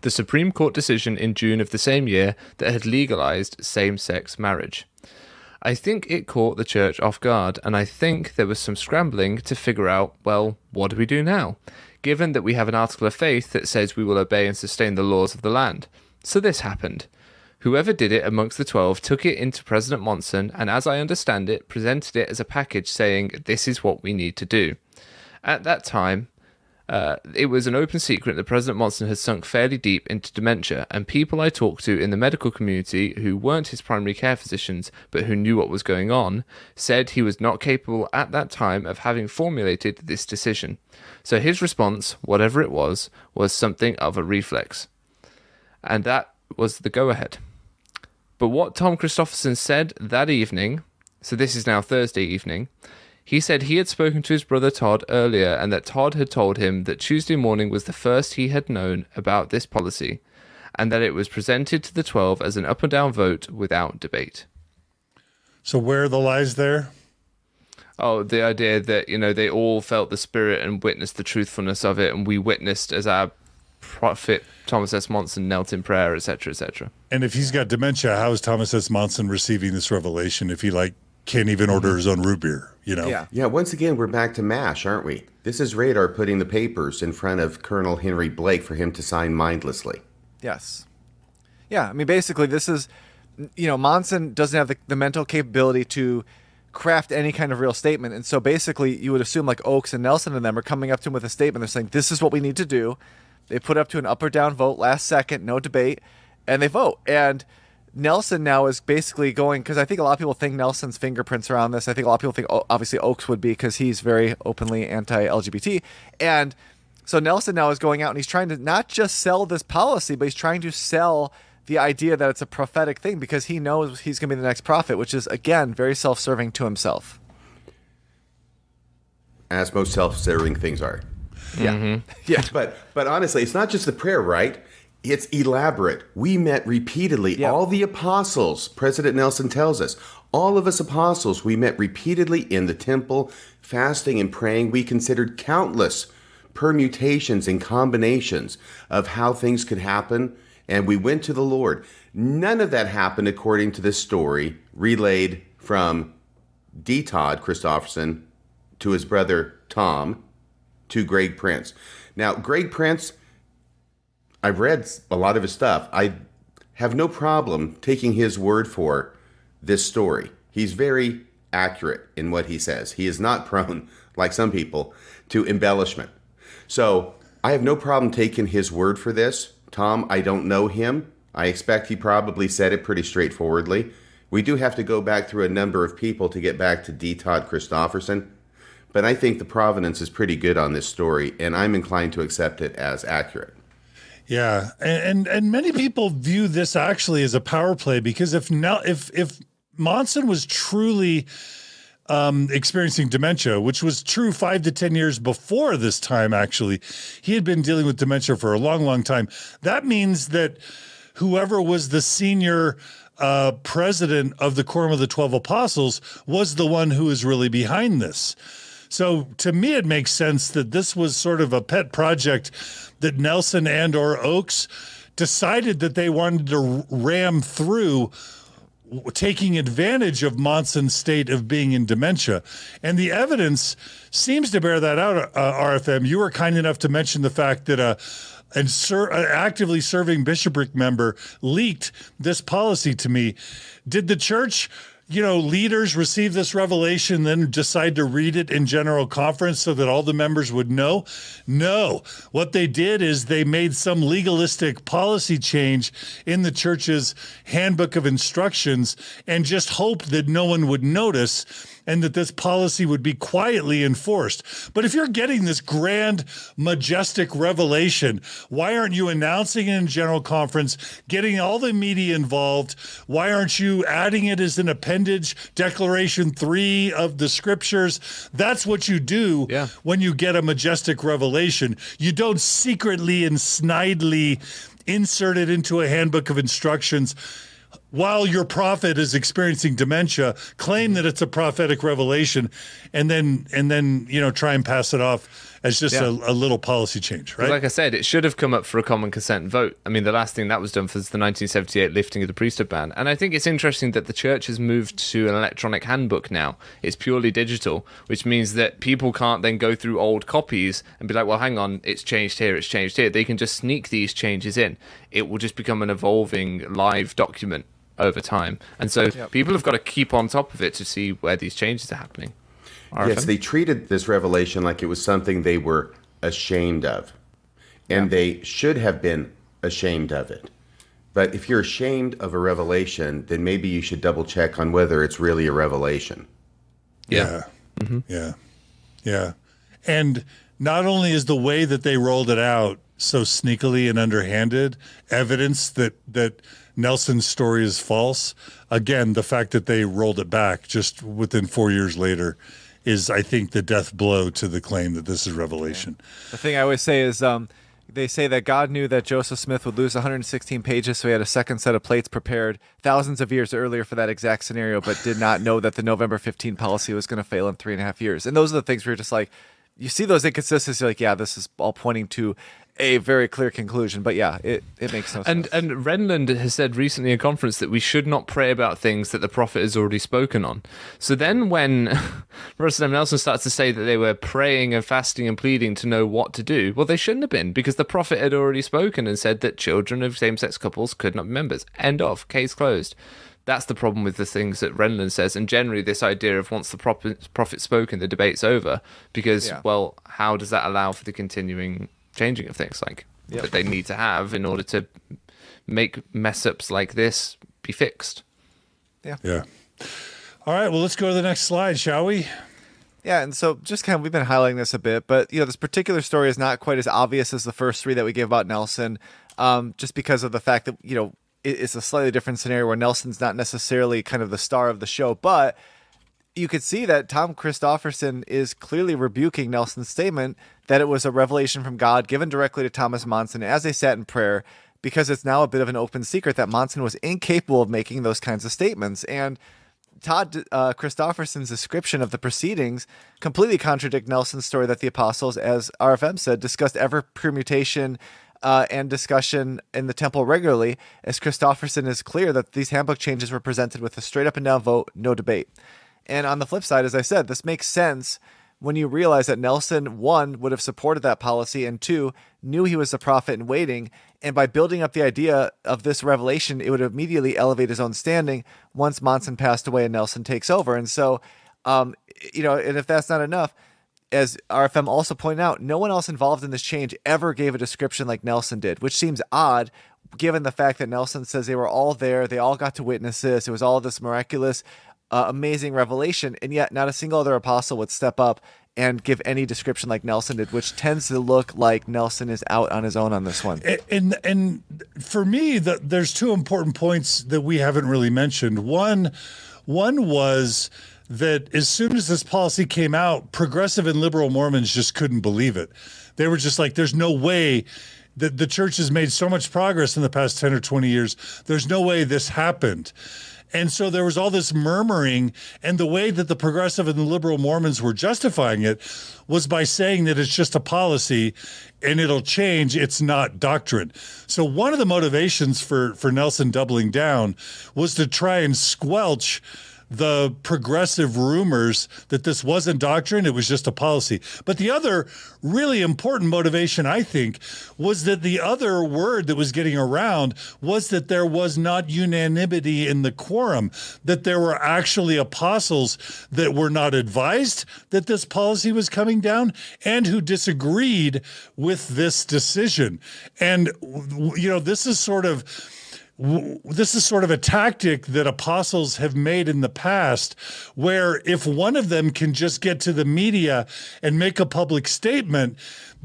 the Supreme Court decision in June of the same year that had legalized same-sex marriage. I think it caught the church off guard, and I think there was some scrambling to figure out, well, what do we do now, given that we have an article of faith that says we will obey and sustain the laws of the land. So this happened. Whoever did it amongst the twelve took it into President Monson and, as I understand it, presented it as a package saying, this is what we need to do. At that time, uh, it was an open secret that President Monson had sunk fairly deep into dementia, and people I talked to in the medical community who weren't his primary care physicians but who knew what was going on said he was not capable at that time of having formulated this decision. So his response, whatever it was, was something of a reflex. And that was the go-ahead. But what Tom Christofferson said that evening, so this is now Thursday evening, he said he had spoken to his brother Todd earlier and that Todd had told him that Tuesday morning was the first he had known about this policy and that it was presented to the twelve as an up and down vote without debate. So where are the lies there? Oh, the idea that, you know, they all felt the spirit and witnessed the truthfulness of it, and we witnessed as our prophet Thomas S. Monson knelt in prayer, et cetera, et cetera. And if he's got dementia, how is Thomas S. Monson receiving this revelation if he like can't even order his own root beer? You know. Yeah. Yeah. Once again, we're back to MASH, aren't we? This is Radar putting the papers in front of Colonel Henry Blake for him to sign mindlessly. Yes. Yeah. I mean, basically, this is, you know, Monson doesn't have the, the mental capability to craft any kind of real statement, and so basically, you would assume like Oakes and Nelson and them are coming up to him with a statement. They're saying, "This is what we need to do." They put up to an up or down vote last second, no debate, and they vote. And Nelson now is basically going, because I think a lot of people think Nelson's fingerprints are on this. I think a lot of people think, oh, obviously, Oakes would be, because he's very openly anti L G B T. And so Nelson now is going out and he's trying to not just sell this policy, but he's trying to sell the idea that it's a prophetic thing, because he knows he's going to be the next prophet, which is, again, very self-serving to himself. As most self-serving things are. Yeah. Mm-hmm. Yeah. But but honestly, it's not just the prayer, right? It's elaborate. We met repeatedly. Yep. All the apostles, President Nelson tells us, all of us apostles, we met repeatedly in the temple, fasting and praying. We considered countless permutations and combinations of how things could happen, and we went to the Lord. None of that happened according to this story relayed from D. Todd Christofferson to his brother Tom, to Greg Prince. Now, Greg Prince, I've read a lot of his stuff. I have no problem taking his word for this story. He's very accurate in what he says. He is not prone, like some people, to embellishment. So I have no problem taking his word for this. Tom, I don't know him. I expect he probably said it pretty straightforwardly. We do have to go back through a number of people to get back to D. Todd Christofferson, but I think the provenance is pretty good on this story, and I'm inclined to accept it as accurate. Yeah, and and, and many people view this actually as a power play, because if now if if Monson was truly um, experiencing dementia, which was true five to ten years before this time, actually, he had been dealing with dementia for a long, long time. That means that whoever was the senior uh, president of the Quorum of the Twelve Apostles was the one who is really behind this. So to me, it makes sense that this was sort of a pet project that Nelson and or Oakes decided that they wanted to ram through, taking advantage of Monson's state of being in dementia. And the evidence seems to bear that out, uh, R F M. You were kind enough to mention the fact that a, an ser an actively serving bishopric member leaked this policy to me. Did the church, you know, leaders receive this revelation, then decide to read it in general conference so that all the members would know? No. What they did is they made some legalistic policy change in the church's handbook of instructions and just hoped that no one would notice and that this policy would be quietly enforced. But if you're getting this grand, majestic revelation, why aren't you announcing it in general conference, getting all the media involved? Why aren't you adding it as an appendage, Declaration three of the Scriptures? That's what you do yeah. when you get a majestic revelation. You don't secretly and snidely insert it into a handbook of instructions while your prophet is experiencing dementia, claim that it's a prophetic revelation, and then and then you know try and pass it off as just yeah. a, a little policy change, right? Like I said, it should have come up for a common consent vote. I mean, the last thing that was done for was the nineteen seventy-eight lifting of the priesthood ban. And I think it's interesting that the church has moved to an electronic handbook now. It's purely digital, which means that people can't then go through old copies and be like, well, hang on, it's changed here, it's changed here. They can just sneak these changes in. It will just become an evolving live document over time. And so yep. people have got to keep on top of it to see where these changes are happening. R F M? Yes, they treated this revelation like it was something they were ashamed of. And yep. they should have been ashamed of it. But if you're ashamed of a revelation, then maybe you should double check on whether it's really a revelation. Yeah. Yeah. Mm-hmm. yeah. yeah. And not only is the way that they rolled it out so sneakily and underhanded evidence that that Nelson's story is false. Again, the fact that they rolled it back just within four years later is, I think, the death blow to the claim that this is revelation. Yeah. The thing I always say is um, they say that God knew that Joseph Smith would lose one hundred sixteen pages, so he had a second set of plates prepared thousands of years earlier for that exact scenario, but did not know that the November fifteenth policy was going to fail in three and a half years. And those are the things where you're just like, you see those inconsistencies, you're like, yeah, this is all pointing to a very clear conclusion, but yeah, it, it makes no sense. And, and Renland has said recently in conference that we should not pray about things that the prophet has already spoken on. So then when Russell M. Nelson starts to say that they were praying and fasting and pleading to know what to do, well, they shouldn't have been, because the prophet had already spoken and said that children of same-sex couples could not be members. End of. Case closed. That's the problem with the things that Renland says, and generally this idea of once the prophet, prophet's spoken, the debate's over, because, yeah. well, how does that allow for the continuing changing of things like yep. that they need to have in order to make mess-ups like this be fixed. Yeah. Yeah. All right, well, let's go to the next slide, shall we? Yeah, and so just kind of, we've been highlighting this a bit, but, you know, this particular story is not quite as obvious as the first three that we gave about Nelson, um, just because of the fact that, you know, it, it's a slightly different scenario where Nelson's not necessarily kind of the star of the show, but you could see that Tom Christofferson is clearly rebuking Nelson's statement that it was a revelation from God given directly to Thomas Monson as they sat in prayer, because it's now a bit of an open secret that Monson was incapable of making those kinds of statements. And Todd uh, Christofferson's description of the proceedings completely contradict Nelson's story that the apostles, as R F M said, discussed ever permutation Uh, and discussion in the temple regularly, as Christofferson is clear that these handbook changes were presented with a straight up and down vote, no debate. And on the flip side, as I said, this makes sense when you realize that Nelson, one, would have supported that policy, and two, knew he was the prophet in waiting, and by building up the idea of this revelation, it would immediately elevate his own standing once Monson passed away and Nelson takes over. And so, um, you know, and if that's not enough, as R F M also pointed out, no one else involved in this change ever gave a description like Nelson did, which seems odd, given the fact that Nelson says they were all there, they all got to witness this, it was all this miraculous Uh, amazing revelation, and yet not a single other apostle would step up and give any description like Nelson did, which tends to look like Nelson is out on his own on this one. And and for me, the, there's two important points that we haven't really mentioned. One, one was that as soon as this policy came out, progressive and liberal Mormons just couldn't believe it. They were just like, there's no way that the church has made so much progress in the past ten or twenty years. There's no way this happened. And so there was all this murmuring, and the way that the progressive and the liberal Mormons were justifying it was by saying that it's just a policy and it'll change, it's not doctrine. So one of the motivations for, for Nelson doubling down was to try and squelch the progressive rumors that this wasn't doctrine, it was just a policy. But the other really important motivation, I think, was that the other word that was getting around was that there was not unanimity in the quorum, that there were actually apostles that were not advised that this policy was coming down and who disagreed with this decision. And, you know, this is sort of... This is sort of a tactic that apostles have made in the past, where if one of them can just get to the media and make a public statement,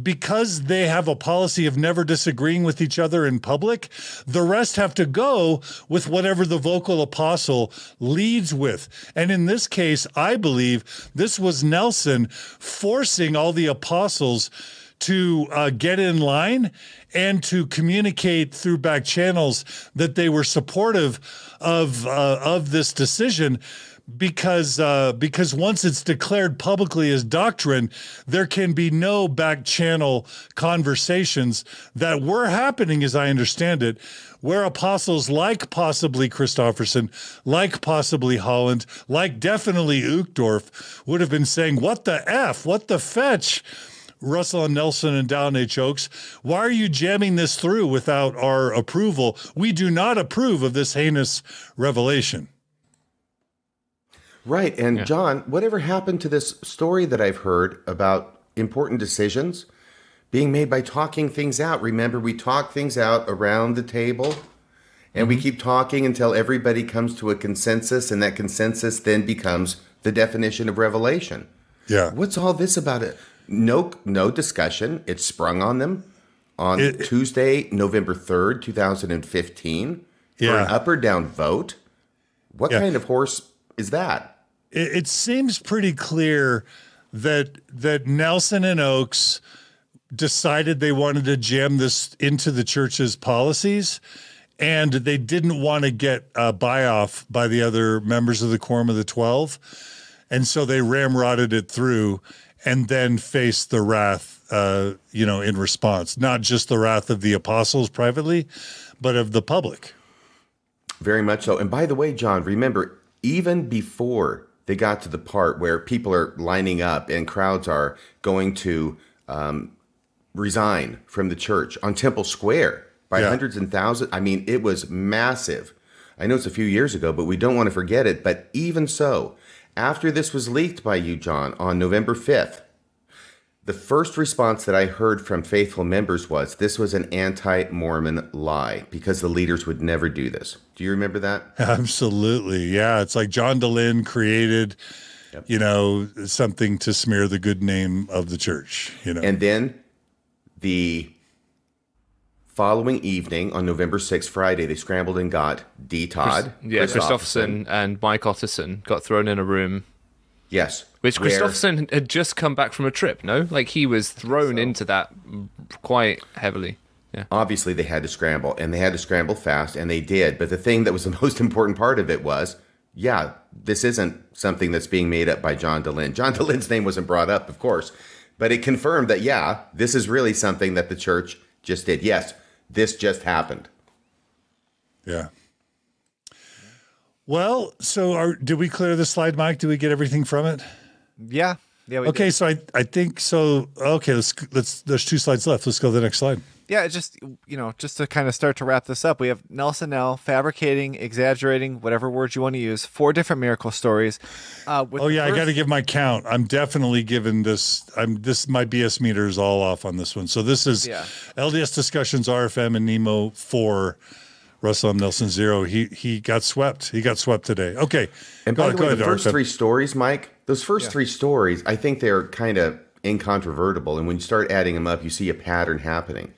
because they have a policy of never disagreeing with each other in public, the rest have to go with whatever the vocal apostle leads with. And in this case, I believe this was Nelson forcing all the apostles to uh, get in line and to communicate through back channels that they were supportive of uh, of this decision, because uh, because once it's declared publicly as doctrine, there can be no back channel conversations that were happening, as I understand it, where apostles like possibly Christofferson, like possibly Holland, like definitely Uchtdorf would have been saying, what the F, what the fetch, Russell M. Nelson and Down H. Oaks, why are you jamming this through without our approval? We do not approve of this heinous revelation. Right. And yeah. John, whatever happened to this story that I've heard about important decisions being made by talking things out? Remember, we talk things out around the table, and mm-hmm. we keep talking until everybody comes to a consensus, and that consensus then becomes the definition of revelation. Yeah. What's all this about it? No, no discussion. It sprung on them on it, Tuesday, November third, two thousand fifteen, yeah. for an up or down vote. What yeah. kind of horse is that? It, it seems pretty clear that that Nelson and Oaks decided they wanted to jam this into the church's policies, and they didn't want to get a buy-off by the other members of the Quorum of the Twelve, and so they ramrodded it through and then face the wrath, uh, you know, in response, not just the wrath of the apostles privately, but of the public. Very much so. And by the way, John, remember, even before they got to the part where people are lining up and crowds are going to um, resign from the church on Temple Square by yeah. hundreds and thousands, I mean, it was massive. I know it's a few years ago, but we don't want to forget it. But even so, after this was leaked by you, John, on November fifth, the first response that I heard from faithful members was this was an anti-Mormon lie because the leaders would never do this. Do you remember that? Absolutely. Yeah. It's like John Dehlin created, yep. you know, something to smear the good name of the church, you know. And then the following evening on November sixth, Friday, they scrambled and got D. Todd. Chris, yeah, Christofferson and Mike Otterson got thrown in a room. Yes. Which Christofferson had just come back from a trip, no? Like, he was thrown so, into that quite heavily. Yeah. Obviously, they had to scramble, and they had to scramble fast, and they did. But the thing that was the most important part of it was, yeah, this isn't something that's being made up by John Dehlin. John Dehlin's name wasn't brought up, of course. But it confirmed that, yeah, this is really something that the church just did. Yes. This just happened. Yeah. Well, so are, did we clear the slide, Mike? Did we get everything from it? Yeah. Yeah, we okay, did. so I, I think so. Okay, let's let's. There's two slides left. Let's go to the next slide. Yeah, just you know, just to kind of start to wrap this up, we have Nelson now fabricating, exaggerating, whatever word you want to use, four different miracle stories. Uh, with oh yeah, I got to give my count. I'm definitely giving this. I'm this. My B S meter is all off on this one. So this is yeah. L D S Discussions, R F M, and Nemo four. Russell M. Nelson zero. He he got swept. He got swept today. Okay. And by go, the way, ahead, the first three stories, Mike. Those first yeah. three stories, I think they're kind of incontrovertible. And when you start adding them up, you see a pattern happening.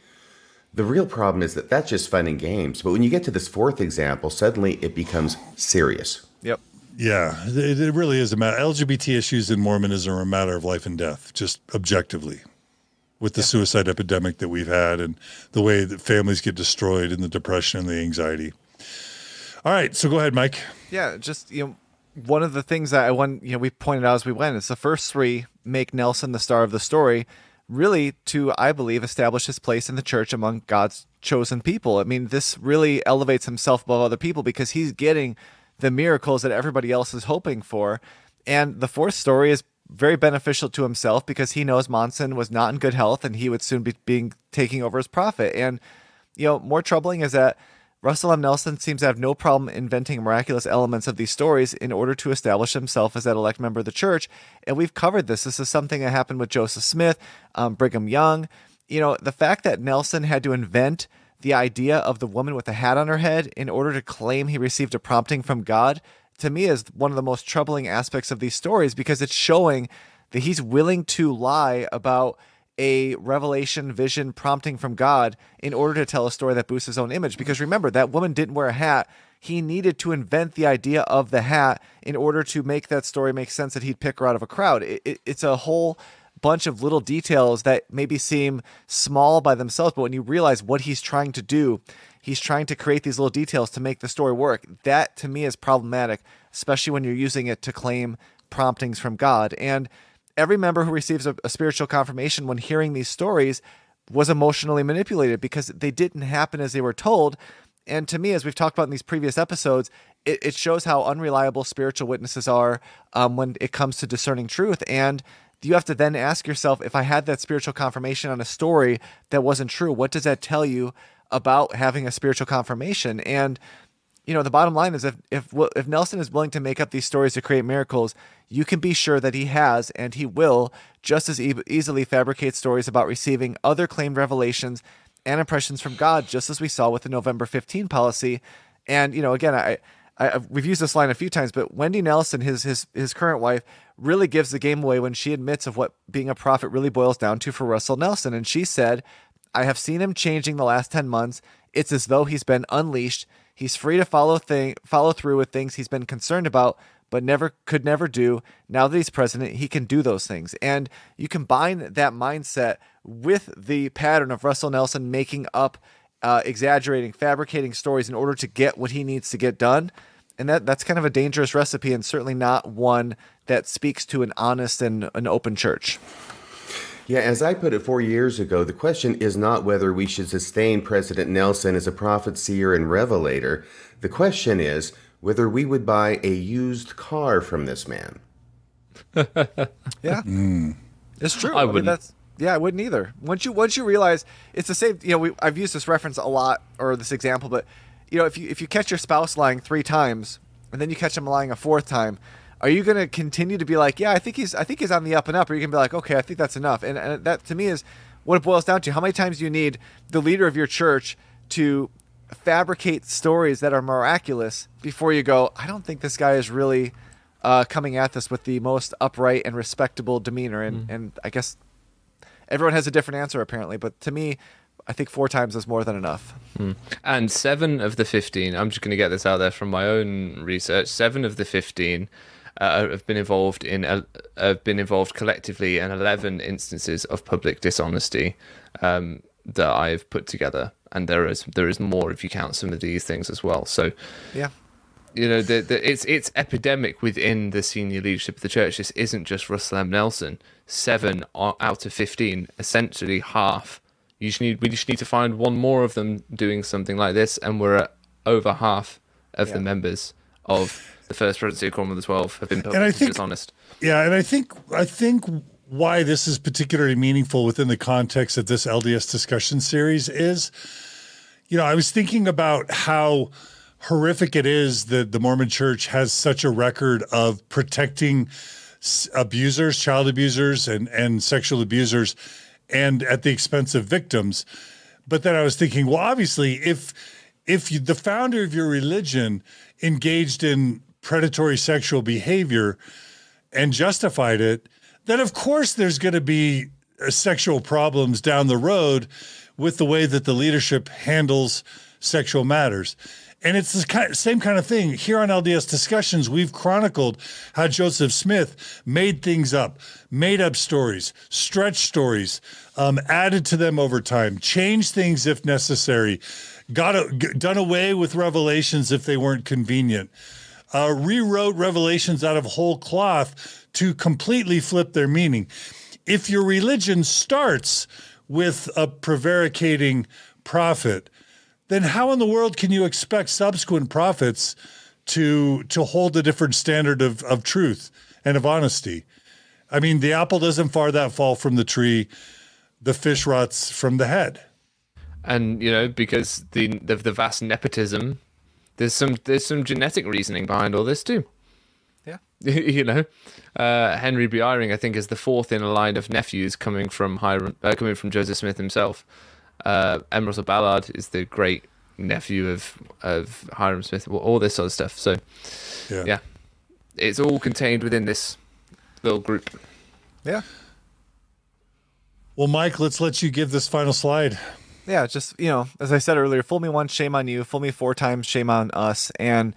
The real problem is that that's just fun and games. But when you get to this fourth example, suddenly it becomes serious. Yep. Yeah, it, it really is a matter. L G B T issues in Mormonism are a matter of life and death, just objectively, with the yeah. suicide epidemic that we've had and the way that families get destroyed and the depression and the anxiety. All right, so go ahead, Mike. Yeah, just, you know, one of the things that I want, you know, we pointed out as we went, is the first three make Nelson the star of the story, really to, I believe, establish his place in the church among God's chosen people. I mean, this really elevates himself above other people because he's getting the miracles that everybody else is hoping for. And the fourth story is very beneficial to himself because he knows Monson was not in good health and he would soon be being taking over as prophet. And, you know, more troubling is that Russell M. Nelson seems to have no problem inventing miraculous elements of these stories in order to establish himself as that elect member of the church. And we've covered this. This is something that happened with Joseph Smith, um, Brigham Young. You know, the fact that Nelson had to invent the idea of the woman with a hat on her head in order to claim he received a prompting from God, to me, is one of the most troubling aspects of these stories because it's showing that he's willing to lie about a revelation, vision, prompting from God in order to tell a story that boosts his own image. Because remember, that woman didn't wear a hat. He needed to invent the idea of the hat in order to make that story make sense that he'd pick her out of a crowd. It, it, it's a whole bunch of little details that maybe seem small by themselves, but when you realize what he's trying to do, he's trying to create these little details to make the story work. That, to me, is problematic, especially when you're using it to claim promptings from God. And every member who receives a, a spiritual confirmation when hearing these stories was emotionally manipulated because they didn't happen as they were told. And to me, as we've talked about in these previous episodes, it, it shows how unreliable spiritual witnesses are um, when it comes to discerning truth. And you have to then ask yourself, if I had that spiritual confirmation on a story that wasn't true, what does that tell you about having a spiritual confirmation? And, you know, the bottom line is if, if, if Nelson is willing to make up these stories to create miracles, you can be sure that he has and he will just as e easily fabricate stories about receiving other claimed revelations and impressions from God, just as we saw with the November fifteenth policy. And, you know, again, I, I, we've used this line a few times, but Wendy Nelson, his, his, his current wife, really gives the game away when she admits of what being a prophet really boils down to for Russell Nelson. And she said, "I have seen him changing the last ten months. It's as though he's been unleashed. He's free to follow thing, follow through with things he's been concerned about, but never could never do. Now that he's president, he can do those things." And you combine that mindset with the pattern of Russell Nelson making up, uh, exaggerating, fabricating stories in order to get what he needs to get done. And that, that's kind of a dangerous recipe and certainly not one that speaks to an honest and an open church. Yeah, as I put it four years ago, the question is not whether we should sustain President Nelson as a prophet, seer, and revelator. The question is whether we would buy a used car from this man. Yeah, mm. It's true. I, I wouldn't. Mean, that's, yeah, I wouldn't either. Once you once you realize it's the same. You know, we, I've used this reference a lot or this example, but you know, if you if you catch your spouse lying three times and then you catch him lying a fourth time, are you going to continue to be like, yeah, I think he's, I think he's on the up and up, or you can be like, okay, I think that's enough. And, and that to me is what it boils down to. How many times do you need the leader of your church to fabricate stories that are miraculous before you go, I don't think this guy is really uh, coming at this with the most upright and respectable demeanor. And, mm-hmm. and I guess everyone has a different answer apparently, but to me, I think four times is more than enough. Mm. And seven of the fifteen, I'm just going to get this out there from my own research, seven of the fifteen Uh, have been involved in uh, have been involved collectively in eleven instances of public dishonesty um, that I've put together, and there is there is more if you count some of these things as well. So, yeah, you know, the, the, it's it's epidemic within the senior leadership of the church. This isn't just Russell M. Nelson. Seven out of fifteen, essentially half. You just need we just need to find one more of them doing something like this, and we're at over half of yeah. the members of the first presidency of Quorum of the Twelve have been publicly dishonest. Yeah, and I think I think why this is particularly meaningful within the context of this L D S discussion series is, you know, I was thinking about how horrific it is that the Mormon Church has such a record of protecting abusers, child abusers, and and sexual abusers, and at the expense of victims. But then I was thinking, well, obviously, if if you, the founder of your religion engaged in predatory sexual behavior and justified it, then of course there's going to be sexual problems down the road with the way that the leadership handles sexual matters. And it's the kind, same kind of thing. Here on L D S Discussions, we've chronicled how Joseph Smith made things up, made up stories, stretched stories, um, added to them over time, changed things if necessary, got a, g done away with revelations if they weren't convenient, uh, rewrote revelations out of whole cloth to completely flip their meaning. If your religion starts with a prevaricating prophet, then how in the world can you expect subsequent prophets to to hold a different standard of, of truth and of honesty? I mean, the apple doesn't far that fall from the tree, the fish rots from the head. And you know, because the the, the vast nepotism, there's some there's some genetic reasoning behind all this too. Yeah, you know, uh, Henry B. Eyring, I think, is the fourth in a line of nephews coming from Hiram, uh, coming from Joseph Smith himself. Uh, M. Russell Ballard is the great nephew of of Hiram Smith. All this sort of stuff. So, yeah. yeah, it's all contained within this little group. Yeah. Well, Mike, let's let you give this final slide. Yeah, just you know, as I said earlier, fool me once, shame on you. Fool me four times, shame on us. And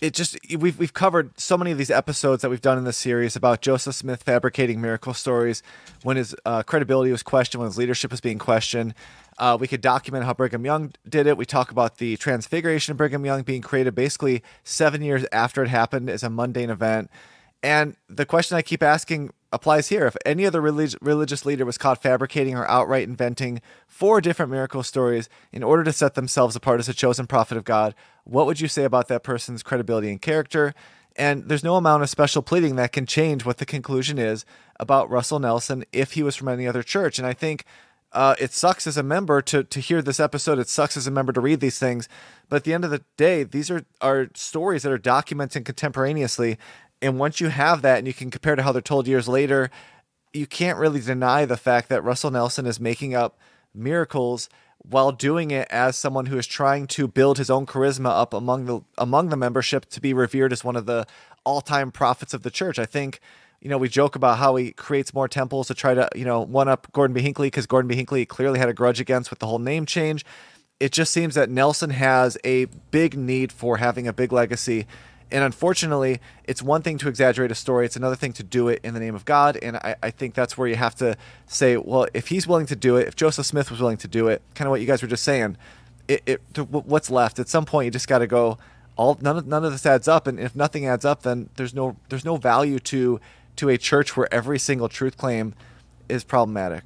it just we've we've covered so many of these episodes that we've done in this series about Joseph Smith fabricating miracle stories when his uh, credibility was questioned, when his leadership was being questioned. Uh, we could document how Brigham Young did it. We talk about the transfiguration of Brigham Young being created basically seven years after it happened as a mundane event. And the question I keep asking applies here. If any other relig religious leader was caught fabricating or outright inventing four different miracle stories in order to set themselves apart as a chosen prophet of God, what would you say about that person's credibility and character? And there's no amount of special pleading that can change what the conclusion is about Russell Nelson if he was from any other church. And I think Uh, it sucks as a member to, to hear this episode. It sucks as a member to read these things. But at the end of the day, these are, are stories that are documented contemporaneously. And once you have that and you can compare to how they're told years later, you can't really deny the fact that Russell Nelson is making up miracles while doing it as someone who is trying to build his own charisma up among the, among the membership to be revered as one of the all-time prophets of the church. I think... You know, we joke about how he creates more temples to try to, you know, one-up Gordon B. Hinckley because Gordon B. Hinckley clearly had a grudge against with the whole name change. It just seems that Nelson has a big need for having a big legacy. And unfortunately, it's one thing to exaggerate a story. It's another thing to do it in the name of God. And I, I think that's where you have to say, well, if he's willing to do it, if Joseph Smith was willing to do it, kind of what you guys were just saying, it, it to, what's left? At some point, you just got to go, all none of, none of this adds up. And if nothing adds up, then there's no there's no value to to a church where every single truth claim is problematic.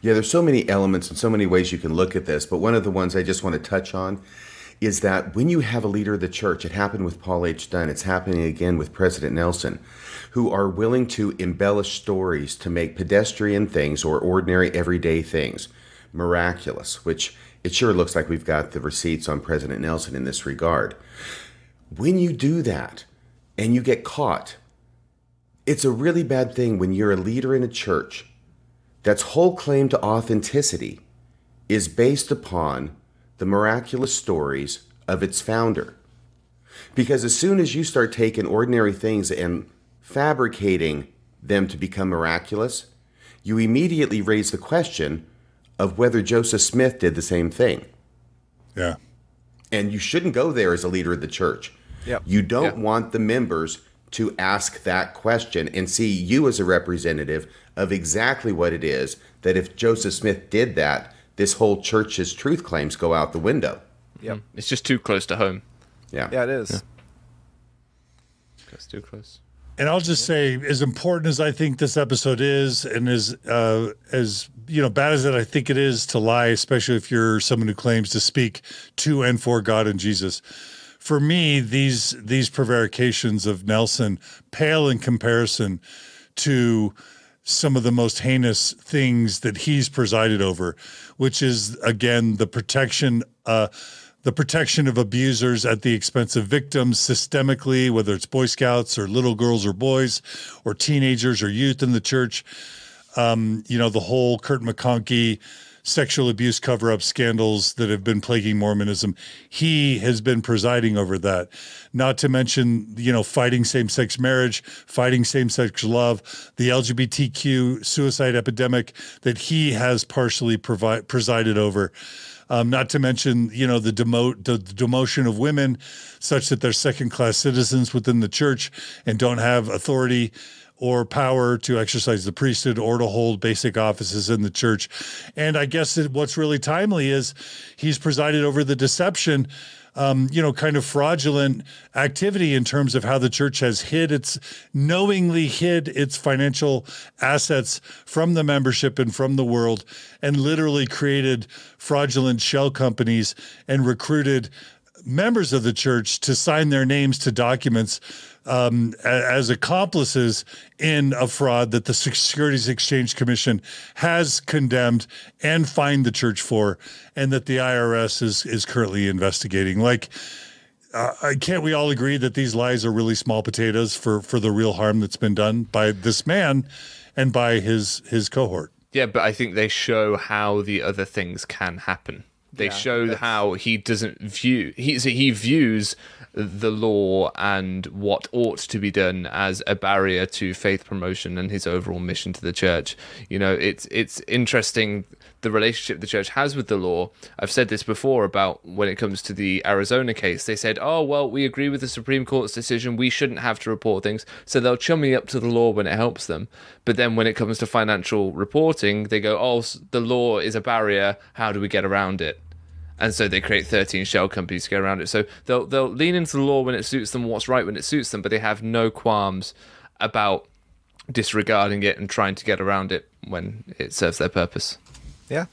Yeah, there's so many elements and so many ways you can look at this, but one of the ones I just want to touch on is that when you have a leader of the church, it happened with Paul H. Dunn, it's happening again with President Nelson, who are willing to embellish stories to make pedestrian things or ordinary everyday things miraculous, which it sure looks like we've got the receipts on President Nelson in this regard. When you do that and you get caught, it's a really bad thing when you're a leader in a church that's whole claim to authenticity is based upon the miraculous stories of its founder. Because as soon as you start taking ordinary things and fabricating them to become miraculous, you immediately raise the question of whether Joseph Smith did the same thing. Yeah. And you shouldn't go there as a leader of the church. Yep. You don't yep. want the members to ask that question and see you as a representative of exactly what it is that if Joseph Smith did that, this whole church's truth claims go out the window. Yeah, it's just too close to home. Yeah, yeah, it is. Yeah. That's too close. And I'll just say, as important as I think this episode is, and as uh, as you know, bad as that I think it is to lie, especially if you're someone who claims to speak to and for God and Jesus. for me, these these prevarications of Nelson pale in comparison to some of the most heinous things that he's presided over, which is, again, the protection uh, the protection of abusers at the expense of victims systemically, whether it's Boy Scouts or little girls or boys or teenagers or youth in the church. Um, you know, the whole Kurt McConkie sexual abuse cover-up scandals that have been plaguing Mormonism. He has been presiding over that, not to mention, you know, fighting same-sex marriage, fighting same-sex love, the L G B T Q suicide epidemic that he has partially provide, presided over. Um, not to mention, you know, the, demote, the demotion of women such that they're second-class citizens within the church and don't have authority or power to exercise the priesthood or to hold basic offices in the church. And I guess that what's really timely is he's presided over the deception, um, you know, kind of fraudulent activity in terms of how the church has hid its, knowingly hid its financial assets from the membership and from the world, and literally created fraudulent shell companies and recruited members of the church to sign their names to documents um, as accomplices in a fraud that the Securities Exchange Commission has condemned and fined the church for, and that the I R S is, is currently investigating. Like, uh, can't we all agree that these lies are really small potatoes for, for the real harm that's been done by this man and by his, his cohort? Yeah, but I think they show how the other things can happen. They yeah, show how he doesn't view he so he views the law and what ought to be done as a barrier to faith promotion and his overall mission to the church. You know, it's it's interesting the relationship the church has with the law. I've said this before about when it comes to the Arizona case. They said, oh, well, we agree with the Supreme Court's decision. We shouldn't have to report things. So they'll chummy up to the law when it helps them. But then when it comes to financial reporting, they go, oh, the law is a barrier. How do we get around it? And so they create thirteen shell companies to go around it. So they'll, they'll lean into the law when it suits them, what's right when it suits them, but they have no qualms about disregarding it and trying to get around it when it serves their purpose. Yeah.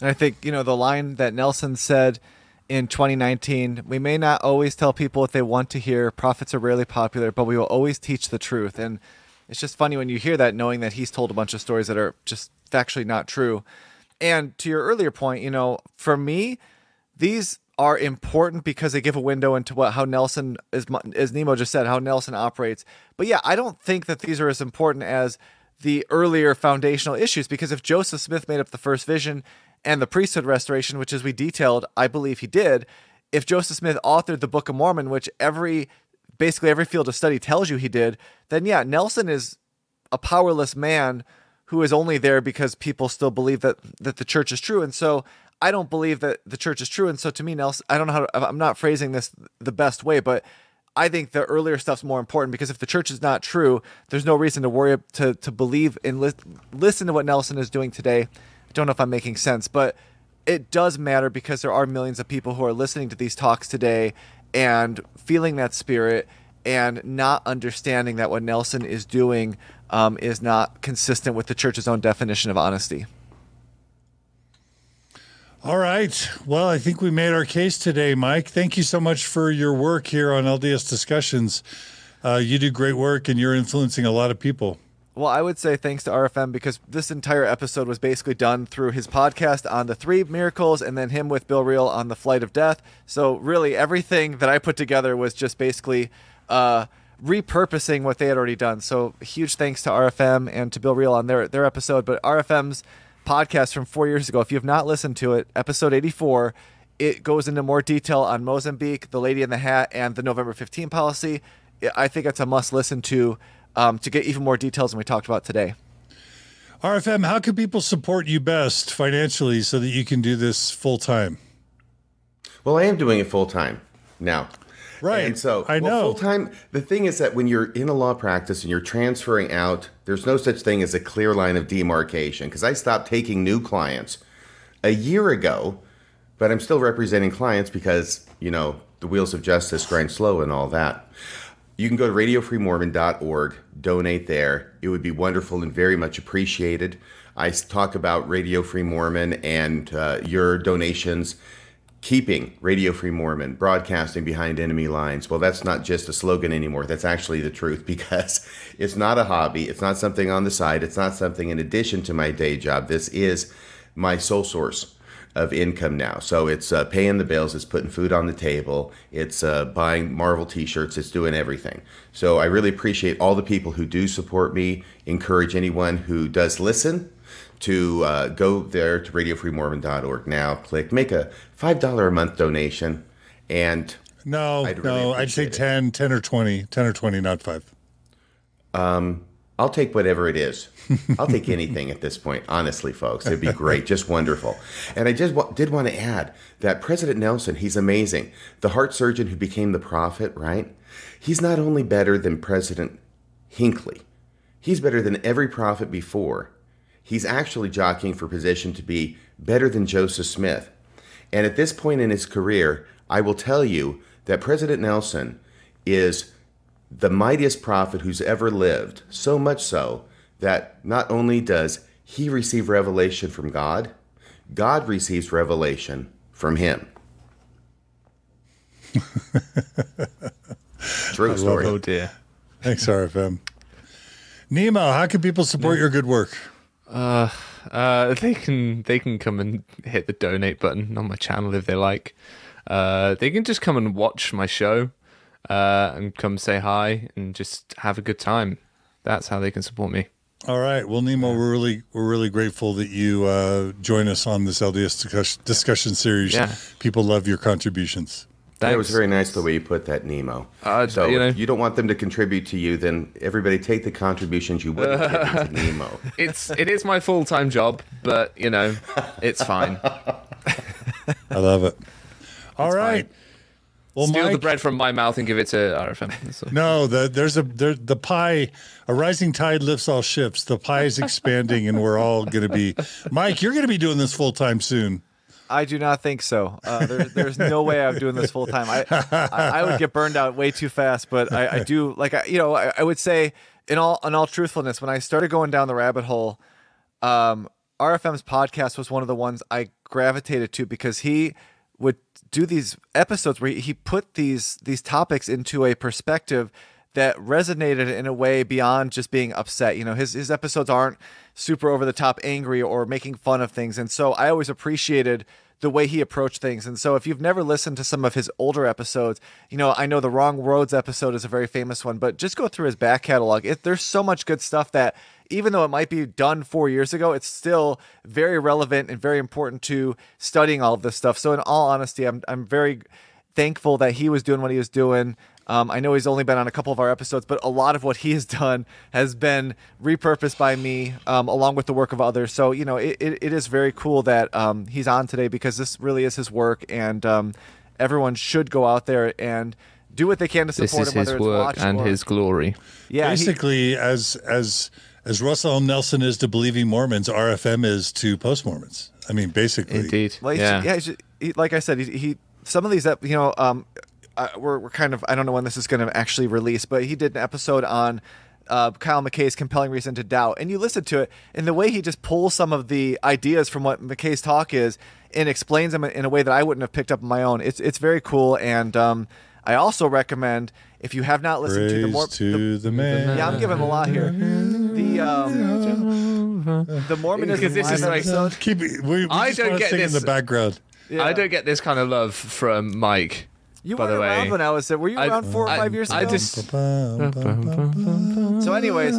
And I think, you know, the line that Nelson said in twenty nineteen, we may not always tell people what they want to hear. Prophets are rarely popular, but we will always teach the truth. And it's just funny when you hear that, knowing that he's told a bunch of stories that are just factually not true. And to your earlier point, you know, for me, these are important because they give a window into what how Nelson, is, as Nemo just said, how Nelson operates. But yeah, I don't think that these are as important as the earlier foundational issues, because if Joseph Smith made up the first vision and the priesthood restoration, which as we detailed, I believe he did, if Joseph Smith authored the Book of Mormon, which every basically every field of study tells you he did, then yeah, Nelson is a powerless man who is only there because people still believe that that the church is true. And so I don't believe that the church is true. And so to me, Nelson, I don't know how to, I'm not phrasing this the best way, but I think the earlier stuff's more important, because if the church is not true, there's no reason to worry to, to believe and li listen to what Nelson is doing today. I don't know if I'm making sense, but it does matter because there are millions of people who are listening to these talks today and feeling that spirit and not understanding that what Nelson is doing um, is not consistent with the church's own definition of honesty. All right. Well, I think we made our case today, Mike. Thank you so much for your work here on L D S Discussions. Uh, you do great work, and you're influencing a lot of people. Well, I would say thanks to R F M, because this entire episode was basically done through his podcast on the three miracles and then him with Bill Reel on the flight of death. So really everything that I put together was just basically uh, repurposing what they had already done. So huge thanks to R F M and to Bill Reel on their, their episode. But R F M's podcast from four years ago, if you have not listened to it, episode eighty-four, it goes into more detail on Mozambique, the lady in the hat, and the November fifteenth policy. I think it's a must listen to um, to get even more details than we talked about today. R F M, how can people support you best financially so that you can do this full time? Well, I am doing it full time now. Right. And so I well, know full time. The thing is that when you're in a law practice and you're transferring out, there's no such thing as a clear line of demarcation, because I stopped taking new clients a year ago, but I'm still representing clients because, you know, the wheels of justice grind slow and all that. You can go to radio free mormon dot org, donate there. It would be wonderful and very much appreciated. I talk about Radio Free Mormon and uh, your donations keeping Radio Free Mormon, broadcasting behind enemy lines. Well, that's not just a slogan anymore. That's actually the truth, because it's not a hobby. It's not something on the side. It's not something in addition to my day job. This is my sole source of income now. So it's uh, paying the bills, it's putting food on the table, it's uh, buying Marvel t-shirts, it's doing everything. So I really appreciate all the people who do support me, encourage anyone who does listen to uh, go there to radio free mormon dot org now, click, make a five dollar a month donation, and no, I'd really no, I'd say ten, ten or twenty, ten or twenty, not five. Um, I'll take whatever it is. I'll take anything at this point, honestly, folks. It'd be great, just wonderful. And I just w did want to add that President Nelson, he's amazing. The heart surgeon who became the prophet, right? He's not only better than President Hinckley, he's better than every prophet before. He's actually jockeying for position to be better than Joseph Smith. And at this point in his career, I will tell you that President Nelson is the mightiest prophet who's ever lived, so much so that not only does he receive revelation from God, God receives revelation from him. True story. Oh dear. Thanks, R F M. Nemo, how can people support no. your good work? Uh, uh, they can they can come and hit the donate button on my channel if they like. Uh, they can just come and watch my show, uh, and come say hi and just have a good time. That's how they can support me. All right. Well, Nemo, we're really we're really grateful that you uh, join us on this L D S discussion series. Yeah. People love your contributions. That was very nice the way you put that, Nemo. Uh, so you know, if you don't want them to contribute to you, then everybody take the contributions you wouldn't uh, give to Nemo. It's it is my full time job, but you know, it's fine. I love it. All it's right. Fine. Well, steal Mike, the bread from my mouth and give it to R F M. So. No, the, there's a there, the pie. A rising tide lifts all ships. The pie is expanding, and we're all going to be. Mike, you're going to be doing this full time soon. I do not think so. Uh, there, there's no way I'm doing this full time. I, I I would get burned out way too fast. But I, I do like I, you know I, I would say in all in all truthfulness, when I started going down the rabbit hole, um, R F M's podcast was one of the ones I gravitated to, because he would do these episodes where he put these these topics into a perspective that resonated in a way beyond just being upset. You know, his his episodes aren't super over the top angry or making fun of things. And so I always appreciated the way he approached things. And so if you've never listened to some of his older episodes, you know, I know the Wrong Roads episode is a very famous one, but just go through his back catalog. It, there's so much good stuff that even though it might be done four years ago, it's still very relevant and very important to studying all of this stuff. So in all honesty, I'm, I'm very thankful that he was doing what he was doing. Um, I know he's only been on a couple of our episodes, but a lot of what he has done has been repurposed by me, um, along with the work of others. So, you know, it, it, it is very cool that um, he's on today, because this really is his work, and um, everyone should go out there and do what they can to support him, whether it's watch and his glory. Yeah, basically, as as as Russell M. Nelson is to believing Mormons, R F M is to post-Mormons. I mean, basically. Indeed. Like, yeah. yeah he, like I said, he, he some of these, you know... Um, Uh, we're, we're kind of, I don't know when this is going to actually release, but he did an episode on uh, Kyle McKay's Compelling Reason to Doubt. And you listen to it, and the way he just pulls some of the ideas from what McKay's talk is and explains them in a way that I wouldn't have picked up on my own. It's, it's very cool. And um, I also recommend, if you have not listened Praise to the more... to the, the man. Yeah, I'm giving him a lot here. The... Um, the Mormonism because this is like, keep it, we, we I don't get this in the background. Yeah. I don't get this kind of love from Mike. You By weren't way, around when I was there. Were you I, around four or I, five years I ago? I just... So anyways,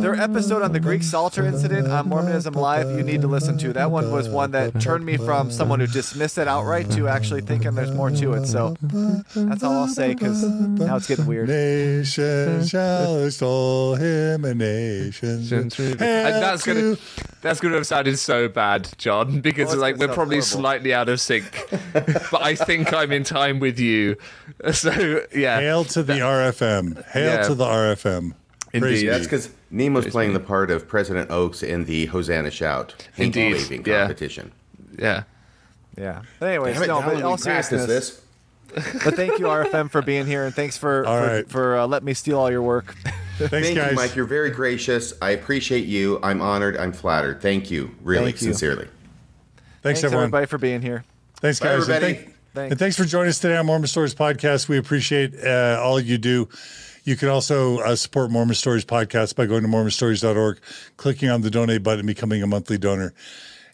their episode on the Greek Psalter incident on Mormonism Live, you need to listen to. That one was one that turned me from someone who dismissed it outright to actually thinking there's more to it. So that's all I'll say, because now it's getting weird. Nation shall extol him, and nations... And that's going to... That's going to have sounded so bad, John, because well, it's like we're probably horrible. slightly out of sync, but I think I'm in time with you. So, yeah. Hail to the that, R F M. Hail yeah. to the R F M. Indeed. Praise That's because Nemo's Praise playing me. the part of President Oaks in the Hosanna Shout. Indeed. Waving yeah. competition. Yeah. Yeah. But anyways, Damn no, it, but all seriousness. This. But thank you, R F M, for being here, and thanks for, all for, right. for uh, letting me steal all your work. Thanks, Thank guys. you, Mike. You're very gracious. I appreciate you. I'm honored. I'm flattered. Thank you, really, Thank you. sincerely. Thanks, Thanks everyone. everybody, for being here. Thanks, Bye, guys. Everybody. Thanks. And thanks for joining us today on Mormon Stories Podcast. We appreciate uh, all you do. You can also uh, support Mormon Stories Podcast by going to mormon stories dot org, clicking on the donate button, and becoming a monthly donor.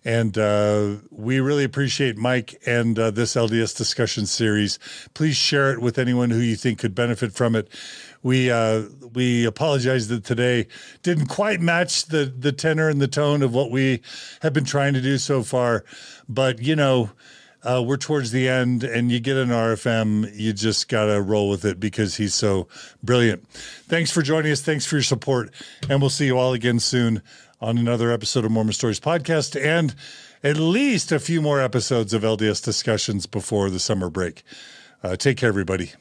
And uh, we really appreciate Mike and uh, this L D S discussion series. Please share it with anyone who you think could benefit from it. We uh, we apologize that today didn't quite match the, the tenor and the tone of what we have been trying to do so far. But, you know, uh, we're towards the end, and you get an R F M, you just got to roll with it because he's so brilliant. Thanks for joining us. Thanks for your support. And we'll see you all again soon on another episode of Mormon Stories Podcast and at least a few more episodes of L D S Discussions before the summer break. Uh, take care, everybody.